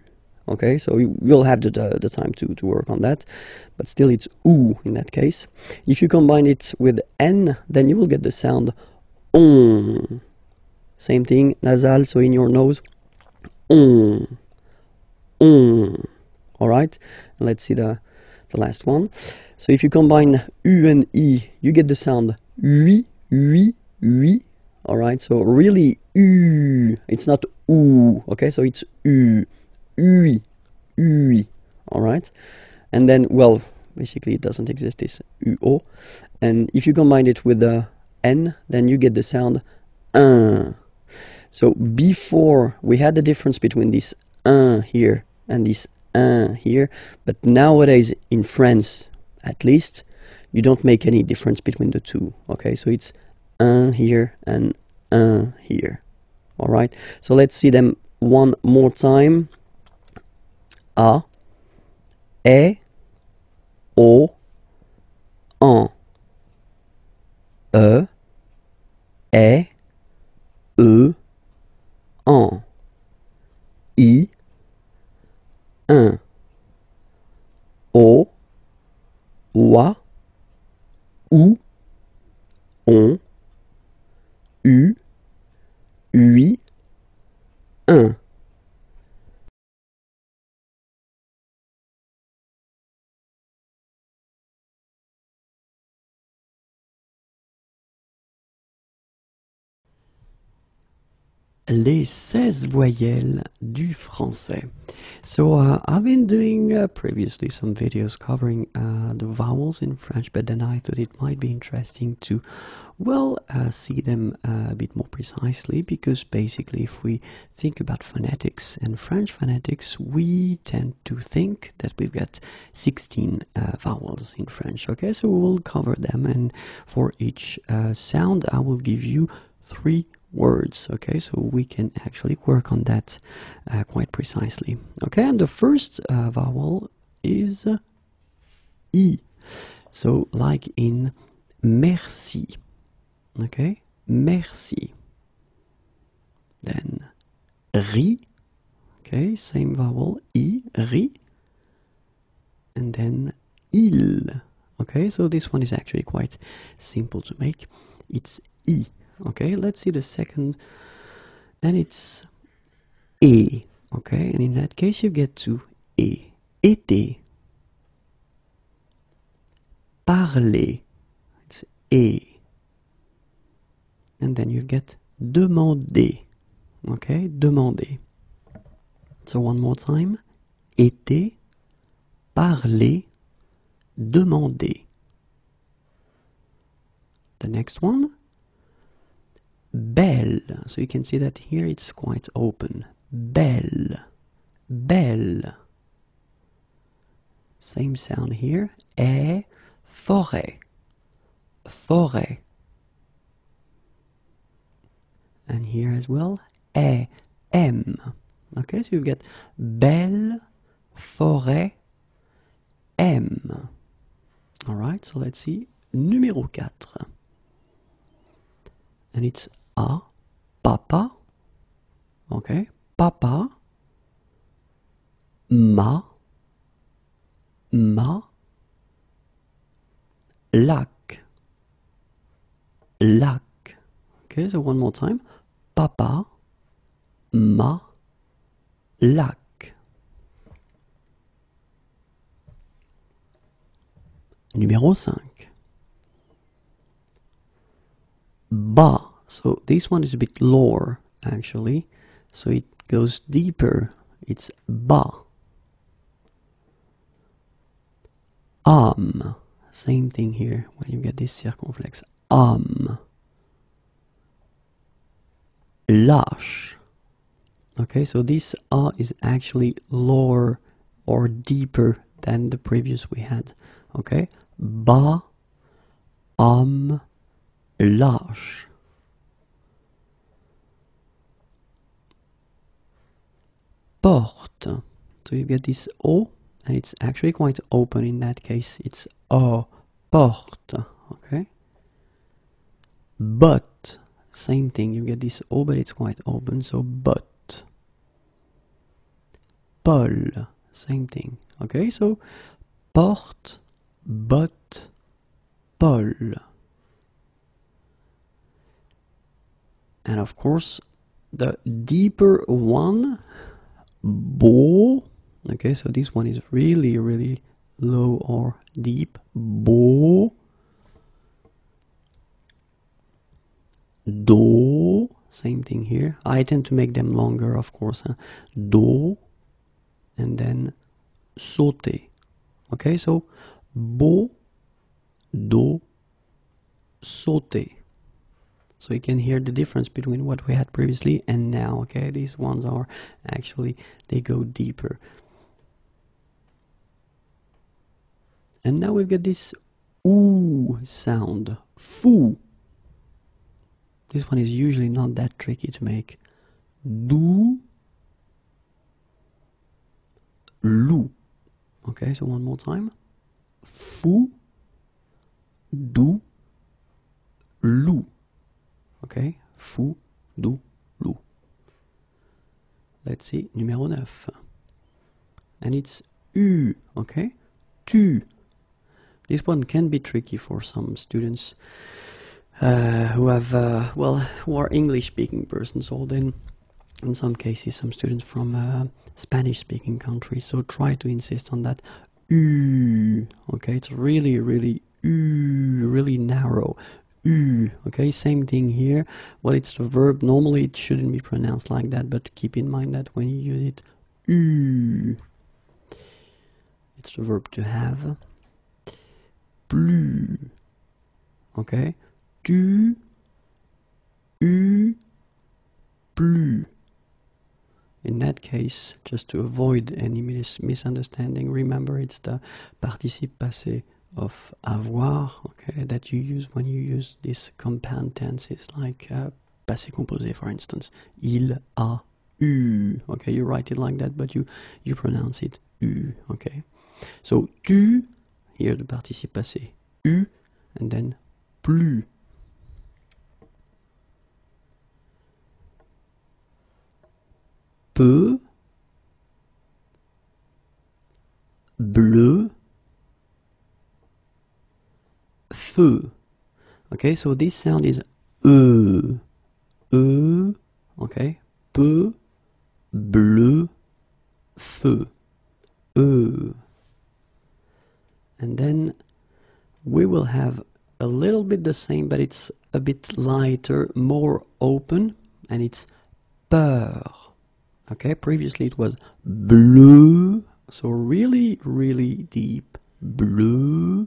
Okay, so we'll have the, the, the time to, to work on that, but still it's oo in that case. If you combine it with n, then you will get the sound on. Same thing, nasal, so in your nose, on, on. All right, let's see the, the last one. So if you combine u and e, you get the sound ui, ui, ui. All right, so really u, it's not oo, okay, so it's u, ui, ui, all right, and then, well, basically it doesn't exist, this uo, and if you combine it with the n, then you get the sound un. So before, we had the difference between this un here and this un here, but nowadays, in France, at least, you don't make any difference between the two, okay, so it's un here and un here. All right, so let's see them one more time. A, e, o, en. E, e, e, en. I, un. au, oua, ou, on, u, ui, un. Les seize voyelles du français. So uh, I've been doing uh, previously some videos covering uh, the vowels in French, but then I thought it might be interesting to, well, uh, see them uh, a bit more precisely, because basically if we think about phonetics and French phonetics, we tend to think that we've got sixteen uh, vowels in French, okay? So we'll cover them, and for each uh, sound I will give you three words, okay? So we can actually work on that uh, quite precisely, okay? And the first uh, vowel is uh, i, so like in merci, okay? Merci. Then ri, okay, same vowel, i, ri, and then il, okay? So this one is actually quite simple to make. It's i. Okay, let's see the second, and it's e, okay? And in that case, you get to e, été, parler, it's e, and then you get demander, okay? Demander. So one more time, été, parler, demander. The next one, belle. So you can see that here it's quite open. Belle. Belle. Same sound here. Eh, forêt. Forêt. And here as well. Eh, em. Okay, so you get belle, forêt, em. Alright, so let's see. Numéro quatre. And it's a, papa, okay, papa, ma, ma, lac, lac. Okay, so one more time, papa, ma, lac. Numéro cinq. Ba. So this one is a bit lower, actually. So it goes deeper. It's ba. Am. Same thing here when you get this circumflex. Am. Lâche. Okay, so this a is actually lower or deeper than the previous we had. Okay? Ba. Am. Lâche. Porte. So you get this O, and it's actually quite open in that case. It's O, porte, okay? But, same thing, you get this O, but it's quite open, so but. Paul, same thing, okay? So, porte, but, Paul. And of course, the deeper one, beau, okay, so this one is really, really low or deep. Beau, do, same thing here. I tend to make them longer, of course. Huh? Do, and then sauter. Okay, so beau, do, sauter. So you can hear the difference between what we had previously and now, okay? These ones are actually, they go deeper. And now we've got this oo sound, fou. This one is usually not that tricky to make. Dou, loup. Okay, so one more time. Fou, dou, loup. Okay, fou, dou, loup. Let's see, numéro neuf. And it's U, okay? tu. This one can be tricky for some students uh, who have, uh, well, who are English-speaking persons, or then in some cases some students from uh, Spanish-speaking countries. So try to insist on that U. Okay, it's really, really U, really narrow. U. Okay, same thing here. Well, it's the verb. Normally it shouldn't be pronounced like that, but keep in mind that when you use it, U, it's the verb to have. Plus. Okay. Tu. U. Plus. In that case, just to avoid any mis misunderstanding, remember it's the participe passé of avoir, okay, that you use when you use these compound tenses, like uh, passé composé, for instance. Il a eu. Okay, you write it like that, but you you pronounce it eu. Okay. So tu. Here the participe passé u, and then plus. Peu, bleu, feu. Okay, so this sound is e, e. Okay, peu, bleu, feu, e. And then we will have a little bit the same, but it's a bit lighter, more open, and it's peur. Okay, previously it was bleu, so really, really deep, bleu.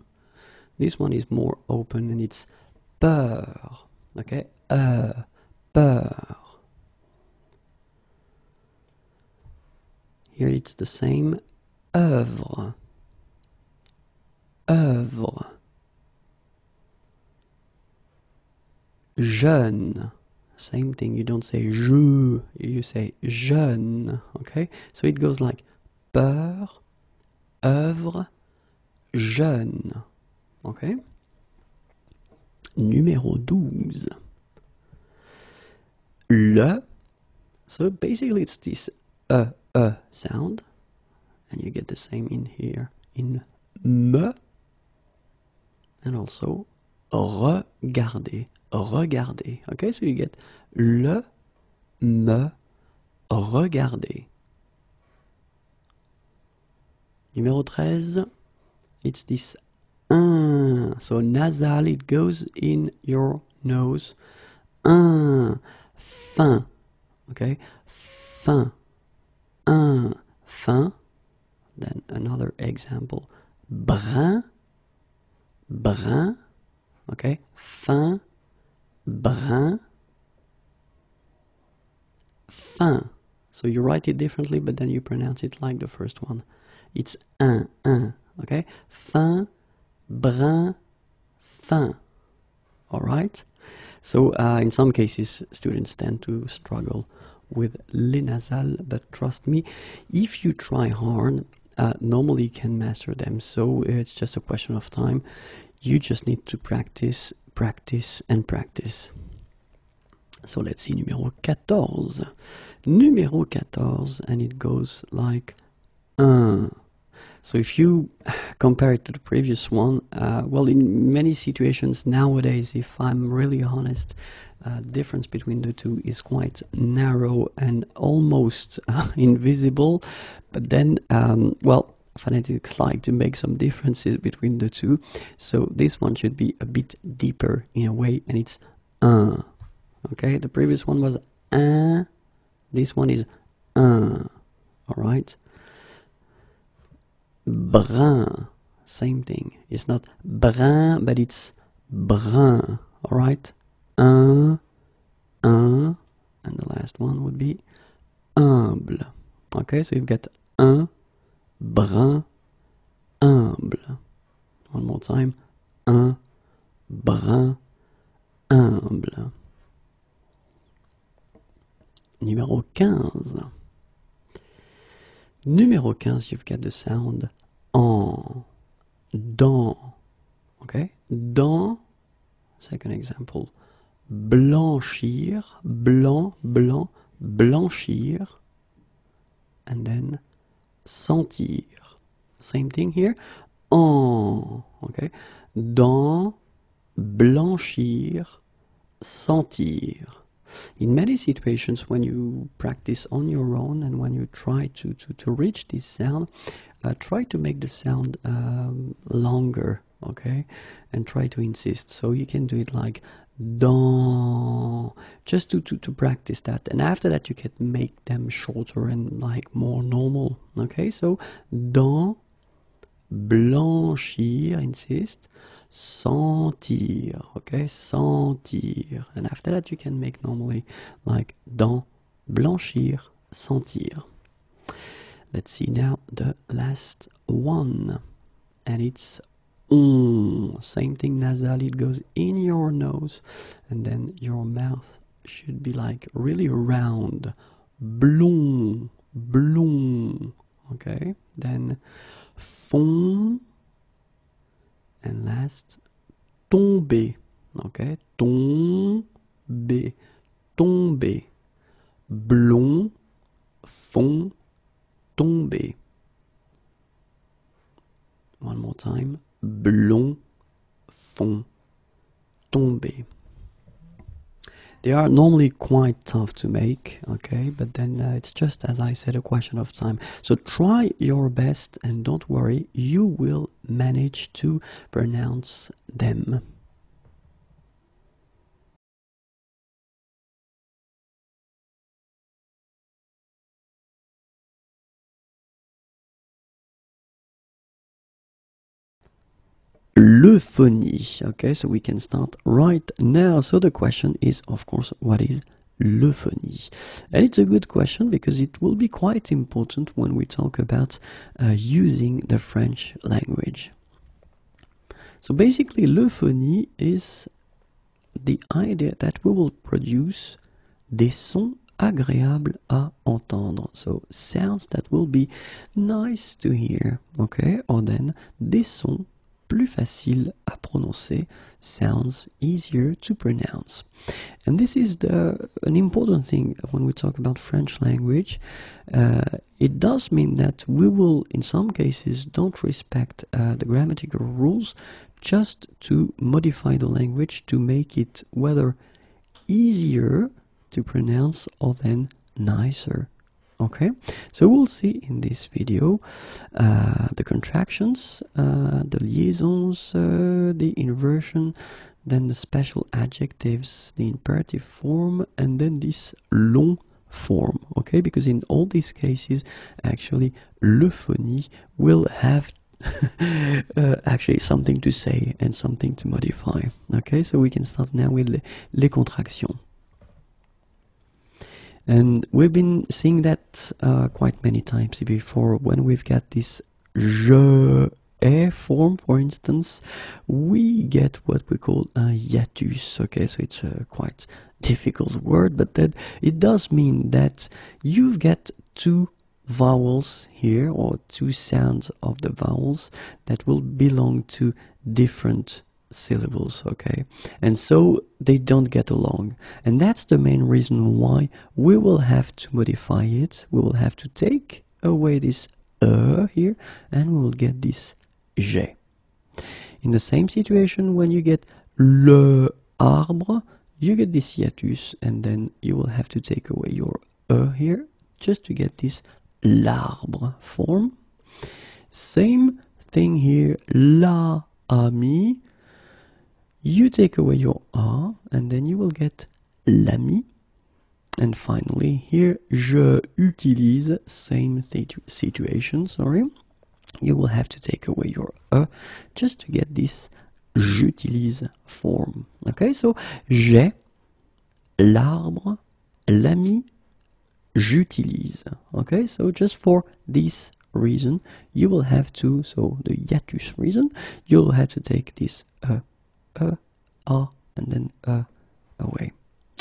This one is more open, and it's peur. Okay, uh, peur. Here it's the same, œuvre. Œuvre. Jeune. Same thing, you don't say je, you say jeune. Okay? So it goes like peur, œuvre, jeune. Okay? Numéro douze. Le. So basically it's this e, e sound. And you get the same in here, in me. And also, regarder, regarder. Okay, so you get le, me, regarder. Numéro treize, it's this un. So nasal, it goes in your nose. Un, fin. Okay, fin, un, fin. Then another example, brun. Brun, okay, fin, brun, fin. So you write it differently, but then you pronounce it like the first one. It's un, un, okay, fin, brun, fin. All right? So uh, in some cases, students tend to struggle with les nasales, but trust me, if you try hard, Uh, normally you can master them, so it's just a question of time. You just need to practice, practice, and practice. So let's see, numéro quatorze. Numéro quatorze, and it goes like un. So if you compare it to the previous one, uh, well, in many situations nowadays, if I'm really honest, the uh, difference between the two is quite narrow and almost uh, invisible. But then, um, well, phonetics like to make some differences between the two. So this one should be a bit deeper in a way, and it's un. Okay, the previous one was un. This one is un. All right. Brun, same thing. It's not brun, but it's brun. All right? Un, un, and the last one would be humble. Okay, so you've got un, brun, humble. One more time. Un, brun, humble. Numéro quinze. Numéro quinze, you've got the sound en, dans, okay? Dans, second example, blanchir, blanc, blanc, blanchir, and then sentir. Same thing here, en, okay, dans, blanchir, sentir. In many situations when you practice on your own and when you try to, to, to reach this sound, uh, try to make the sound um, longer, okay, and try to insist. So you can do it like dans, just to, to, to practice that, and after that you can make them shorter and like more normal, okay? So dans, blanchir, insist, sentir, okay, sentir, and after that you can make normally like dans, blanchir, sentir. Let's see now the last one, and it's on. Same thing, nasal, it goes in your nose and then your mouth should be like really round, blond, blond, okay? Then fond, and last, tomber, okay? Tomber, tomber, blond, fond, tomber. One more time, blond, fond, tomber. They are normally quite tough to make, okay, but then uh, it's just, as I said, a question of time. So try your best and don't worry, you will manage to pronounce them. Euphonie. Okay, so we can start right now. So the question is, of course, what is euphony? And it's a good question because it will be quite important when we talk about uh, using the French language. So basically, euphony is the idea that we will produce des sons agréables à entendre. So sounds that will be nice to hear, okay? Or then des sons plus facile à prononcer, sounds easier to pronounce. And this is the, an important thing when we talk about French language. Uh, it does mean that we will, in some cases, don't respect uh, the grammatical rules just to modify the language to make it whether easier to pronounce or then nicer. Okay, so we'll see in this video uh, the contractions, uh, the liaisons, uh, the inversion, then the special adjectives, the imperative form, and then this long form, okay? Because in all these cases, actually, euphonie will have uh, actually something to say and something to modify, okay? So we can start now with les, les contractions. And we've been seeing that uh, quite many times before when we've got this je ai form, for instance, we get what we call a hiatus, okay? So it's a quite difficult word, but that it does mean that you've got two vowels here, or two sounds of the vowels that will belong to different syllables, okay, and so they don't get along, and that's the main reason why we will have to modify it. We will have to take away this er here and we will get this j'ai. In the same situation, when you get le arbre, you get this hiatus and then you will have to take away your er here just to get this l'arbre form. Same thing here, la ami. You take away your A and then you will get l'ami. And finally here, je utilise, same situation, sorry. You will have to take away your A just to get this j'utilise form. Okay, so j'ai, l'arbre, l'ami, j'utilise. Okay, so just for this reason, you will have to, so the hiatus reason, you'll have to take this A. A, A, and then A away.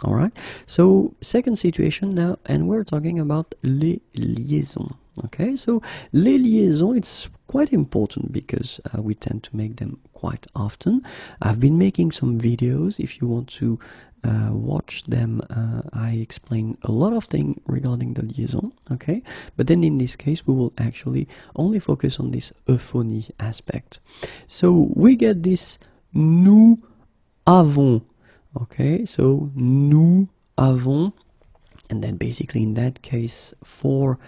All right. So second situation now, and we're talking about les liaisons. Okay. So les liaisons, it's quite important because uh, we tend to make them quite often. I've been making some videos. If you want to uh, watch them, uh, I explain a lot of things regarding the liaison, okay? But then in this case, we will actually only focus on this euphony aspect. So we get this nous avons, okay? So nous avons, and then basically in that case, for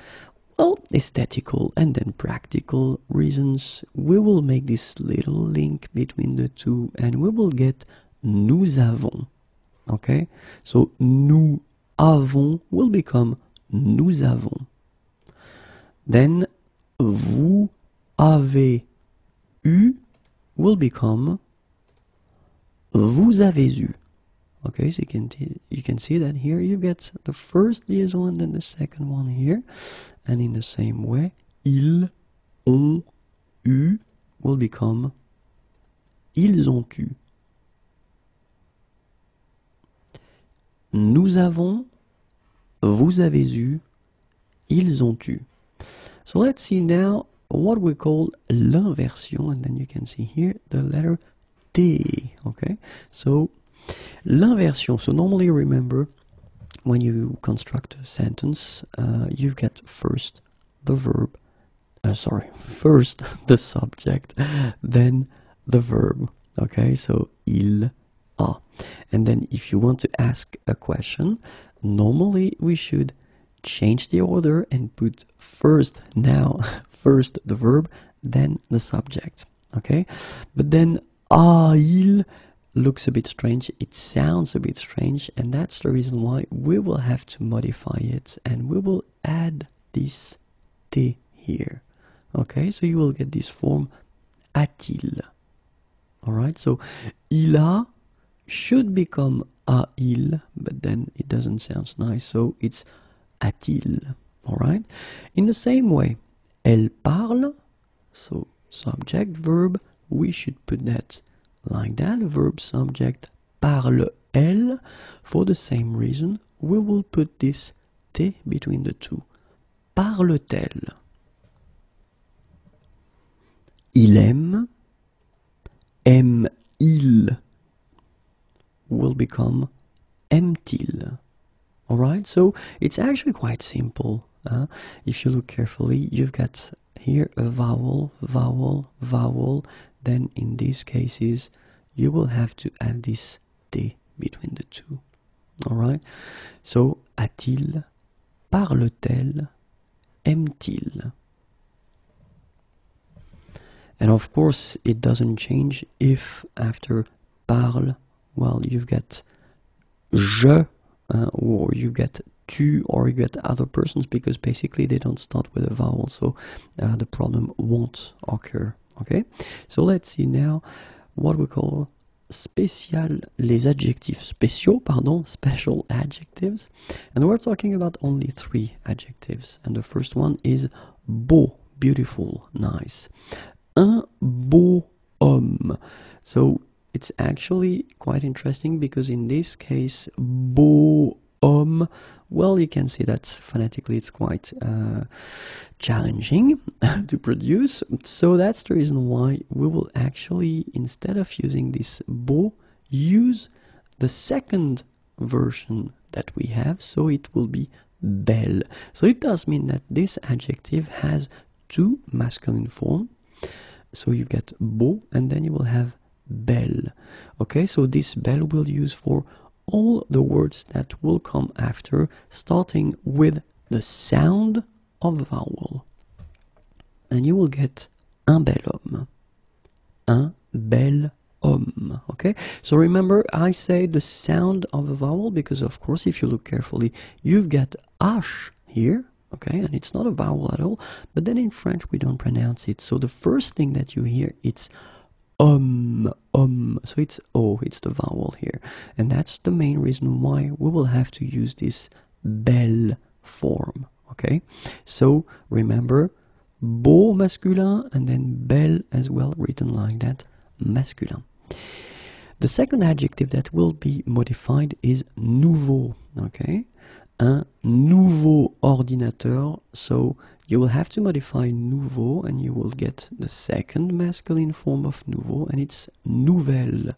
well, aesthetical and then practical reasons, we will make this little link between the two and we will get nous avons, okay? So nous avons will become nous avons. Then vous avez eu will become vous avez eu. Okay, so you can, you can see that here you get the first liaison and then the second one here. And in the same way, ils ont eu will become ils ont eu. Nous avons, vous avez eu, ils ont eu. So let's see now what we call l'inversion. And then you can see here the letter T. Okay, so l'inversion, so normally remember when you construct a sentence, uh, you get first the verb, uh, sorry, first the subject, then the verb, okay? So, il a. And then if you want to ask a question, normally we should change the order and put first, now, first the verb, then the subject, okay? But then, a, il, looks a bit strange, it sounds a bit strange, and that's the reason why we will have to modify it and we will add this T here. Okay, so you will get this form a-t-il. Alright, so il a should become a-il, but then it doesn't sound nice, so it's a-t-il. Alright, in the same way, elle parle, so subject, verb, we should put that like that, verb, subject, parle, elle. For the same reason, we will put this T between the two. Parle-t-elle? Il aime. Aime-il will become aime-t-il. Alright, so it's actually quite simple. Huh? If you look carefully, you've got here a vowel, vowel, vowel. Then in these cases, you will have to add this T between the two. Alright? So, a-t-il, parle-t-elle, aime-t-il? And of course, it doesn't change if after parle, well, you've got je, uh, or you get tu, or you get other persons, because basically they don't start with a vowel, so uh, the problem won't occur. Okay, so let's see now what we call special, les adjectifs, special, pardon, special adjectives. And we're talking about only three adjectives. And the first one is beau, beautiful, nice. Un beau homme. So it's actually quite interesting because in this case, beau homme, well, you can see that phonetically it's quite uh, challenging to produce. So that's the reason why we will actually, instead of using this beau, use the second version that we have. So it will be belle. So it does mean that this adjective has two masculine forms. So you get beau and then you will have belle. Okay, so this belle we'll use for all the words that will come after, starting with the sound of a vowel. And you will get un bel homme. Un bel homme. Okay? So remember, I say the sound of a vowel because, of course, if you look carefully, you've got H here. Okay? And it's not a vowel at all. But then in French, we don't pronounce it. So the first thing that you hear, it's Um, um, so it's O, it's the vowel here. And that's the main reason why we will have to use this belle form, okay? So, remember, beau masculin, and then belle as well, written like that, masculin. The second adjective that will be modified is nouveau, okay? Un nouveau ordinateur, so you will have to modify nouveau and you will get the second masculine form of nouveau and it's nouvelle,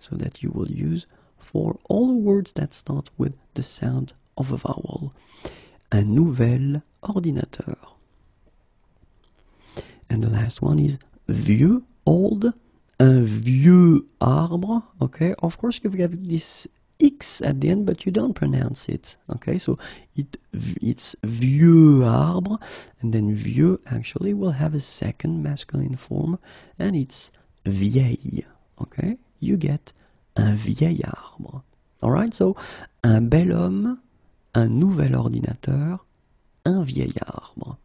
so that you will use for all words that start with the sound of a vowel. Un nouvel ordinateur. And the last one is vieux, old, un vieux arbre. Okay, of course you've got this X at the end, but you don't pronounce it. Okay, so it, it's vieux arbre, and then vieux actually will have a second masculine form, and it's vieille. Okay, you get un vieil arbre. Alright, so un bel homme, un nouvel ordinateur, un vieil arbre.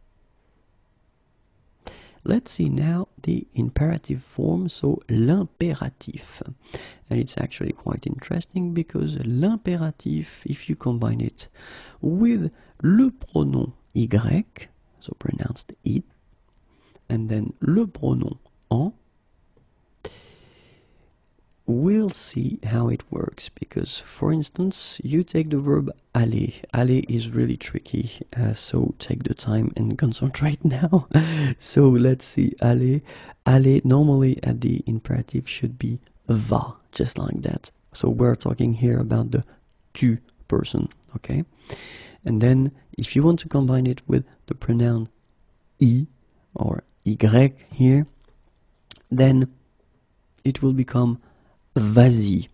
Let's see now the imperative form, so l'impératif. And it's actually quite interesting because l'impératif, if you combine it with le pronom y, so pronounced it, and then le pronom en, we'll see how it works, because for instance you take the verb aller. Aller is really tricky, uh, so take the time and concentrate now. So let's see, aller. Aller normally at the imperative should be va, just like that. So we're talking here about the tu person, okay? And then if you want to combine it with the pronoun I or Y here, then it will become vas-y.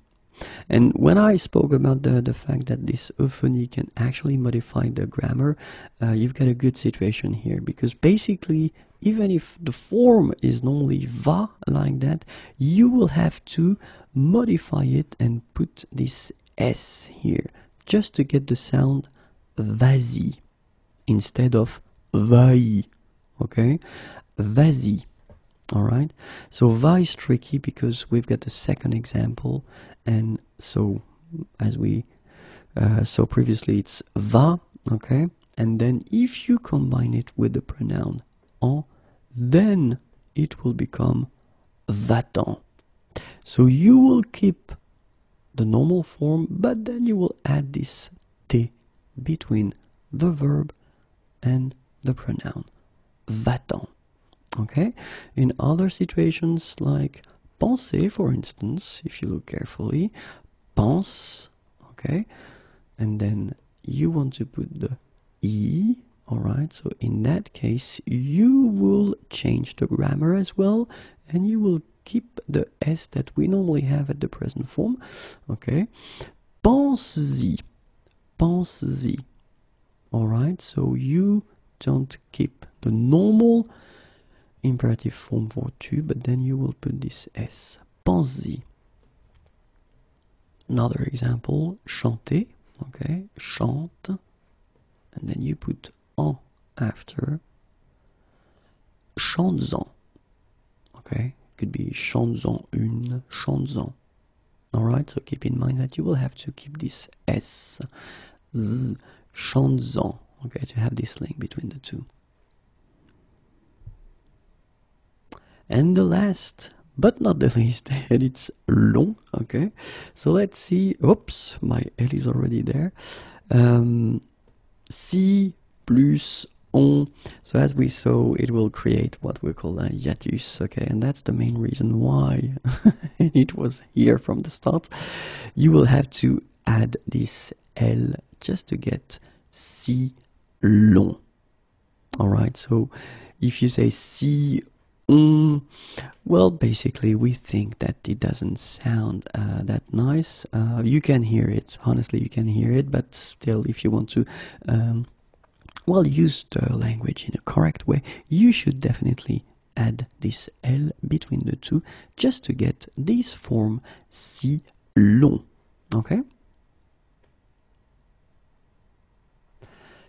And when I spoke about the, the fact that this euphony can actually modify the grammar, uh, you've got a good situation here, because basically even if the form is normally va like that, you will have to modify it and put this S here just to get the sound vas-y instead of va-y. Okay, vas-y. Alright, so va is tricky because we've got the second example, and so as we uh, so previously it's va, okay, and then if you combine it with the pronoun en, then it will become va-t'en. So you will keep the normal form, but then you will add this t between the verb and the pronoun va-t'en. Okay, in other situations like penser, for instance, if you look carefully, pense, okay, and then you want to put the I, alright, so in that case you will change the grammar as well, and you will keep the S that we normally have at the present form, okay, pense-y, pense-y, alright, so you don't keep the normal imperative form for tu, but then you will put this S, pense-y. Another example, chanter, okay, chante, and then you put en after, chante-en, okay, could be chante-en une, chante-en, alright, so keep in mind that you will have to keep this S, z, chante-en, okay, to have this link between the two. And the last, but not the least, and it's long, okay? So let's see, oops, my L is already there. Um, si plus on, so as we saw, it will create what we call a hiatus, okay? And that's the main reason why it was here from the start. You will have to add this L just to get si long, all right? So if you say si Mm, well, basically, we think that it doesn't sound uh, that nice. Uh, you can hear it, honestly, you can hear it, but still, if you want to, um, well, use the language in a correct way, you should definitely add this L between the two, just to get this form, si long, okay?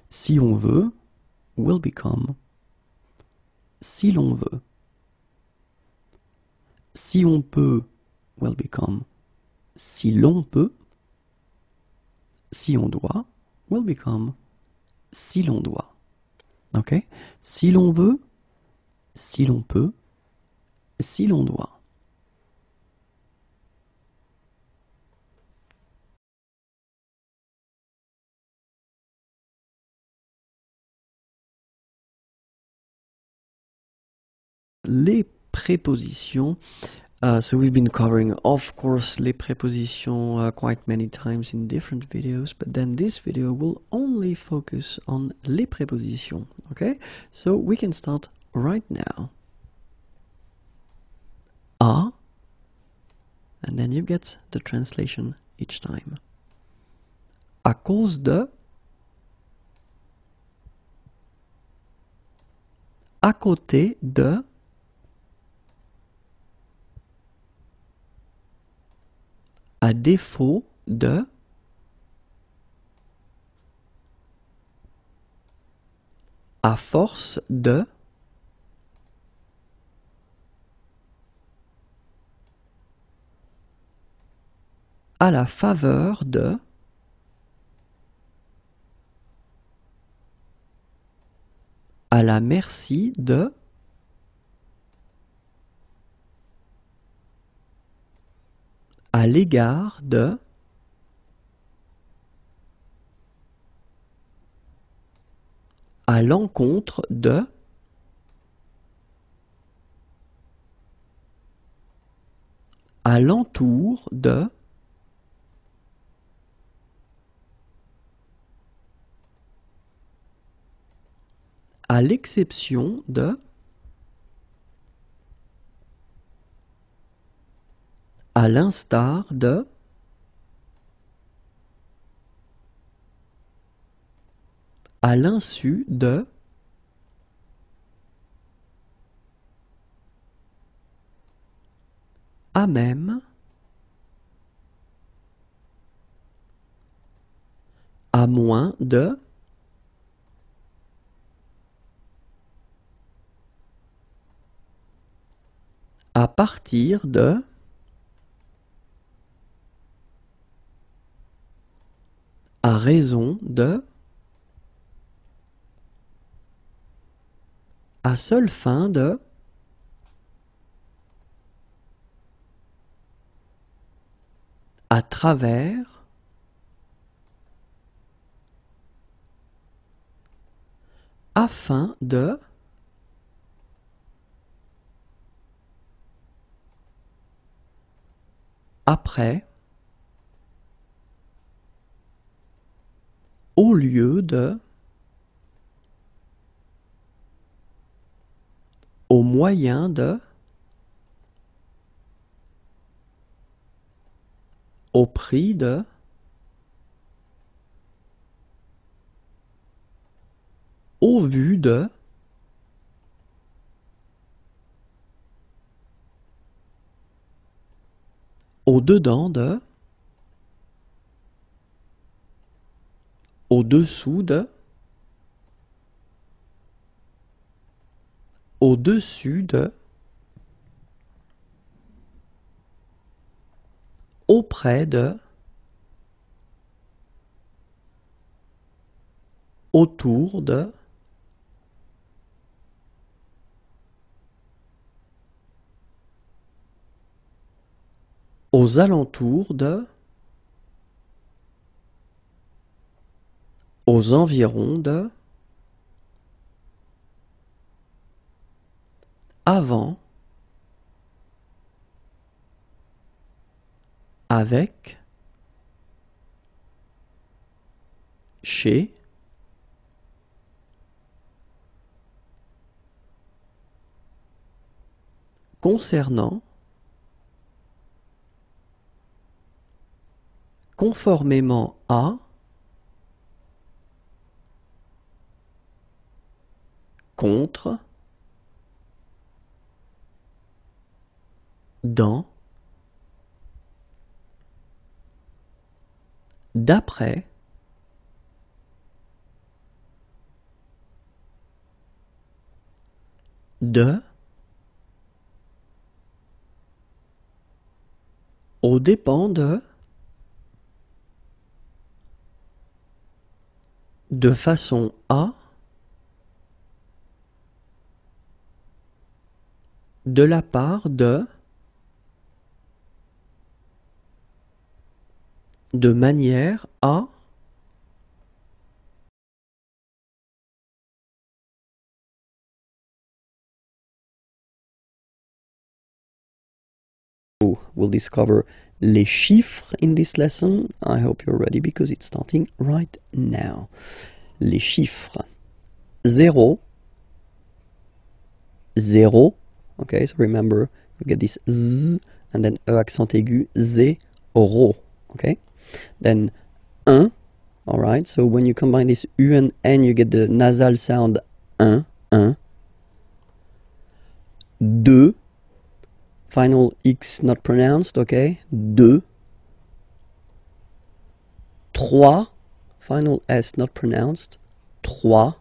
Si on veut will become si l'on veut. Si on peut will become si l'on peut. Si on doit will become si l'on doit. Okay? Si l'on veut, si l'on peut, si l'on doit. Les prépositions, Uh, so we've been covering, of course, les prépositions uh, quite many times in different videos, but then this video will only focus on les prépositions, okay? So we can start right now. A, and then you get the translation each time. À cause de, à côté de, à défaut de, à force de, à la faveur de, à la merci de, à l'égard de, à l'encontre de, à l'entour de, à l'exception de, à l'instar de, à l'insu de, à même, à moins de, à partir de, à raison de, à seule fin de, à travers, afin de, après, au lieu de, au moyen de, au prix de, au vu de, au dedans de, au-dessous de, au-dessus de, auprès de, autour de, aux alentours de, aux environs de, avant, avec, chez, concernant, conformément à, contre, dans, d'après, de, aux dépens de, de façon à, de la part de, de manière à, We'll discover les chiffres in this lesson. I hope you're ready because it's starting right now. Les chiffres. Zéro. Zéro. Okay, so remember, you get this z and then e accent aigu, zéro. Okay, then un. All right, so when you combine this u and n, you get the nasal sound un, un. Deux. Final x not pronounced, okay? Deux. Trois. Final s not pronounced. Trois.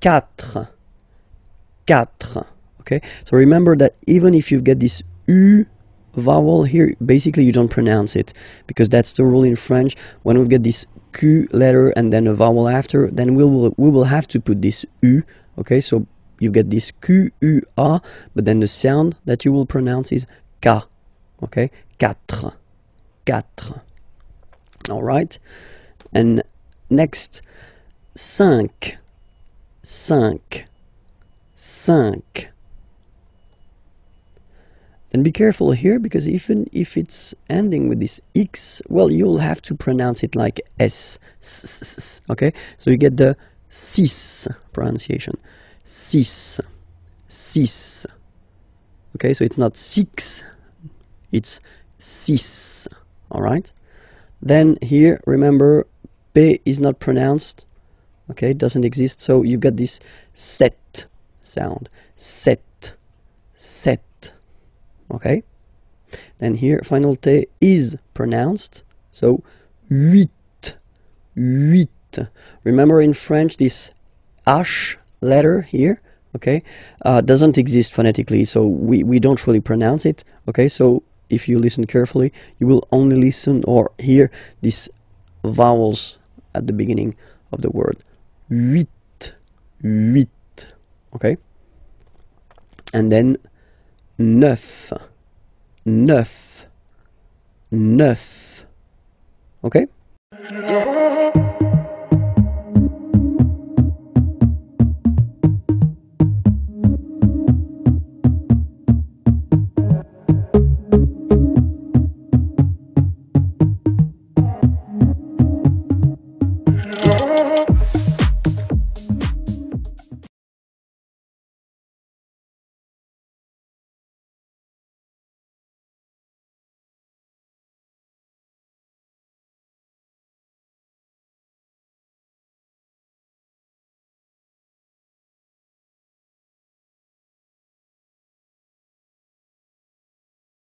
Quatre. Quatre. Okay? So remember that even if you get this U vowel here, basically you don't pronounce it, because that's the rule in French. When we get this Q letter and then a vowel after, then we will, we will have to put this U, okay? So you get this Q, U, A, but then the sound that you will pronounce is K, okay? Quatre. Quatre. All right? And next, cinq. Cinq. Cinq. Then be careful here, because even if it's ending with this X, well, you'll have to pronounce it like S, S, okay? So you get the six pronunciation. Six. Six. Okay, so it's not six, it's six. All right, then here, remember, P is not pronounced, okay? It doesn't exist, so you get this set sound. Set. Set. Okay, then here final T is pronounced, so huit. Huit. Remember, in French, this H letter here, okay, uh, doesn't exist phonetically, so we, we don't really pronounce it, okay? So if you listen carefully, you will only listen or hear these vowels at the beginning of the word. Huit, huit, okay? And then neuf, neuf, neuf, okay?